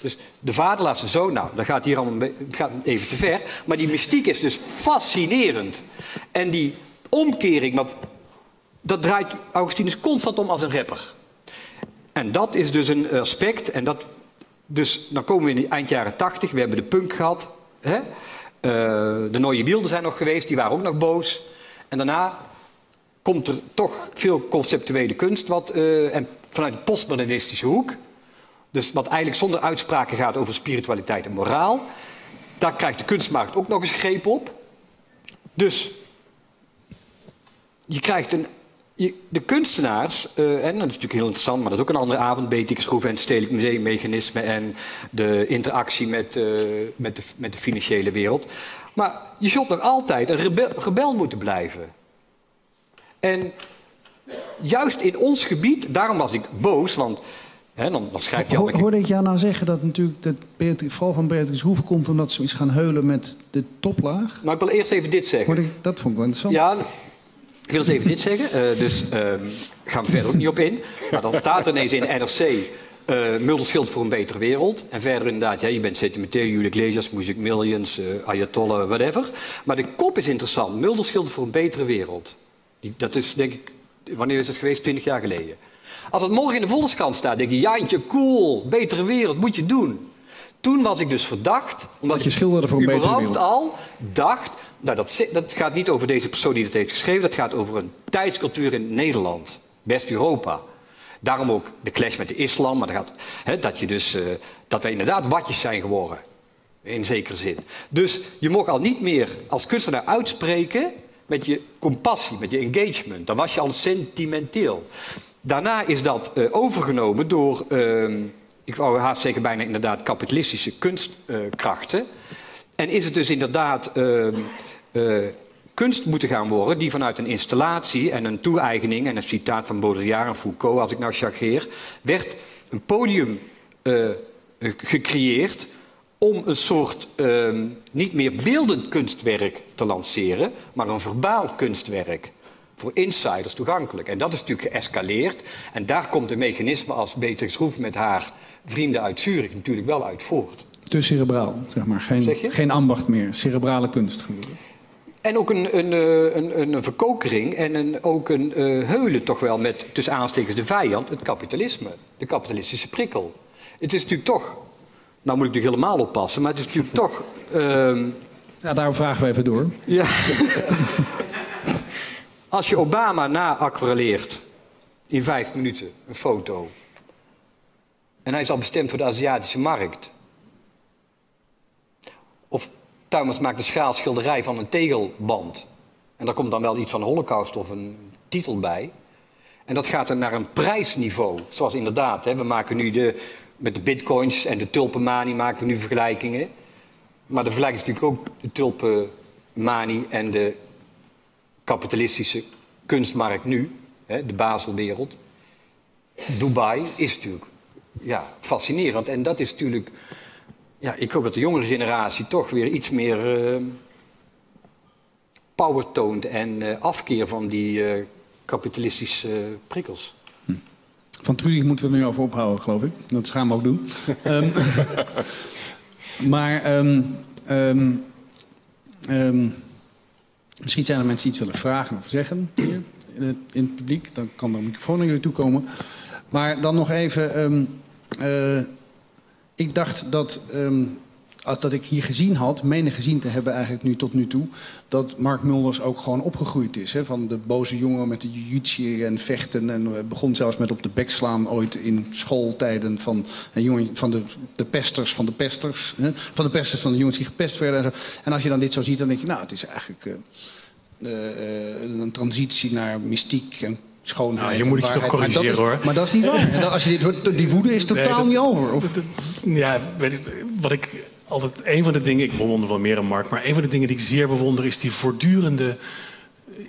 Dus de vader laat zijn zoon... Nou, dat gaat hier allemaal gaat even te ver. Maar die mystiek is dus fascinerend. En die omkering, maar, dat draait Augustinus constant om als een rapper. En dat is dus een aspect... En dat, dus dan komen we in de eind jaren tachtig. We hebben de punk gehad. Hè? Uh, de Nieuwe Wilden zijn nog geweest. Die waren ook nog boos. En daarna komt er toch veel conceptuele kunst. Wat, uh, en vanuit een postmodernistische hoek. Dus wat eigenlijk zonder uitspraken gaat over spiritualiteit en moraal. Daar krijgt de kunstmarkt ook nog eens greep op. Dus je krijgt een... Je, de kunstenaars, uh, en dat is natuurlijk heel interessant, maar dat is ook een andere avond, B T X-groeven en het stedelijk museummechanisme en de interactie met, uh, met, de, met de financiële wereld. Maar je zult nog altijd een rebel, rebel moeten blijven. En juist in ons gebied, daarom was ik boos, want hè, dan, dan schrijf je... Ho, al hoorde ik jou nou zeggen dat natuurlijk dat Beatrix, vooral van B T X-groeven komt omdat ze iets gaan heulen met de toplaag? Nou, ik wil eerst even dit zeggen. Ik, dat vond ik wel interessant. Ja, ik wil eens even dit zeggen, uh, dus uh, gaan we verder ook niet op in. Maar dan staat er ineens in N R C, uh, Mulders schild voor een betere wereld. En verder inderdaad, ja, je bent sentimenteel, Julia Iglesias, Music Millions, uh, Ayatollah, whatever. Maar de kop is interessant, Mulders schild voor een betere wereld. Die, dat is denk ik, wanneer is dat geweest? twintig jaar geleden. Als het morgen in de Volkskrant staat, denk je, Jantje, cool, betere wereld, moet je doen. Toen was ik dus verdacht, omdat je schilderde voor een betere wereld. Überhaupt al dacht... Nou, dat, dat gaat niet over deze persoon die dat heeft geschreven. Dat gaat over een tijdscultuur in Nederland, West-Europa. Daarom ook de clash met de islam. Maar dat, gaat, hè, dat, je dus, uh, dat wij inderdaad watjes zijn geworden, in zekere zin. Dus je mocht al niet meer als kunstenaar uitspreken met je compassie, met je engagement. Dan was je al sentimenteel. Daarna is dat uh, overgenomen door, uh, ik wou haast zeggen bijna inderdaad, kapitalistische kunstkrachten. Uh, en is het dus inderdaad... Uh, Uh, kunst moeten gaan worden die vanuit een installatie en een toe-eigening... en een citaat van Baudrillard en Foucault, als ik nou chargeer... werd een podium uh, gecreëerd om een soort uh, niet meer beeldend kunstwerk te lanceren... maar een verbaal kunstwerk, voor insiders toegankelijk. En dat is natuurlijk geëscaleerd. En daar komt een mechanisme als Beatrix Groef met haar vrienden uit Zurich natuurlijk wel uit voort. Te cerebraal, zeg maar. Geen, zeg geen ambacht meer, cerebrale kunst geworden. En ook een, een, een, een verkokering en een, ook een uh, heulen toch wel met, tussen aanstekens, de vijand, het kapitalisme. De kapitalistische prikkel. Het is natuurlijk toch, nou moet ik natuurlijk helemaal oppassen, maar het is natuurlijk toch... Uh... Ja, daarom vragen we even door. Ja. Als je Obama na-aquareleert in vijf minuten, een foto, en hij is al bestemd voor de Aziatische markt. Of... Tuimers maakt een schaalschilderij van een tegelband. En daar komt dan wel iets van de Holocaust of een titel bij. En dat gaat dan naar een prijsniveau. Zoals inderdaad, hè, we maken nu de, met de bitcoins en de tulpenmanie maken we nu vergelijkingen. Maar de vergelijking is natuurlijk ook de tulpenmanie en de kapitalistische kunstmarkt nu. Hè, de Baselwereld. Dubai is natuurlijk ja, fascinerend. En dat is natuurlijk... Ja, ik hoop dat de jongere generatie toch weer iets meer uh, power toont en uh, afkeer van die uh, kapitalistische uh, prikkels. Hm. Van Trudy moeten we er nu over ophouden, geloof ik. Dat gaan we ook doen. um, maar um, um, um, misschien zijn er mensen iets willen vragen of zeggen hier in het publiek. Dan kan de microfoon naar jullie toe komen. Maar dan nog even... Um, uh, ik dacht dat... Um, dat ik hier gezien had, menen gezien te hebben eigenlijk nu tot nu toe... dat Marc Mulders ook gewoon opgegroeid is. Hè? Van de boze jongen met de jiu-jitsu en vechten... en begon zelfs met op de bek slaan ooit in schooltijden... van, een jongen, van de, de pesters van de pesters. Hè? Van de pesters van de jongens die gepest werden. En, zo. En als je dan dit zo ziet, dan denk je... nou, het is eigenlijk uh, uh, een transitie naar mystiek... en schoonheid. Nou, je moet het toch corrigeren, maar dat is, hoor. Maar dat is niet waar. Als je dit hoort, die woede is totaal nee, dat, niet over. Of? Dat, ja, weet ik, wat ik... Altijd een van de dingen, ik bewonder wel meer een Marc, maar een van de dingen die ik zeer bewonder is die voortdurende,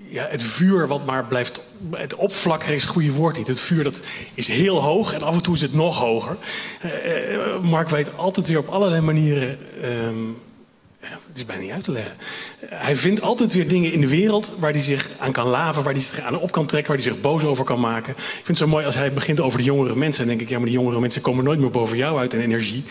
ja, het vuur wat maar blijft, het opvlakken is het goede woord niet. Het vuur dat is heel hoog en af en toe is het nog hoger. Uh, Marc weet altijd weer op allerlei manieren, um, het is bijna niet uit te leggen. Uh, hij vindt altijd weer dingen in de wereld waar hij zich aan kan laven, waar hij zich aan op kan trekken, waar hij zich boos over kan maken. Ik vind het zo mooi als hij begint over de jongere mensen en denk ik, ja maar die jongere mensen komen nooit meer boven jou uit in energie.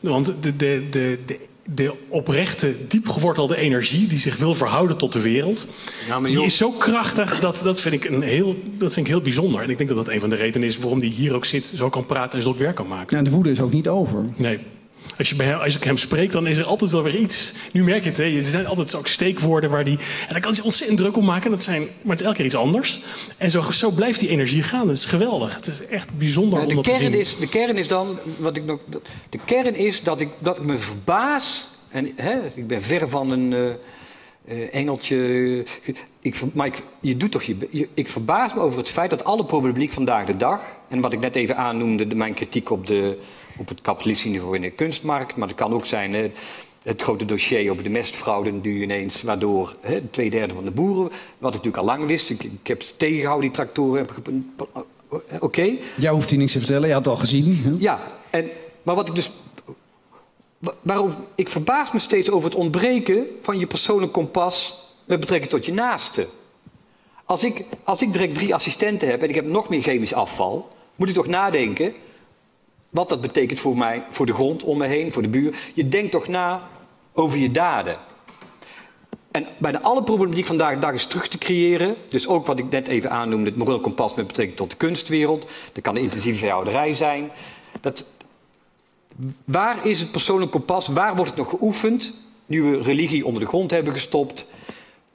Want de, de, de, de, de oprechte, diepgewortelde energie die zich wil verhouden tot de wereld... Ja, maar die is zo krachtig, dat, dat, vind ik een heel, dat vind ik heel bijzonder. En ik denk dat dat een van de redenen is waarom hij hier ook zit, zo kan praten en zulk werk kan maken. Ja, de woede is ook niet over. Nee. Als je bij hem, als ik hem spreek, dan is er altijd wel weer iets. Nu merk je het, hè? Er zijn altijd ook steekwoorden waar die... En daar kan hij ontzettend druk op maken, dat zijn, maar het is elke keer iets anders. En zo, zo blijft die energie gaan, dat is geweldig. Het is echt bijzonder ja, om dat te zien. Is, de kern is dan, wat ik nog, de kern is dat ik, dat ik me verbaas... En, hè, ik ben ver van een uh, uh, engeltje... Ik, maar ik, je doet toch je, je, ik verbaas me over het feit dat alle problematiek vandaag de dag... En wat ik net even aannoemde, de, mijn kritiek op de... op het kapitalistische niveau in de kunstmarkt. Maar dat kan ook zijn hè, het grote dossier over de mestfraude nu ineens... waardoor hè, twee derde van de boeren, wat ik natuurlijk al lang wist... ik, ik heb tegengehouden, die tractoren... Oké. Okay. Jij hoeft hier niks te vertellen, je had het al gezien. Hè? Ja, en, maar wat ik dus... Waarom, ik verbaas me steeds over het ontbreken van je persoonlijk kompas... met betrekking tot je naaste. Als ik, als ik direct drie assistenten heb en ik heb nog meer chemisch afval... moet ik toch nadenken... wat dat betekent voor mij, voor de grond om me heen, voor de buren. Je denkt toch na over je daden. En bijna alle problematiek vandaag de dag is terug te creëren. Dus ook wat ik net even aannoemde, het moreel kompas met betrekking tot de kunstwereld. Dat kan de intensieve veehouderij zijn. Dat, waar is het persoonlijk kompas? Waar wordt het nog geoefend? Nu we religie onder de grond hebben gestopt.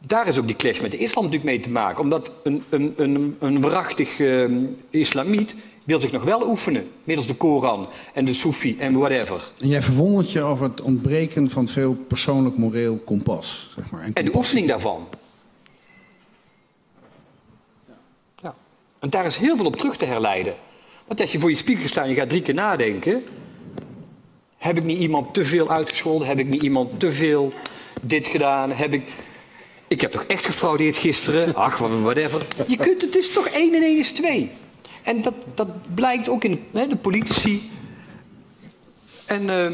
Daar is ook die clash met de islam natuurlijk mee te maken. Omdat een, een, een, een waarachtig uh, islamiet... wil zich nog wel oefenen, middels de Koran en de Soefi en whatever. En jij verwondert je over het ontbreken van veel persoonlijk moreel kompas. Zeg maar, en, kompas. En de oefening daarvan. Ja. En daar is heel veel op terug te herleiden. Want als je voor je spiegel staat en je gaat drie keer nadenken... heb ik niet iemand te veel uitgescholden? Heb ik niet iemand te veel dit gedaan? Heb ik... ik heb toch echt gefraudeerd gisteren? Ach, whatever. Je kunt, het is toch één en één is twee. En dat, dat blijkt ook in de, hè, de politici. En uh,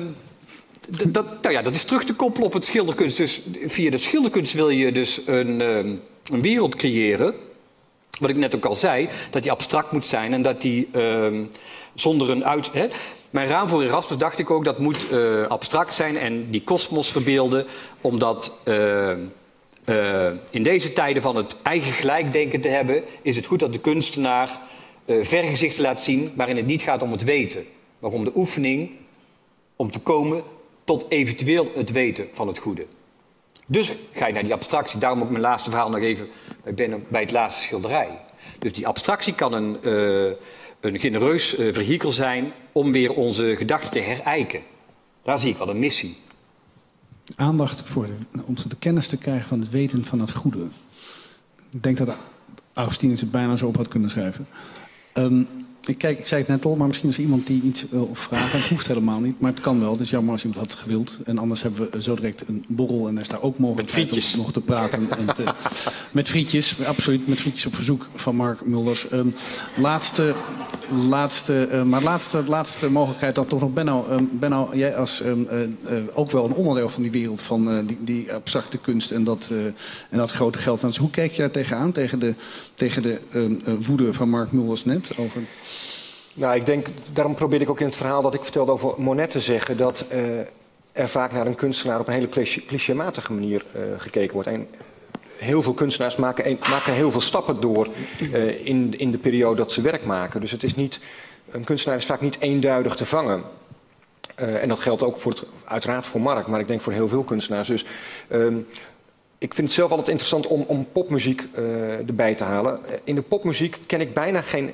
dat, nou ja, dat is terug te koppelen op het schilderkunst. Dus via de schilderkunst wil je dus een, um, een wereld creëren. Wat ik net ook al zei, dat die abstract moet zijn en dat die um, zonder een uit... Hè, mijn raam voor Erasmus dacht ik ook, dat moet uh, abstract zijn en die kosmos verbeelden. Omdat uh, uh, in deze tijden van het eigen gelijkdenken te hebben, is het goed dat de kunstenaar... Uh, vergezichten laat zien waarin het niet gaat om het weten. Maar om de oefening om te komen tot eventueel het weten van het goede. Dus ga je naar die abstractie. Daarom ook mijn laatste verhaal nog even bij, bij het laatste schilderij. Dus die abstractie kan een, uh, een genereus uh, vehikel zijn om weer onze gedachten te herijken. Daar zie ik wel een missie. Aandacht voor de, om de kennis te krijgen van het weten van het goede. Ik denk dat Augustinus het bijna zo op had kunnen schrijven. Um, Ik, kijk, ik zei het net al, maar misschien is er iemand die iets wil vragen. Het hoeft helemaal niet, maar het kan wel. Dus jammer als iemand had gewild. En anders hebben we zo direct een borrel en daar is daar ook mogelijk om nog te praten. En te, met frietjes, absoluut. Met frietjes op verzoek van Marc Mulders. Um, laatste, laatste, uh, maar laatste, laatste mogelijkheid dan toch nog Benno. Um, Benno, jij als um, uh, uh, ook wel een onderdeel van die wereld, van uh, die, die abstracte kunst en dat, uh, en dat grote geld. Dus hoe kijk je daar tegenaan, tegen de, tegen de um, uh, woede van Marc Mulders net over... Nou, ik denk, daarom probeerde ik ook in het verhaal dat ik vertelde over Monet te zeggen... dat uh, er vaak naar een kunstenaar op een hele clichématige manier uh, gekeken wordt. En heel veel kunstenaars maken, een, maken heel veel stappen door uh, in, in de periode dat ze werk maken. Dus het is niet, een kunstenaar is vaak niet eenduidig te vangen. Uh, en dat geldt ook voor het, uiteraard voor Marc, maar ik denk voor heel veel kunstenaars. Dus um, ik vind het zelf altijd interessant om, om popmuziek uh, erbij te halen. In de popmuziek ken ik bijna geen...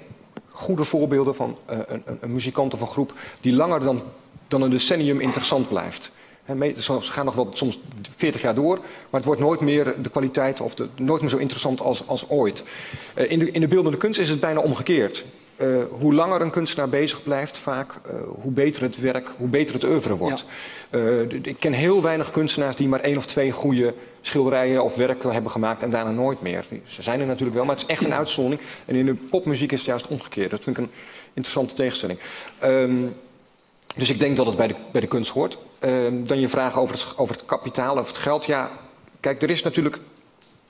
goede voorbeelden van uh, een, een muzikant of een groep die langer dan, dan een decennium interessant blijft. He, mee, ze gaan nog wel soms veertig jaar door, maar het wordt nooit meer de kwaliteit of de, nooit meer zo interessant als, als ooit. Uh, in, de, in de beeldende kunst is het bijna omgekeerd. Uh, hoe langer een kunstenaar bezig blijft, vaak, uh, hoe beter het werk, hoe beter het oeuvre wordt. Ja. Uh, ik ken heel weinig kunstenaars die maar één of twee goede schilderijen of werken hebben gemaakt en daarna nooit meer. Ze zijn er natuurlijk wel, maar het is echt een uitzondering. En in de popmuziek is het juist omgekeerd. Dat vind ik een interessante tegenstelling. Um, dus ik denk dat het bij de, bij de kunst hoort. Um, dan je vraag over het, over het kapitaal of het geld. Ja, kijk, er is natuurlijk...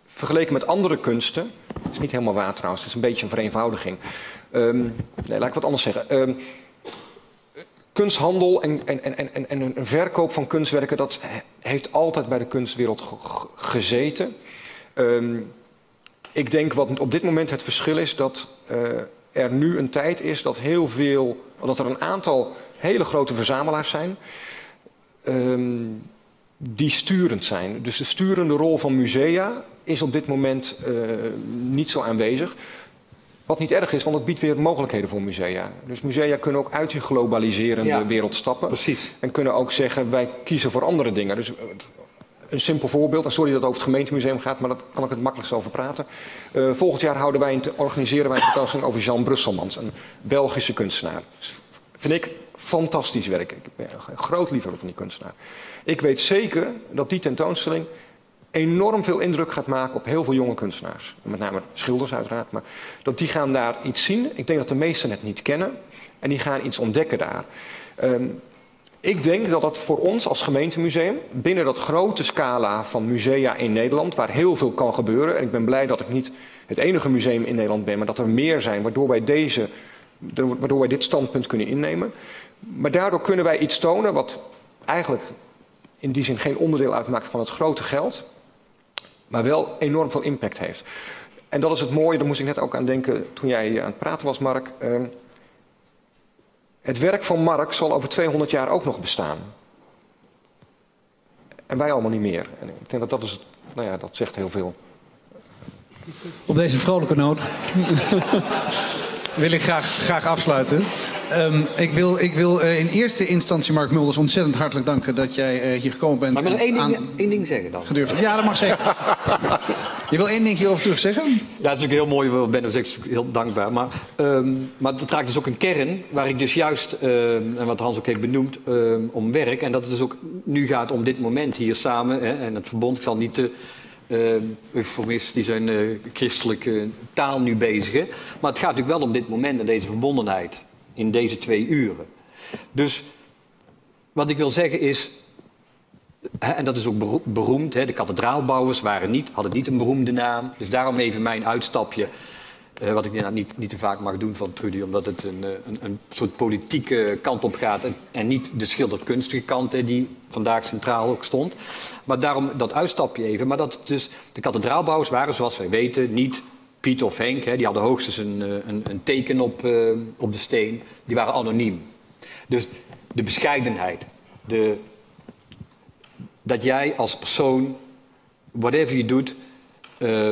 vergeleken met andere kunsten, dat is niet helemaal waar trouwens, het is een beetje een vereenvoudiging. Um, nee, laat ik wat anders zeggen. Um, kunsthandel en, en, en, en, en een verkoop van kunstwerken, dat heeft altijd bij de kunstwereld gezeten. Um, ik denk wat op dit moment het verschil is, dat uh, er nu een tijd is dat heel veel, dat er een aantal hele grote verzamelaars zijn... Um, die sturend zijn. Dus de sturende rol van musea is op dit moment uh, niet zo aanwezig. Wat niet erg is, want het biedt weer mogelijkheden voor musea. Dus musea kunnen ook uit die globaliserende ja, wereld stappen. Precies. En kunnen ook zeggen, wij kiezen voor andere dingen. Dus een simpel voorbeeld, en sorry dat het over het gemeentemuseum gaat, maar daar kan ik het makkelijkst over praten. Uh, volgend jaar houden wij een te, organiseren wij een tentoonstelling over Jan Brusselmans, een Belgische kunstenaar. Vind ik fantastisch werk. Ik ben een groot liefhebber van die kunstenaar. Ik weet zeker dat die tentoonstelling enorm veel indruk gaat maken op heel veel jonge kunstenaars. Met name schilders uiteraard. Maar dat die gaan daar iets zien. Ik denk dat de meesten het niet kennen. En die gaan iets ontdekken daar. Um, ik denk dat dat voor ons als gemeentemuseum, binnen dat grote scala van musea in Nederland, waar heel veel kan gebeuren. En ik ben blij dat ik niet het enige museum in Nederland ben, maar dat er meer zijn, waardoor wij deze... waardoor wij dit standpunt kunnen innemen. Maar daardoor kunnen wij iets tonen wat eigenlijk in die zin geen onderdeel uitmaakt van het grote geld, maar wel enorm veel impact heeft. En dat is het mooie, daar moest ik net ook aan denken toen jij aan het praten was, Marc. Uh, het werk van Marc zal over tweehonderd jaar ook nog bestaan. En wij allemaal niet meer. En ik denk dat dat is het, nou ja, dat zegt heel veel. Op deze vrolijke noot. Wil ik graag, graag afsluiten. Um, ik wil, ik wil uh, in eerste instantie Marc Mulders ontzettend hartelijk danken dat jij uh, hier gekomen bent. Maar ik wil één ding, aan... één ding zeggen dan. Gedurfd. Ja, dat mag zeker. Je wil één ding hierover terug zeggen? Ja, dat is natuurlijk heel mooi. Ik ben dus heel dankbaar. Maar, um, maar het raakt dus ook een kern waar ik dus juist, um, en wat Hans ook heeft benoemd, um, om werk. En dat het dus ook nu gaat om dit moment hier samen. Hè, en het verbond, ik zal niet... te Uh, eufemisten die zijn uh, christelijke taal nu bezigen. Maar het gaat natuurlijk wel om dit moment en deze verbondenheid in deze twee uren. Dus wat ik wil zeggen is, en dat is ook beroemd, hè, de kathedraalbouwers waren niet, hadden niet een beroemde naam. Dus daarom even mijn uitstapje, uh, wat ik inderdaad niet, niet te vaak mag doen van Trudy, omdat het een, een, een soort politieke kant op gaat en, en niet de schilderkunstige kant hè, die... vandaag centraal ook stond. Maar daarom dat uitstapje even. Maar dat dus de kathedraalbouwers waren, zoals wij weten, niet Piet of Henk. Hè, die hadden hoogstens een, een, een teken op, uh, op de steen. Die waren anoniem. Dus de bescheidenheid. De, dat jij als persoon, whatever je doet, uh,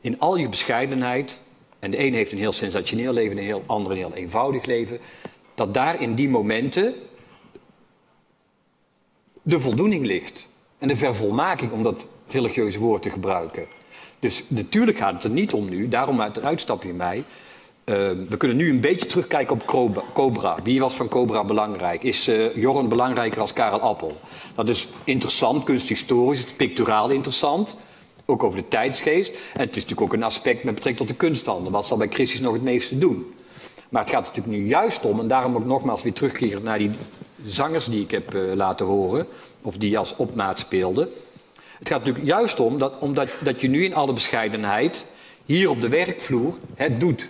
in al je bescheidenheid... en de een heeft een heel sensationeel leven, de heel ander een heel eenvoudig leven... dat daar in die momenten... de voldoening ligt. En de vervolmaking, om dat religieuze woord te gebruiken. Dus natuurlijk gaat het er niet om nu, daarom uit het uitstapje in mij... Uh, we kunnen nu een beetje terugkijken op Cobra. Wie was van Cobra belangrijk? Is uh, Jorren belangrijker als Karel Appel? Dat is interessant, kunsthistorisch, het is picturaal interessant. Ook over de tijdsgeest. En het is natuurlijk ook een aspect met betrekking tot de kunsthandel. Wat zal bij Christie's nog het meeste doen? Maar het gaat er natuurlijk nu juist om, en daarom ook nogmaals weer terugkeren naar die zangers die ik heb uh, laten horen, of die als opmaat speelden. Het gaat natuurlijk juist om dat, omdat, dat je nu in alle bescheidenheid hier op de werkvloer het doet.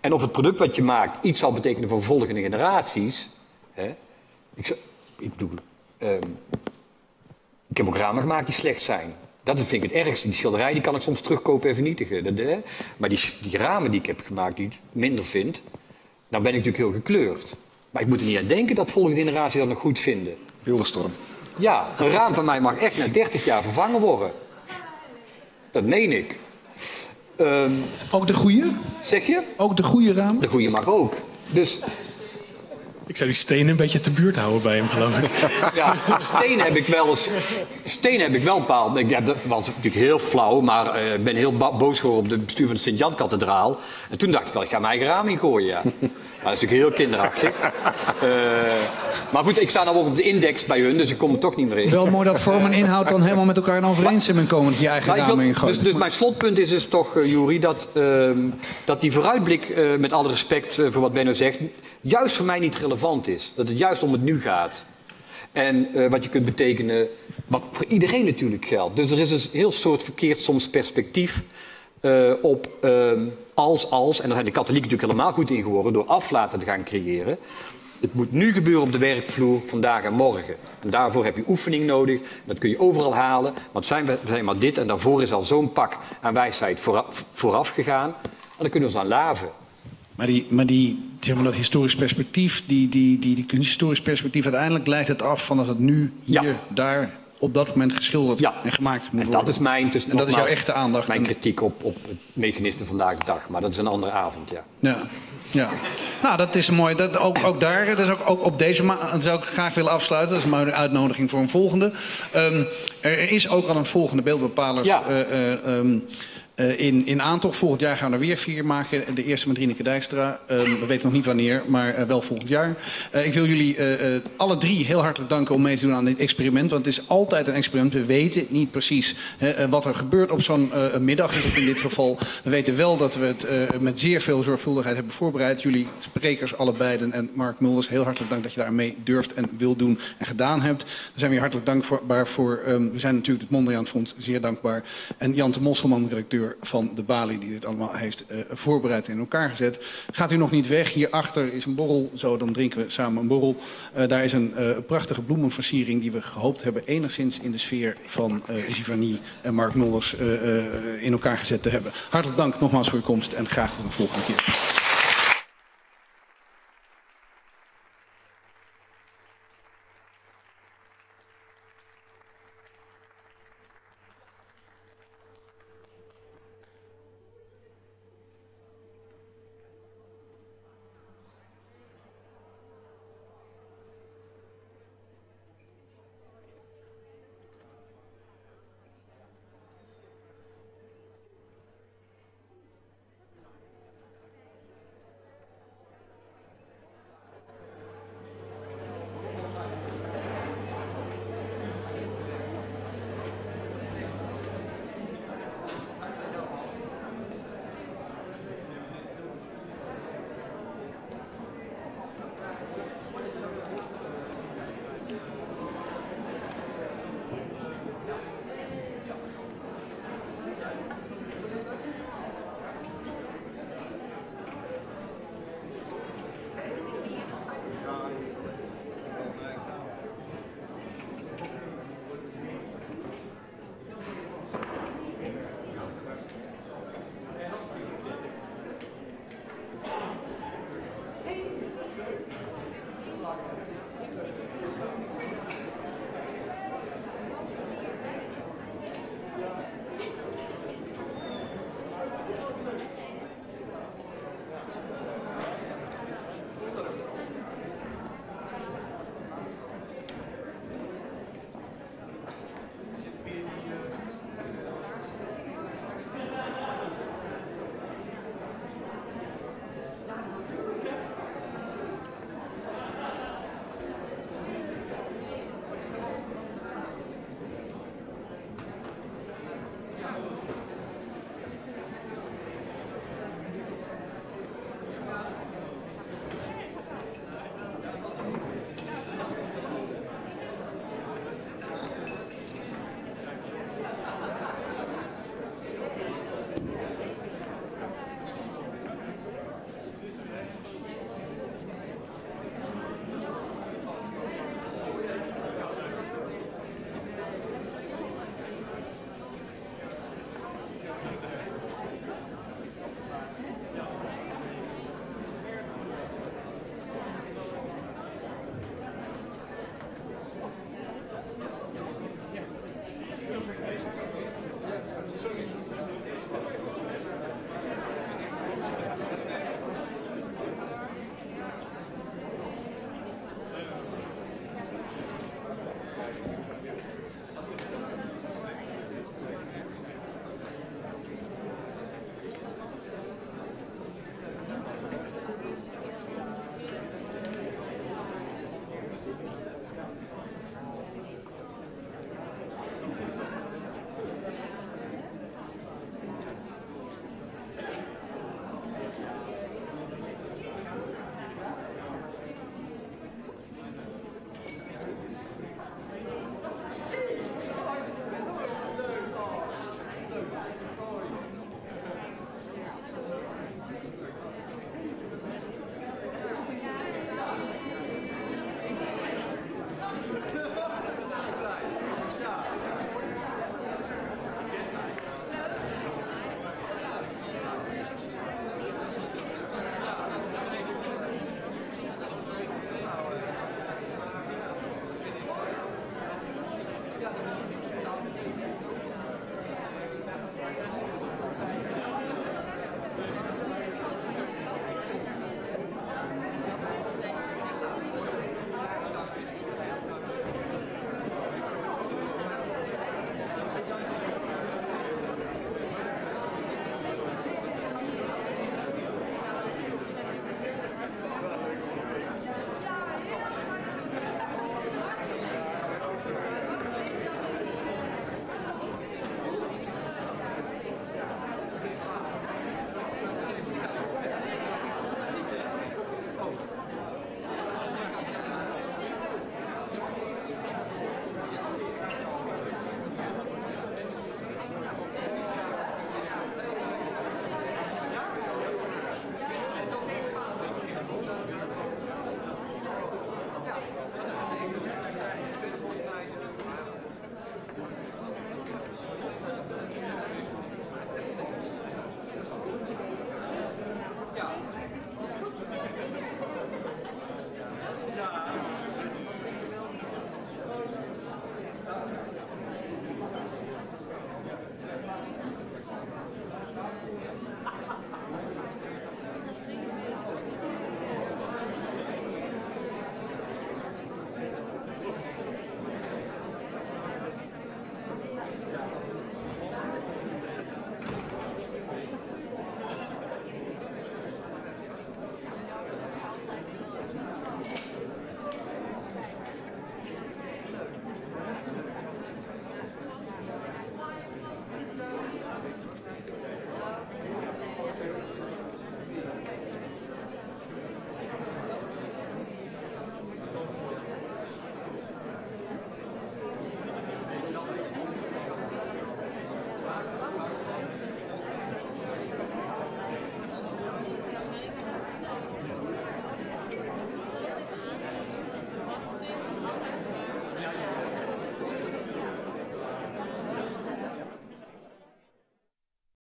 En of het product wat je maakt iets zal betekenen voor volgende generaties. Hè? Ik, ik bedoel, um, ik heb ook ramen gemaakt die slecht zijn. Dat vind ik het ergste. Die schilderij die kan ik soms terugkopen en vernietigen. Dat, hè? Maar die, die ramen die ik heb gemaakt, die ik minder vind, dan ben ik natuurlijk heel gekleurd. Maar ik moet er niet aan denken dat volgende generaties dat nog goed vinden. Beeldenstorm. Ja, een raam van mij mag echt na dertig jaar vervangen worden. Dat meen ik. Um, ook de goede? Zeg je? Ook de goede raam? De goede mag ook. Dus... Ik zou die stenen een beetje te buurt houden bij hem, geloof ik. Ja, stenen heb ik wel eens... Stenen heb ik wel bepaald. Ik heb, dat was natuurlijk heel flauw, maar ik uh, ben heel boos geworden op het bestuur van de Sint-Jan-kathedraal. En toen dacht ik wel, ik ga mijn eigen raam in gooien, ja. Maar dat is natuurlijk heel kinderachtig. Uh, maar goed, ik sta nou ook op de index bij hun, dus ik kom er toch niet meer in. Wel mooi dat vorm en inhoud dan helemaal met elkaar in overeenstemming komen, dat je eigen nou, raam in gooit. Dus, dus mijn slotpunt is dus toch, uh, Yoeri, dat, uh, dat die vooruitblik, uh, met alle respect uh, voor wat Benno zegt, juist voor mij niet relevant is. Dat het juist om het nu gaat. En uh, wat je kunt betekenen, wat voor iedereen natuurlijk geldt. Dus er is een heel soort verkeerd soms perspectief uh, op uh, als, als... En daar zijn de katholieken natuurlijk helemaal goed in geworden door aflaten te gaan creëren. Het moet nu gebeuren op de werkvloer, vandaag en morgen. En daarvoor heb je oefening nodig. Dat kun je overal halen. Want zijn we zijn maar dit en daarvoor is al zo'n pak aan wijsheid vooraf, vooraf gegaan. En dan kunnen we ons aan laven. Maar, die, maar die, zeg maar dat historisch perspectief, die, die, die, die kunsthistorisch perspectief... uiteindelijk leidt het af van dat het nu, hier, ja. daar, op dat moment geschilderd ja. en gemaakt moet worden. En dat is mijn, dus en dat nogmaals, is jouw echte aandacht. Mijn en... kritiek op, op het mechanisme vandaag de dag. Maar dat is een andere avond, ja. Ja, ja. Nou, dat is mooi. Dat, ook, ook daar, dat is ook, ook op deze maand, dat zou ik graag willen afsluiten. Dat is mijn uitnodiging voor een volgende. Um, er is ook al een volgende beeldbepalers... Ja. Uh, uh, um, Uh, in, in aantocht, volgend jaar gaan we er weer vier maken. De eerste met Rieneke Dijkstra. Uh, we weten nog niet wanneer, maar uh, wel volgend jaar. Uh, ik wil jullie uh, uh, alle drie heel hartelijk danken om mee te doen aan dit experiment. Want het is altijd een experiment. We weten niet precies uh, wat er gebeurt op zo'n uh, middag. Is het in dit geval. We weten wel dat we het uh, met zeer veel zorgvuldigheid hebben voorbereid. Jullie sprekers, allebei, en Marc Mulders, heel hartelijk dank dat je daar mee durft en wil doen en gedaan hebt. Daar zijn we je hartelijk dankbaar voor. Um, we zijn natuurlijk het Mondriaan Fonds zeer dankbaar. En Jan de Mosselman, redacteur van de Bali, die dit allemaal heeft uh, voorbereid en in elkaar gezet. Gaat u nog niet weg, hierachter is een borrel, zo dan drinken we samen een borrel. Uh, daar is een uh, prachtige bloemenversiering die we gehoopt hebben enigszins in de sfeer van uh, Giverny en Marc Mulders uh, uh, in elkaar gezet te hebben. Hartelijk dank nogmaals voor uw komst en graag tot de volgende keer.